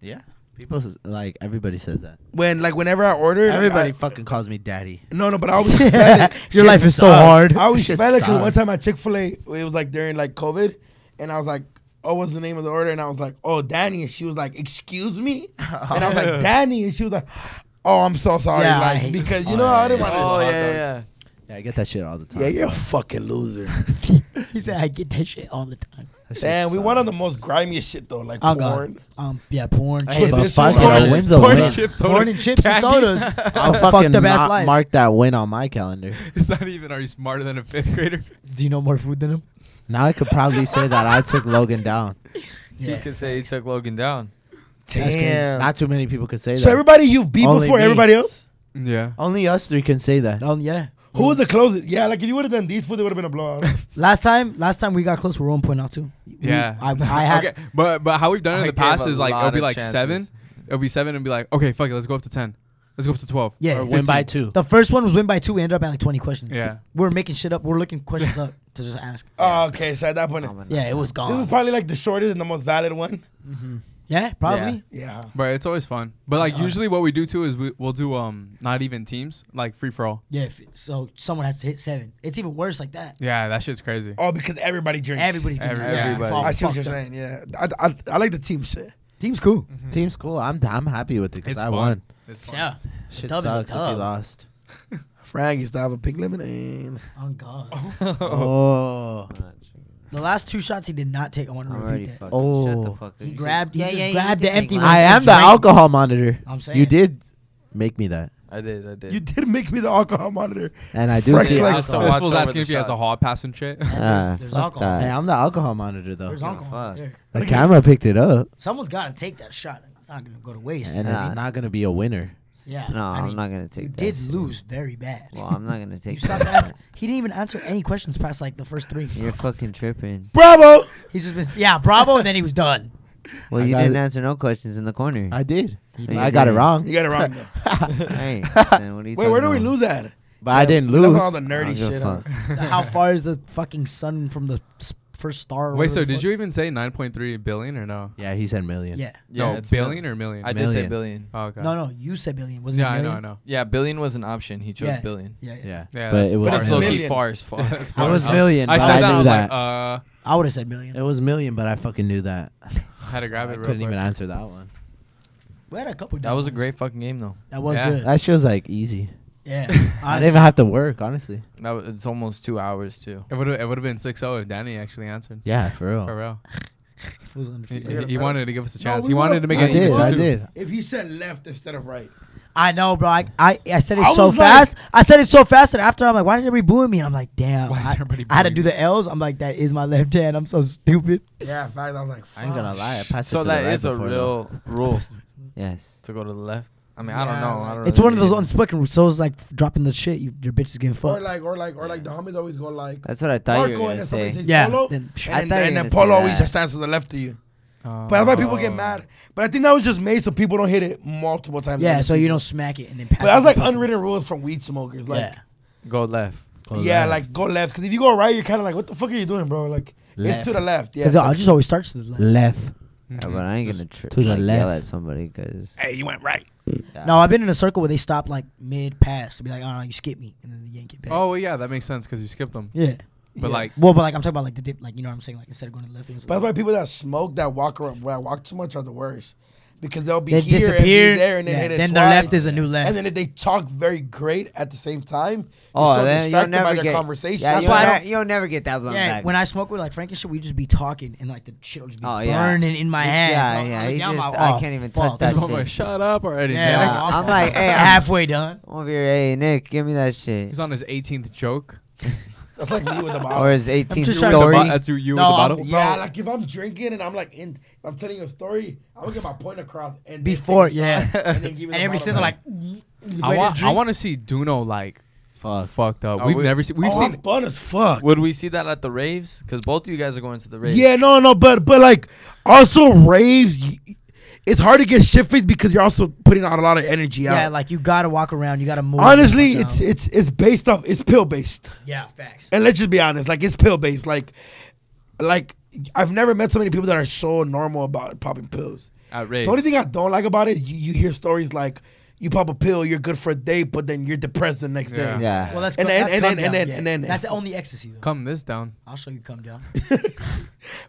Yeah. People like everybody says that. Whenever I ordered, everybody fucking calls me daddy. No, but I always spell it. Your life is so hard. I always spell it because one time at Chick-fil-A, it was like during like COVID, and I was like, "Oh, what's the name of the order?" And I was like, "Oh, Danny," and she was like, "Excuse me," and I was like, "Danny," and she was like, "Oh, I'm so sorry," like because you know I didn't want to. Oh yeah. Yeah, I get that shit all the time. Yeah, you're a fucking loser. He said, I get that shit all the time. Damn, we one of the most grimiest shit, though, like porn. Yeah, porn, chips, porn and chips and sodas. I'll fucking not mark that win on my calendar. It's not even, are you smarter than a fifth grader? Do you know more food than him? Now I could probably say that I took Logan down. Yeah. You could say you took Logan down. Damn. Not too many people could say that. So everybody you've beat before everybody else? Yeah. Only us three can say that. Oh, yeah. Who was the closest? Yeah, like if you would have done these food, it would have been a blowout. last time we got close, we were 1.02. Yeah, I had. Okay. But how we've done it in the past is like it'll be like chances. 7, it'll be 7, and be like, okay, fuck it, let's go up to 10, let's go up to 12. Yeah, or win by 2. The first one was win by 2. We ended up at like 20 questions. Yeah, we were making shit up. We were looking questions up to just ask. Oh, okay. So at that point, it was gone. This was probably like the shortest and the most valid one. Mm-hmm. Yeah, probably. Yeah, but it's always fun. But like usually, what we do too is we'll do not even teams, like free for all. Yeah, so someone has to hit 7. It's even worse like that. Yeah, that shit's crazy. Oh, because everybody drinks. Everybody's drinking. Everybody. Yeah. I see what you're saying. Yeah, I like the team shit. Team's cool. Mm-hmm. Team's cool. I'm happy with it because I won. It's fun. Yeah, shit sucks if you lost. Frank used to have a pig lemonade. Oh God. Oh. The last 2 shots he did not take. I want to repeat that. Oh, shut the fuck up. He just grabbed the empty one. I am the alcohol monitor. I'm saying. You did make me that. I did. You did make me the alcohol monitor. And I do Fresh see alcohol. This fool's asking if he has a hall pass and shit. There's alcohol. Hey, I'm the alcohol monitor, though. There's alcohol there. The camera picked it up. Someone's got to take that shot. It's not going to go to waste. And it's not going to be a winner. Yeah. No, I'm not going to take that. You did lose very bad. Well, I'm not going to take that. He didn't even answer any questions past, like, the first 3. You're fucking tripping. Bravo! He just missed, bravo, and then he was done. Well, you didn't answer no questions in the corner. I did. I got it wrong. You got it wrong, though. Hey, man, what are you Wait, where do we lose at? But I didn't lose. Look all the nerdy shit on. How far is the fucking sun from the first star? Wait, so did you even say 9.3 billion or no? Yeah, he said million. Yeah. No, billion or million? I did say billion. Oh, okay. No, you said billion. Wasn't it million? Yeah, I know. Yeah, billion was an option. He chose billion. Yeah. But it was low-key far as fuck. I was million. I said that. I would have said million. It was million, but I fucking knew that. I had to grab it real quick. Couldn't even answer that one. We had a couple. That was a great fucking game, though. That was good. That shit was like easy. Yeah, I didn't even have to work, honestly. No, it's almost 2 hours, too. It would have been 6-0 if Danny actually answered. Yeah, for real. He wanted to give us a chance. He wanted to make it easy. I did. If he said left instead of right. I know, bro. I said it so fast. I said it so fast that after I'm like, why is everybody booing me? And I'm like, damn. Why is everybody booing? I had to do the L's. I'm like, that is my left hand. I'm so stupid. Yeah, in fact, I was like, fuck. I ain't gonna lie. I passed it to the right. So that is a real rule. Yes. To go to the left. I mean, I don't know. It's really one of those unspoken rules. So it's like dropping the shit. Your bitch is getting fucked. Or like the homies always go like. That's what I thought you were going to say. Yeah. Polo, and then Polo always just stands to the left of you. But that's why people get mad. But I think that was just made so people don't hit it multiple times. Yeah, so you don't smack it and then pass it. But that's like unwritten rules from weed smokers. Like, go left. Go left. Because if you go right, you're kind of like, what the fuck are you doing, bro? Like, left. It's to the left. Yeah. Because I just always start to the left. Left. Yeah, but I ain't going to yell at somebody because. Hey, you went right. Yeah. No, I've been in a circle where they stop like mid-pass to be like, oh, no, you skipped me, and then they yank it back. Oh, well, yeah, that makes sense because you skipped them. Yeah. But like. Well, but like I'm talking about like the dip, like you know what I'm saying? Like instead of going to the left. By the way, people that smoke, that walk too much are the worst. because they'll be here and be there, and then hit it twice. Then the left is a new left. And then if they talk very great at the same time, you're so distracted by their conversation. Yeah, you'll never get that blown back. When I smoke with like Frank and shit, we just be talking, and like the shit will just be burning in my head. I can't even touch that shit. Shut up already. I'm like, hey, halfway done. Over here, hey Nick, give me that shit. He's on his 18th joke. That's like me with the bottle. Or his 18th story. That's you with the bottle? Yeah, like if I'm drinking and I'm like, I'm telling a story, I'm going to get my point across. And before, yeah. And then give me the every single, like, I want to see DoKnow, like, fucked up. We've never seen. We've seen fun as fuck. Would we see that at the raves? Because both of you guys are going to the raves. Yeah, no, but like, also raves. It's hard to get shit-faced because you're also putting out a lot of energy out. Yeah, like you gotta walk around, you gotta move. Honestly, it's based off, it's pill-based. Yeah, facts. And let's just be honest, like it's pill-based. Like I've never met so many people that are so normal about popping pills. Outrageous. The only thing I don't like about it is you hear stories like you pop a pill, you're good for a day, but then you're depressed the next day. Yeah. Well, that's only ecstasy. Though. Come this down. I'll show you come down.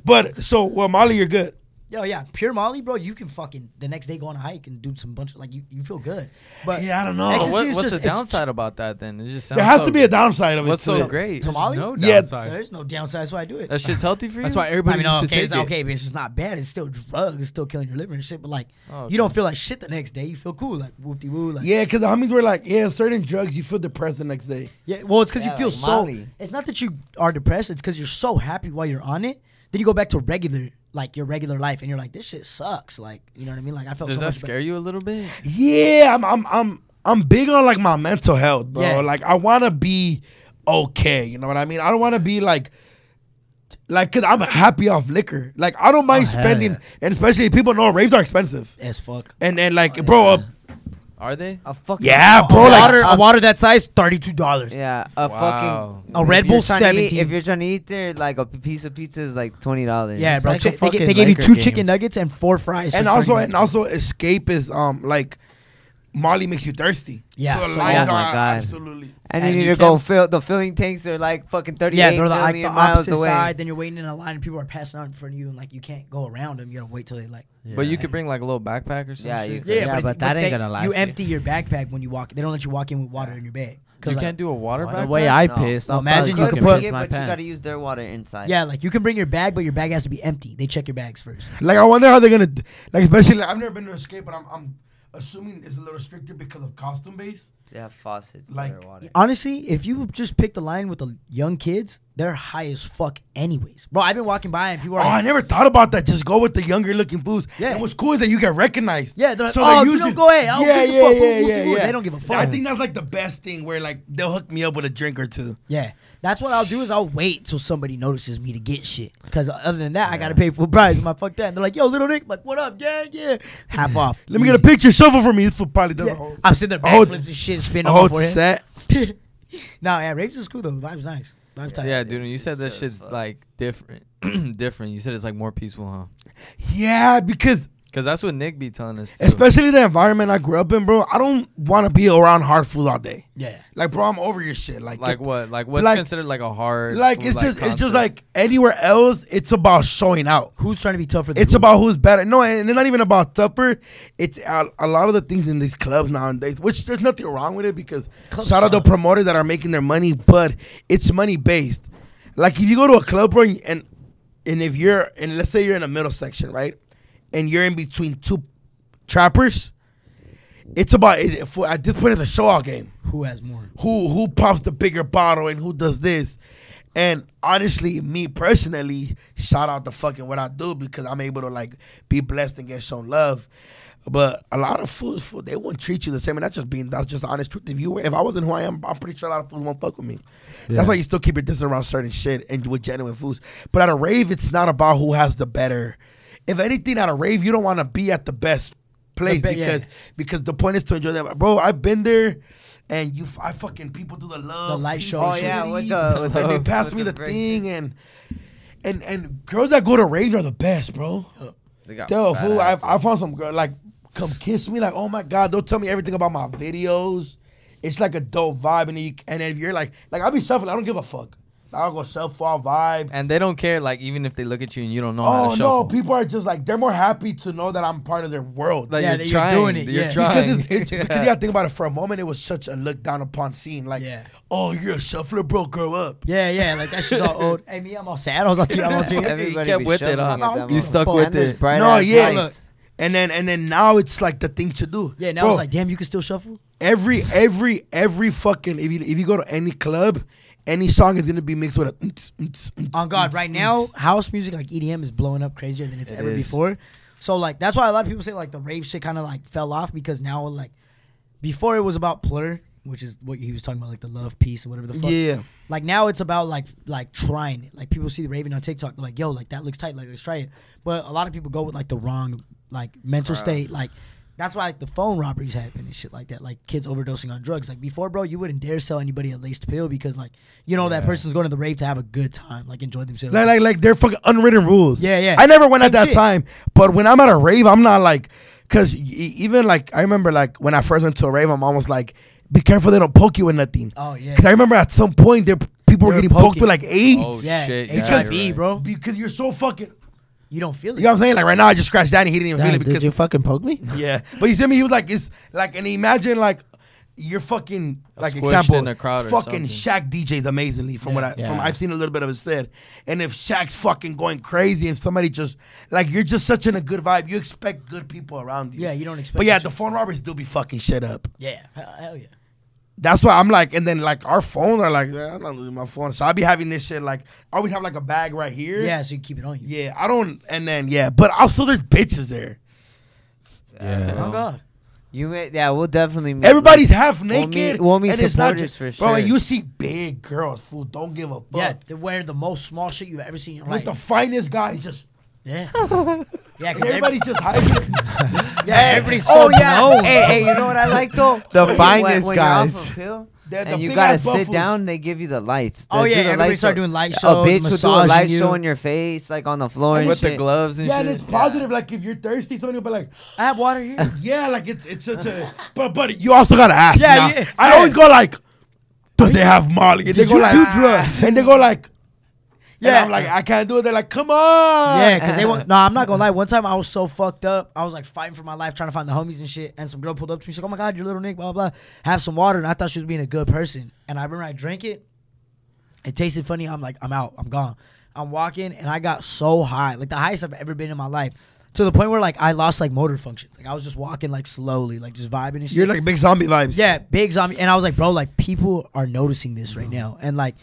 But so Molly, you're good. Yo, yeah, pure Molly, bro. You can fucking the next day go on a hike and do some bunch of like you feel good. But yeah, I don't know. So what's the downside about that then? It just sounds there has to be a downside of it. What's so great? To Molly? No downside. Yeah, there is no downside. That's why I do it. That shit's healthy for you. That's why everybody needs to take it. Okay, but it's just not bad. It's still drugs. It's still killing your liver and shit. But like, you don't feel like shit the next day. You feel cool, like whoop de woo. Like. Yeah, because the homies were like, yeah, certain drugs you feel depressed the next day. Yeah, well, it's because you feel so. It's not that you are depressed. It's because you're so happy while you're on it. Then you go back to your regular life, and you're like, this shit sucks. Like, you know what I mean? Like, I felt. Does so that much scare you a little bit? Yeah, I'm big on like my mental health, bro. Yeah. Like, I want to be okay. You know what I mean? I don't want to be like, cause I'm happy off liquor. Like, I don't mind spending, and especially people know raves are expensive as fuck. And like, bro. Yeah. Are they? A fucking bro. A water that size, $32. Yeah, fucking a Red Bull 17. If you're trying to eat there, like a piece of pizza is like $20. Yeah, bro. Like they gave you two chicken nuggets and 4 fries. And also, Escape is like Molly makes you thirsty. Yeah. So my God. Absolutely. And you need to go fill the filling tanks are like fucking 38 yeah, they're like the opposite away. Side. Then you're waiting in a line and people are passing out in front of you and like you can't go around them. You gotta wait till they like. Yeah. But you could bring like a little backpack or something. Yeah, but that ain't gonna last. You empty your backpack when you walk. They don't let you walk in with water in your bag. You can't do a water bag? The way I piss. Well, imagine you can put it, but you got to use their water inside. Yeah, like you can bring your bag, but your bag has to be empty. They check your bags first. Like I wonder how they're going to, like especially, like, I've never been to Escape, but I'm assuming it's a little stricter because of costume base. They have faucets. Like, water. Honestly, if you just pick the line with the young kids, they're high as fuck anyways. Bro, I've been walking by and people are I never thought about that. Just go with the younger looking booths. Yeah. And what's cool is that you get recognized. Yeah, they're like, so oh, you don't go ahead. Yeah. They don't give a fuck. I think that's like the best thing where like they'll hook me up with a drink or two. Yeah. That's what I'll do is I'll wait till somebody notices me to get shit. Because other than that, I got to pay full price. I'm like, fuck that. And they're like, yo, little Nick. I'm like, what up, gang? Yeah. Half off. Let me get a picture. Shuffle for me. This for probably the whole. I'm sitting there backflips and shit. Spin oh, it's set. Nah, yeah, raves is cool though. The vibe's nice. Vibe's tight. Yeah, dude, you said that shit's like different. Different. You said it's like more peaceful, huh? Yeah, because that's what Nick be telling us too. Especially the environment I grew up in, bro. I don't want to be around hard food all day. Yeah. Like, bro, I'm over your shit. Like what's considered like a hard like food, it's just like anywhere else, it's about showing out. Who's trying to be tougher than It's who? About who's better. No, and it's not even about tougher. It's a lot of the things in these clubs nowadays, which there's nothing wrong with it because shout out the promoters that are making their money, but it's money based. Like if you go to a club, bro, and if you're and let's say you're in the middle section, right? And you're in between two trappers. It's about at this point it's a show-out game. Who has more? Who pops the bigger bottle and who does this? And honestly, me personally, shout out to fucking what I do because I'm able to like be blessed and get shown love. But a lot of fools, they won't treat you the same. And that's just the honest truth. If I wasn't who I am, I'm pretty sure a lot of fools won't fuck with me. Yeah. That's why you still keep your distance around certain shit and with genuine fools. But at a rave, it's not about who has the better. If anything, at a rave, you don't want to be at the best place because the point is to enjoy that. Bro, I've been there, and I fucking people do the love. The light show. Oh, yeah. They pass me the thing, and girls that go to raves are the best, bro. Yo, fool, I found some girl, like, come kiss me. Like, oh, my God. They'll tell me everything about my videos. It's like a dope vibe. And then if you're like I'll be suffering. I don't give a fuck. I'll go so far vibe. And they don't care, like, even if they look at you and you don't know how to shuffle. Oh, no, people are just like, they're more happy to know that I'm part of their world. Like, yeah, you're trying. Because you got to think about it, for a moment, it was such a look down upon scene. Like, oh, you're a shuffler, bro, grow up. Yeah, yeah, like that shit's all old. Hey, me, I'm all sad. I was like, everybody kept with it, huh? You stuck with it. No, yeah. And then now it's like the thing to do. Yeah, now it's like, damn, you can still shuffle? Every fucking, if you go to any club, any song is gonna be mixed with a. Oh God! Right now, house music like EDM is blowing up crazier than it's ever before. So like that's why a lot of people say like the rave shit kind of like fell off, because now like before it was about Plur, which is what he was talking about, like the love piece or whatever the fuck. Yeah. Like now it's about like trying it. Like people see the raving on TikTok, they're like, yo, like that looks tight, like let's try it. But a lot of people go with like the wrong like mental state, like. That's why like the phone robberies happen and shit like that. Like kids overdosing on drugs. Like before, bro, you wouldn't dare sell anybody a laced pill because like you know that person's going to the rave to have a good time, like enjoy themselves. Like they're fucking unwritten rules. Yeah, yeah. I never went at that time, but when I'm at a rave, I'm not like, cause even like I remember like when I first went to a rave, I'm almost like, be careful they don't poke you with nothing. Oh yeah. Cause I remember at some point people were getting poked with like AIDS. Oh yeah, shit. HIV, bro. Because you're so fucking. You don't feel it. You know what I'm saying? Like right now, I just scratched Danny. He didn't even feel it because did you fucking poke me? Yeah, but you see me. He was like, it's like, and imagine like you're fucking like example, in a crowd or fucking Shaq DJs amazingly from what I've seen a little bit of it said. And if Shaq's fucking going crazy and somebody just like you're just such in a good vibe, you expect good people around you. Yeah, you don't expect. But yeah, the phone robbers do be fucking shit up. Yeah, hell yeah. That's why I'm like, and then like our phones are like, I'm not losing my phone. So I be having this shit like, I always have like a bag right here. Yeah, so you keep it on you. Yeah, I don't, and then yeah, but also there's bitches there. Yeah. Oh God. We'll definitely meet. Everybody's like, half naked. We'll meet and supporters, it's not just, for sure. Bro, and you see big girls, fool, don't give a fuck. Yeah, they wear the most small shit you've ever seen in your life. Like the finest guys just. Yeah. Yeah, cause everybody's just hyping. Yeah, everybody's so known. Hey, you know what I like though? The finest guys. And you gotta sit down. They give you the lights. Oh yeah, everybody start doing light shows. A bitch will do a light show in your face, like on the floor and with the gloves and shit. Yeah, and it's positive. Like if you're thirsty, somebody will be like, "I have water here." Yeah, like it's such a. But you also gotta ask. Yeah, I always go like, "Does they have Molly?" And they go like, "Do drugs?" And they go like. Yeah, and I'm like, I can't do it. They're like, come on. Yeah, because they won't. No, I'm not going to lie. One time I was so fucked up. I was like fighting for my life, trying to find the homies and shit. And some girl pulled up to me. She's like, oh my God, you're Lil Nick, blah, blah, blah. Have some water. And I thought she was being a good person. And I remember I drank it. It tasted funny. I'm like, I'm out. I'm gone. I'm walking. And I got so high. Like the highest I've ever been in my life. To the point where like I lost like motor functions. Like I was just walking like slowly, like just vibing and shit. You're like big zombie vibes. Yeah, big zombie. And I was like, bro, like people are noticing this right now. And like.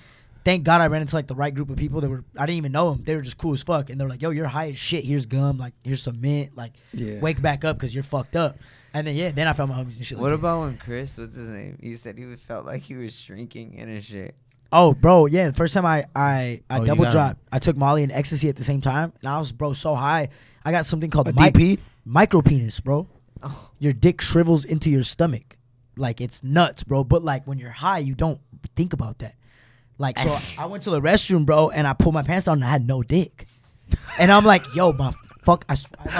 Thank God I ran into like the right group of people that were, I didn't even know them. They were just cool as fuck. And they're like, yo, you're high as shit. Here's gum. Like, here's some mint. Like, wake back up because you're fucked up. And then, yeah, then I found my homies and shit. What about when Chris, what's his name? He said he felt like he was shrinking and his shit. Oh, bro, yeah. The first time I double dropped, I took Molly and ecstasy at the same time. And I was, bro, so high. I got something called micropenis, bro. Oh. Your dick shrivels into your stomach. Like, it's nuts, bro. But, like, when you're high, you don't think about that. Like, so I went to the restroom, bro, and I pulled my pants down and I had no dick. And I'm like, yo, my fuck, I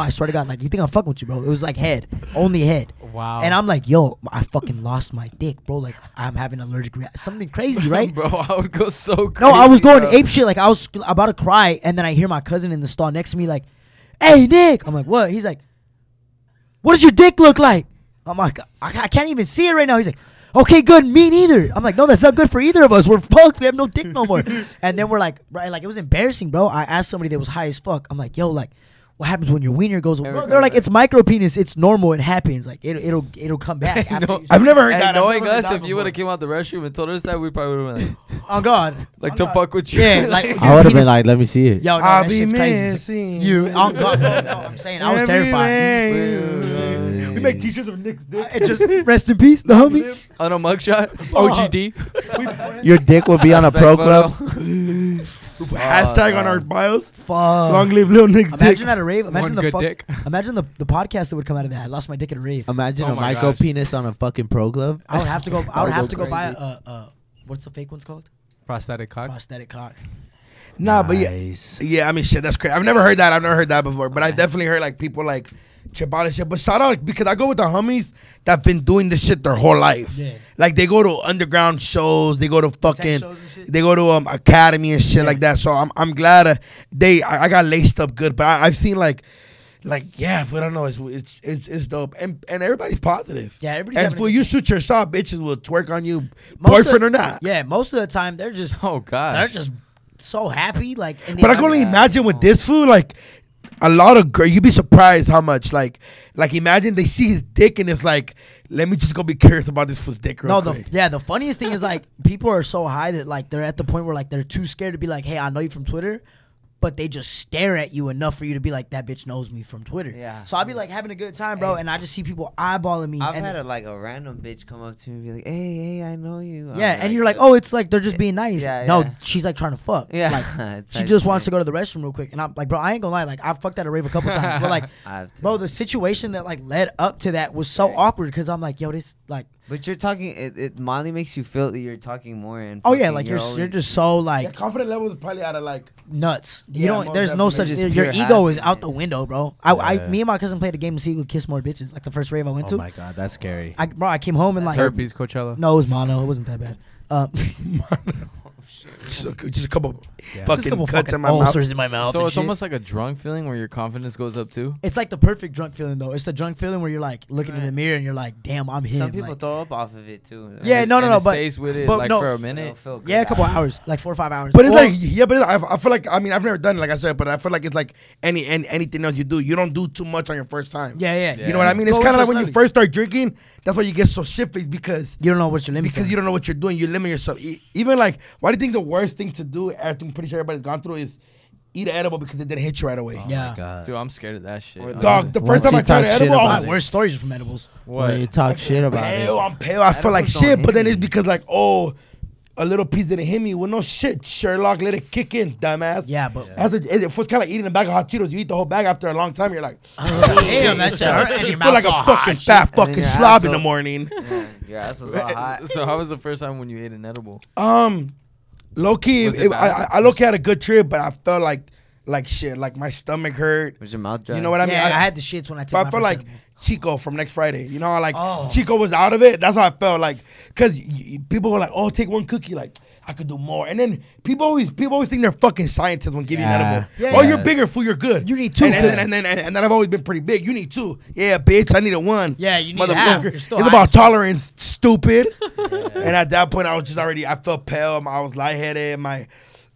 swear to God, like, you think I'm fucking with you, bro? It was like head, only head. Wow. And I'm like, yo, I fucking lost my dick, bro. Like, I'm having an allergic reaction. Something crazy, right? Bro, I would go so crazy. No, I was going ape shit. Like, I was about to cry, and then I hear my cousin in the stall next to me, like, hey, Nick. I'm like, what? He's like, what does your dick look like? I'm like, I can't even see it right now. He's like, okay, good, me neither. I'm like, no, that's not good for either of us. We're fucked. We have no dick no more. And then we're like, right, like, it was embarrassing, bro. I asked somebody that was high as fuck. I'm like, yo, like, what happens when your wiener goes away? They're like, it's micropenis. It's normal. It happens. Like, it'll come back. After I've never heard that. Knowing us, if you would have came out the restroom and told us that, we probably would have been like, oh, God. Like, oh, to God. Fuck with you. Yeah, like, dude, I would have been like, let me see it. Yo, no, I'll be missing you. Oh, God. No, I'm saying, I was terrified. We make t-shirts of Nick's dick. It just rest in peace, the homie. On a mugshot, OGD. Your dick will be on a pro club. Hashtag on our bios. Fuck. Long live Lil Nick's dick. Imagine at a rave. Imagine the fuck. Dick. Imagine the podcast that would come out of that. I lost my dick at a rave. Imagine a micropenis on a fucking pro club. I would have to go. I would have to go buy a what's the fake one's called? Prosthetic cock. Prosthetic cock. Nah, nice. But yeah, I mean, shit, that's crazy. I've never heard that. I've never heard that before. But I definitely heard like people like chip out and shit. But shout out, like, because I go with the homies that been doing this shit their whole life. Yeah. Like they go to underground shows, they go to fucking, they go to academy and shit like that. So I'm glad I got laced up good. But I've seen like yeah, but I don't know, it's dope, and everybody's positive. Yeah, everybody's. And when you shoot your shot, bitches will twerk on you, boyfriend or not. Yeah, most of the time they're just they're just so happy, like. But I can only imagine with this food, like a lot of girls, you'd be surprised how much like imagine they see his dick and it's like, let me just go be curious about this fool's dick. The funniest thing is like people are so high that like they're at the point where like they're too scared to be like, hey, I know you from Twitter. But they just stare at you enough for you to be like, that bitch knows me from Twitter. Yeah. So I'll be like having a good time, bro, and I just see people eyeballing me. I've had a random bitch come up to me and be like, hey, I know you. Yeah, and you're like, oh, it's like they're just being nice. Yeah, no, she's like trying to fuck. Yeah. Like, she just wants to go to the restroom real quick. And I'm like, bro, I ain't gonna lie. Like, I've fucked at a rave a couple times. But like, bro, the situation that like led up to that was so awkward because I'm like, yo, this like. But you're talking, it Molly makes you feel that you're talking more. And oh yeah, like you're just so like. The confident level is probably out of like nuts. You don't. There's no such. Your ego is out the window, bro. Me and my cousin played a game to see who could kiss more bitches. Like the first rave I went to. Oh my god, that's scary. I came home and that's like herpes Coachella. No, it was mono. It wasn't that bad. Mono. Just a couple fucking cuts in my ulcers in my mouth. So it's almost like a drunk feeling where your confidence goes up too. It's like the perfect drunk feeling though. It's the drunk feeling where you're like looking in the mirror and you're like, damn, I'm him. Some people throw up off of it too. Yeah, no, but stays with it like for a minute. Yeah, a couple hours, like 4 or 5 hours. But it's like, yeah, but I feel like, I mean, I've never done it, like I said, but I feel like it's like anything else you do, you don't do too much on your first time. Yeah. You know what I mean? It's kind of like when you first start drinking, that's why you get so shit faced because you don't know what your limits. Because you don't know what you're doing, you limit yourself. Even like, why do I think the worst thing to do, I'm pretty sure everybody's gone through, is eat an edible because it didn't hit you right away. Oh yeah, my God. Dude, I'm scared of that shit. Dog, the first time I tried an edible, my worst stories are from edibles. What? When you talk like, shit about it. I'm pale. I feel like shit, but then it's because like, oh, a little piece didn't hit me. Well, no shit, Sherlock, let it kick in, dumbass. Yeah, but it's kind of like eating a bag of hot Cheetos. You eat the whole bag after a long time. You're like, damn, that shit hurt. You feel like a fucking fat fucking slob in the morning. Yeah, that's so hot. So how was the first time when you ate an edible? Low key, I low key had a good trip, but I felt like shit. Like my stomach hurt. Was your mouth dry? You know what I mean? I had the shits when I took my first. I felt like Chico from Next Friday. You know, like Chico was out of it. That's how I felt. Like, cause people were like, "Oh, take one cookie." Like, I could do more. And then people always think they're fucking scientists when giving an edible. Yeah, you're bigger, fool. You're good. You need two. And then I've always been pretty big. You need two. Yeah, bitch. I needed one. Yeah, you need half. It's about tolerance, stupid. And at that point, I was just I felt pale. I was lightheaded.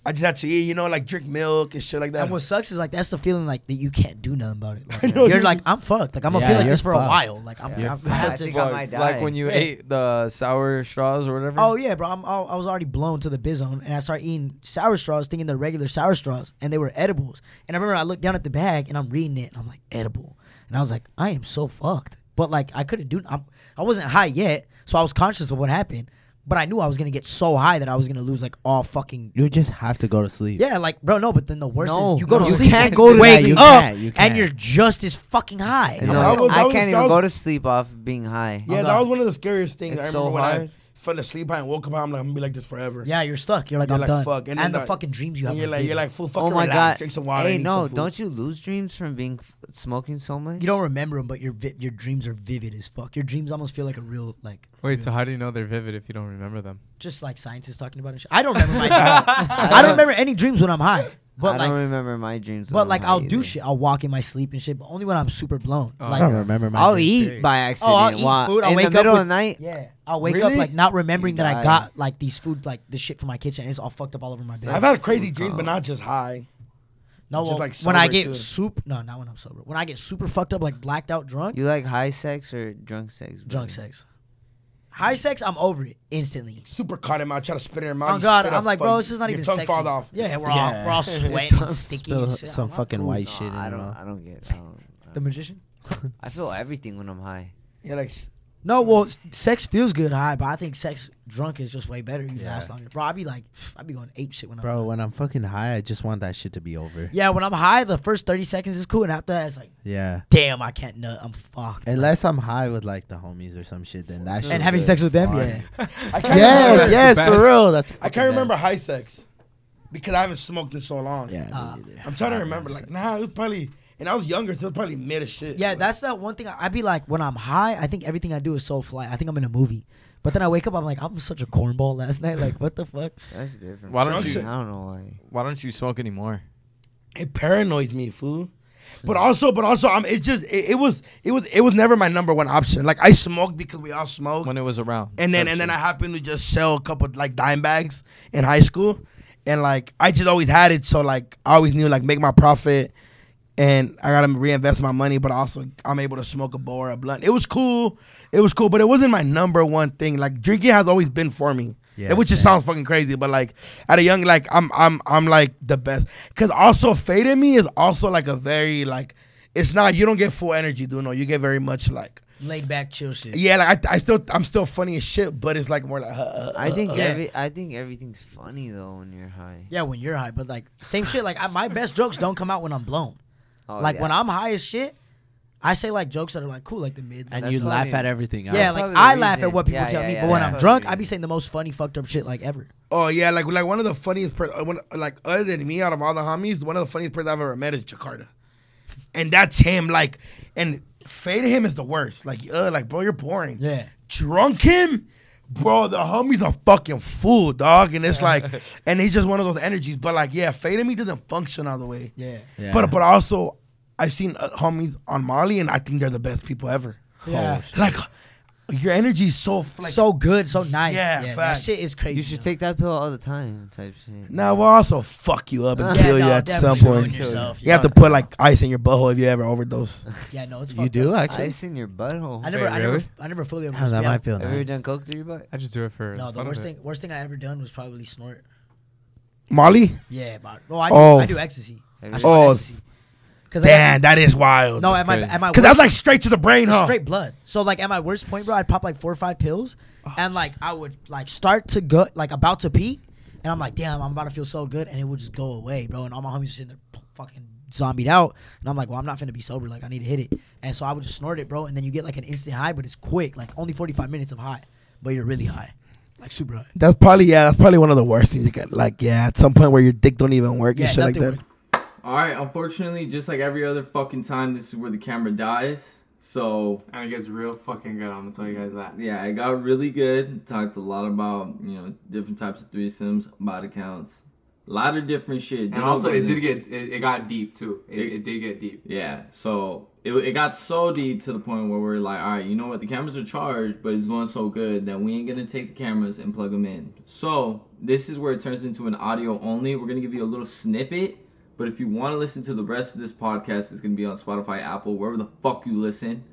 I just had to eat, you know, like drink milk and shit like that. And what sucks is like that's the feeling like that you can't do nothing about it. Like, you're like, I'm fucked. Like I'm gonna feel like this for a while. Like I might die. Like when you ate the sour straws or whatever. Oh yeah, bro. I was already blown to the biz zone, and I started eating sour straws, thinking they're regular sour straws, and they were edibles. And I remember I looked down at the bag, and I'm reading it, and I'm like, edible, and I was like, I am so fucked. But like I couldn't do. I wasn't high yet, so I was conscious of what happened. But I knew I was going to get so high that I was going to lose, like, all fucking... You just have to go to sleep. Yeah, like, bro, no, but then the worst is you go to sleep. You can't go to sleep. Wake up, and you're just as fucking high. No, I can't even go to sleep off being high. Yeah, that was one of the scariest things. It's I remember when I fell asleep high and woke up high, I'm like, I'm going to be like this forever. Yeah, you're stuck. You're like, I'm done. Fuck. And the fucking dreams you have. You're like, full fucking relax. Drink some water. Hey, no, don't you lose dreams from smoking so much? You don't remember them, but your dreams are vivid as fuck. Your dreams almost feel like a real, like... Wait, so how do you know they're vivid if you don't remember them? Just like scientists talking about it. I don't remember my dreams. I don't remember any dreams when I'm high. But I don't remember my dreams. But like I'll do shit. I'll walk in my sleep and shit, but only when I'm super blown. Oh, like, I don't remember my dreams. I'll eat by accident. I'll eat food. I'll wake up in the middle of the night. Yeah. I'll wake up like not remembering that I got like these food, like this shit from my kitchen, and it's all fucked up all over my bed. I've had a crazy dream, but not just high. No, well, like when I get super... No, not when I'm sober. When I get super fucked up, like blacked out drunk. You like high sex or drunk sex? Buddy? Drunk sex. High sex, I'm over it instantly. Super caught him out, try to spit in my mouth. Oh God, I'm like, bro, this is not even sexy. Your tongue falls off. Yeah, we're all sweating, sticky. And shit. Some fucking white shit. I don't get The magician. I feel everything when I'm high. Yeah, like. No, well, sex feels good high, but I think sex drunk is just way better. You last longer, bro. I be going ape shit when I'm. Bro, when I'm fucking high, I just want that shit to be over. Yeah, when I'm high, the first 30 seconds is cool, and after that, it's like, yeah, damn, I can't nut. I'm fucked. Unless I'm high with like the homies or some shit, then that shit. And having sex with them, yeah. I can't remember high sex. because I haven't smoked in so long. Yeah, me neither. I'm trying to remember. Like, nah, it was probably, and I was younger, so it was probably mid as shit. Yeah, like, that's that one thing. I'd be like, when I'm high, I think everything I do is so fly. I think I'm in a movie. But then I wake up, I'm like, I'm such a cornball last night. Like, what the fuck? That's different. Why don't you? I don't know why. Why don't you smoke anymore? It paranoids me, fool. But also, it's just it was never my number one option. Like, I smoked because we all smoked when it was around, and then I happened to just sell a couple like dime bags in high school, and like I just always had it. So like I always knew like make my profit, and I gotta reinvest my money. But also I'm able to smoke a bowl or a blunt. It was cool, but it wasn't my number one thing. Like drinking has always been for me. Yeah, which just sounds fucking crazy, but like at a young, like I'm like the best. Cause also fade in me is also like a very like, it's not, you don't get full energy, Duno. You get very much like laid back, chill shit. Yeah, like I'm still funny as shit, but it's like more like. I think everything's funny though when you're high. Yeah, when you're high, but like same shit. Like my best jokes don't come out when I'm blown. Oh, like when I'm high as shit. I say like jokes that are like cool, like the mid. And you laugh at everything. Yeah, like I laugh at what people tell me, but when I'm drunk, I be saying the most funny, fucked up shit like ever. Oh yeah, like one of the funniest person, like other than me, out of all the homies, one of the funniest person I've ever met is Jakarta, and that's him. Like, and fade him is the worst. Like bro, you're boring. Yeah, drunk him. Bro, the homie's a fucking fool, dog. And it's like, and he's just one of those energies. But like, yeah, fade in me doesn't function all the way. Yeah. But also, I've seen homies on Molly, and I think they're the best people ever. Yeah. Oh, like, your energy is so... Like, so good, so nice. Yeah, that shit is crazy. You should take that pill all the time type shit. Nah, we'll also fuck you up and kill you at some point. Yourself, you have to put, like, ice in your butthole if you ever overdose. Yeah, no, it's fucked up. You do, actually? Ice in your butthole. I never fully overdosed. That might feel nice. Have you ever done coke through your butt? I just do it for... No, the worst thing I ever done was probably snort. Molly? Yeah, Molly. No, I do ecstasy. Oh, damn, that is wild. No, at my because that's like straight to the brain, huh? Straight blood. So like at my worst point, bro, I'd pop like 4 or 5 pills, and like I would like start to go like about to peak, and I'm like, damn, I'm about to feel so good, and it would just go away, bro. And all my homies were sitting there fucking zombied out, and I'm like, well, I'm not finna be sober. Like I need to hit it, and so I would just snort it, bro. And then you get like an instant high, but it's quick, like only 45 minutes of high, but you're really high. Like super high. That's probably one of the worst things you get. Like yeah, at some point where your dick don't even work and shit like that. Alright, unfortunately, just like every other fucking time, this is where the camera dies. So, and it gets real fucking good, I'm gonna tell you guys that. Yeah, it got really good. Talked a lot about, you know, different types of threesomes, body counts, a lot of different shit. And also, it got deep too. It did get deep. Yeah, so it got so deep to the point where we're like, alright, you know what, the cameras are charged, but it's going so good that we ain't gonna take the cameras and plug them in. So, this is where it turns into an audio only. We're gonna give you a little snippet. But if you want to listen to the rest of this podcast, it's going to be on Spotify, Apple, wherever the fuck you listen.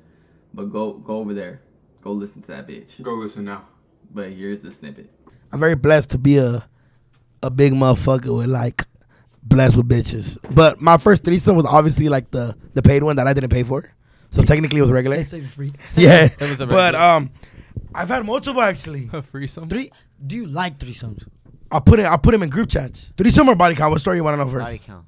But go over there. Go listen to that bitch. Go listen now. But here's the snippet. I'm very blessed to be a big motherfucker with, like, blessed with bitches. But my first threesome was obviously, like, the paid one that I didn't pay for. So technically it was regular. They say free. Yeah. It was a regular. But I've had multiple, actually. A threesome? Do you like threesomes? I put them in group chats. Threesome or body count? What story you want to know first? Body count.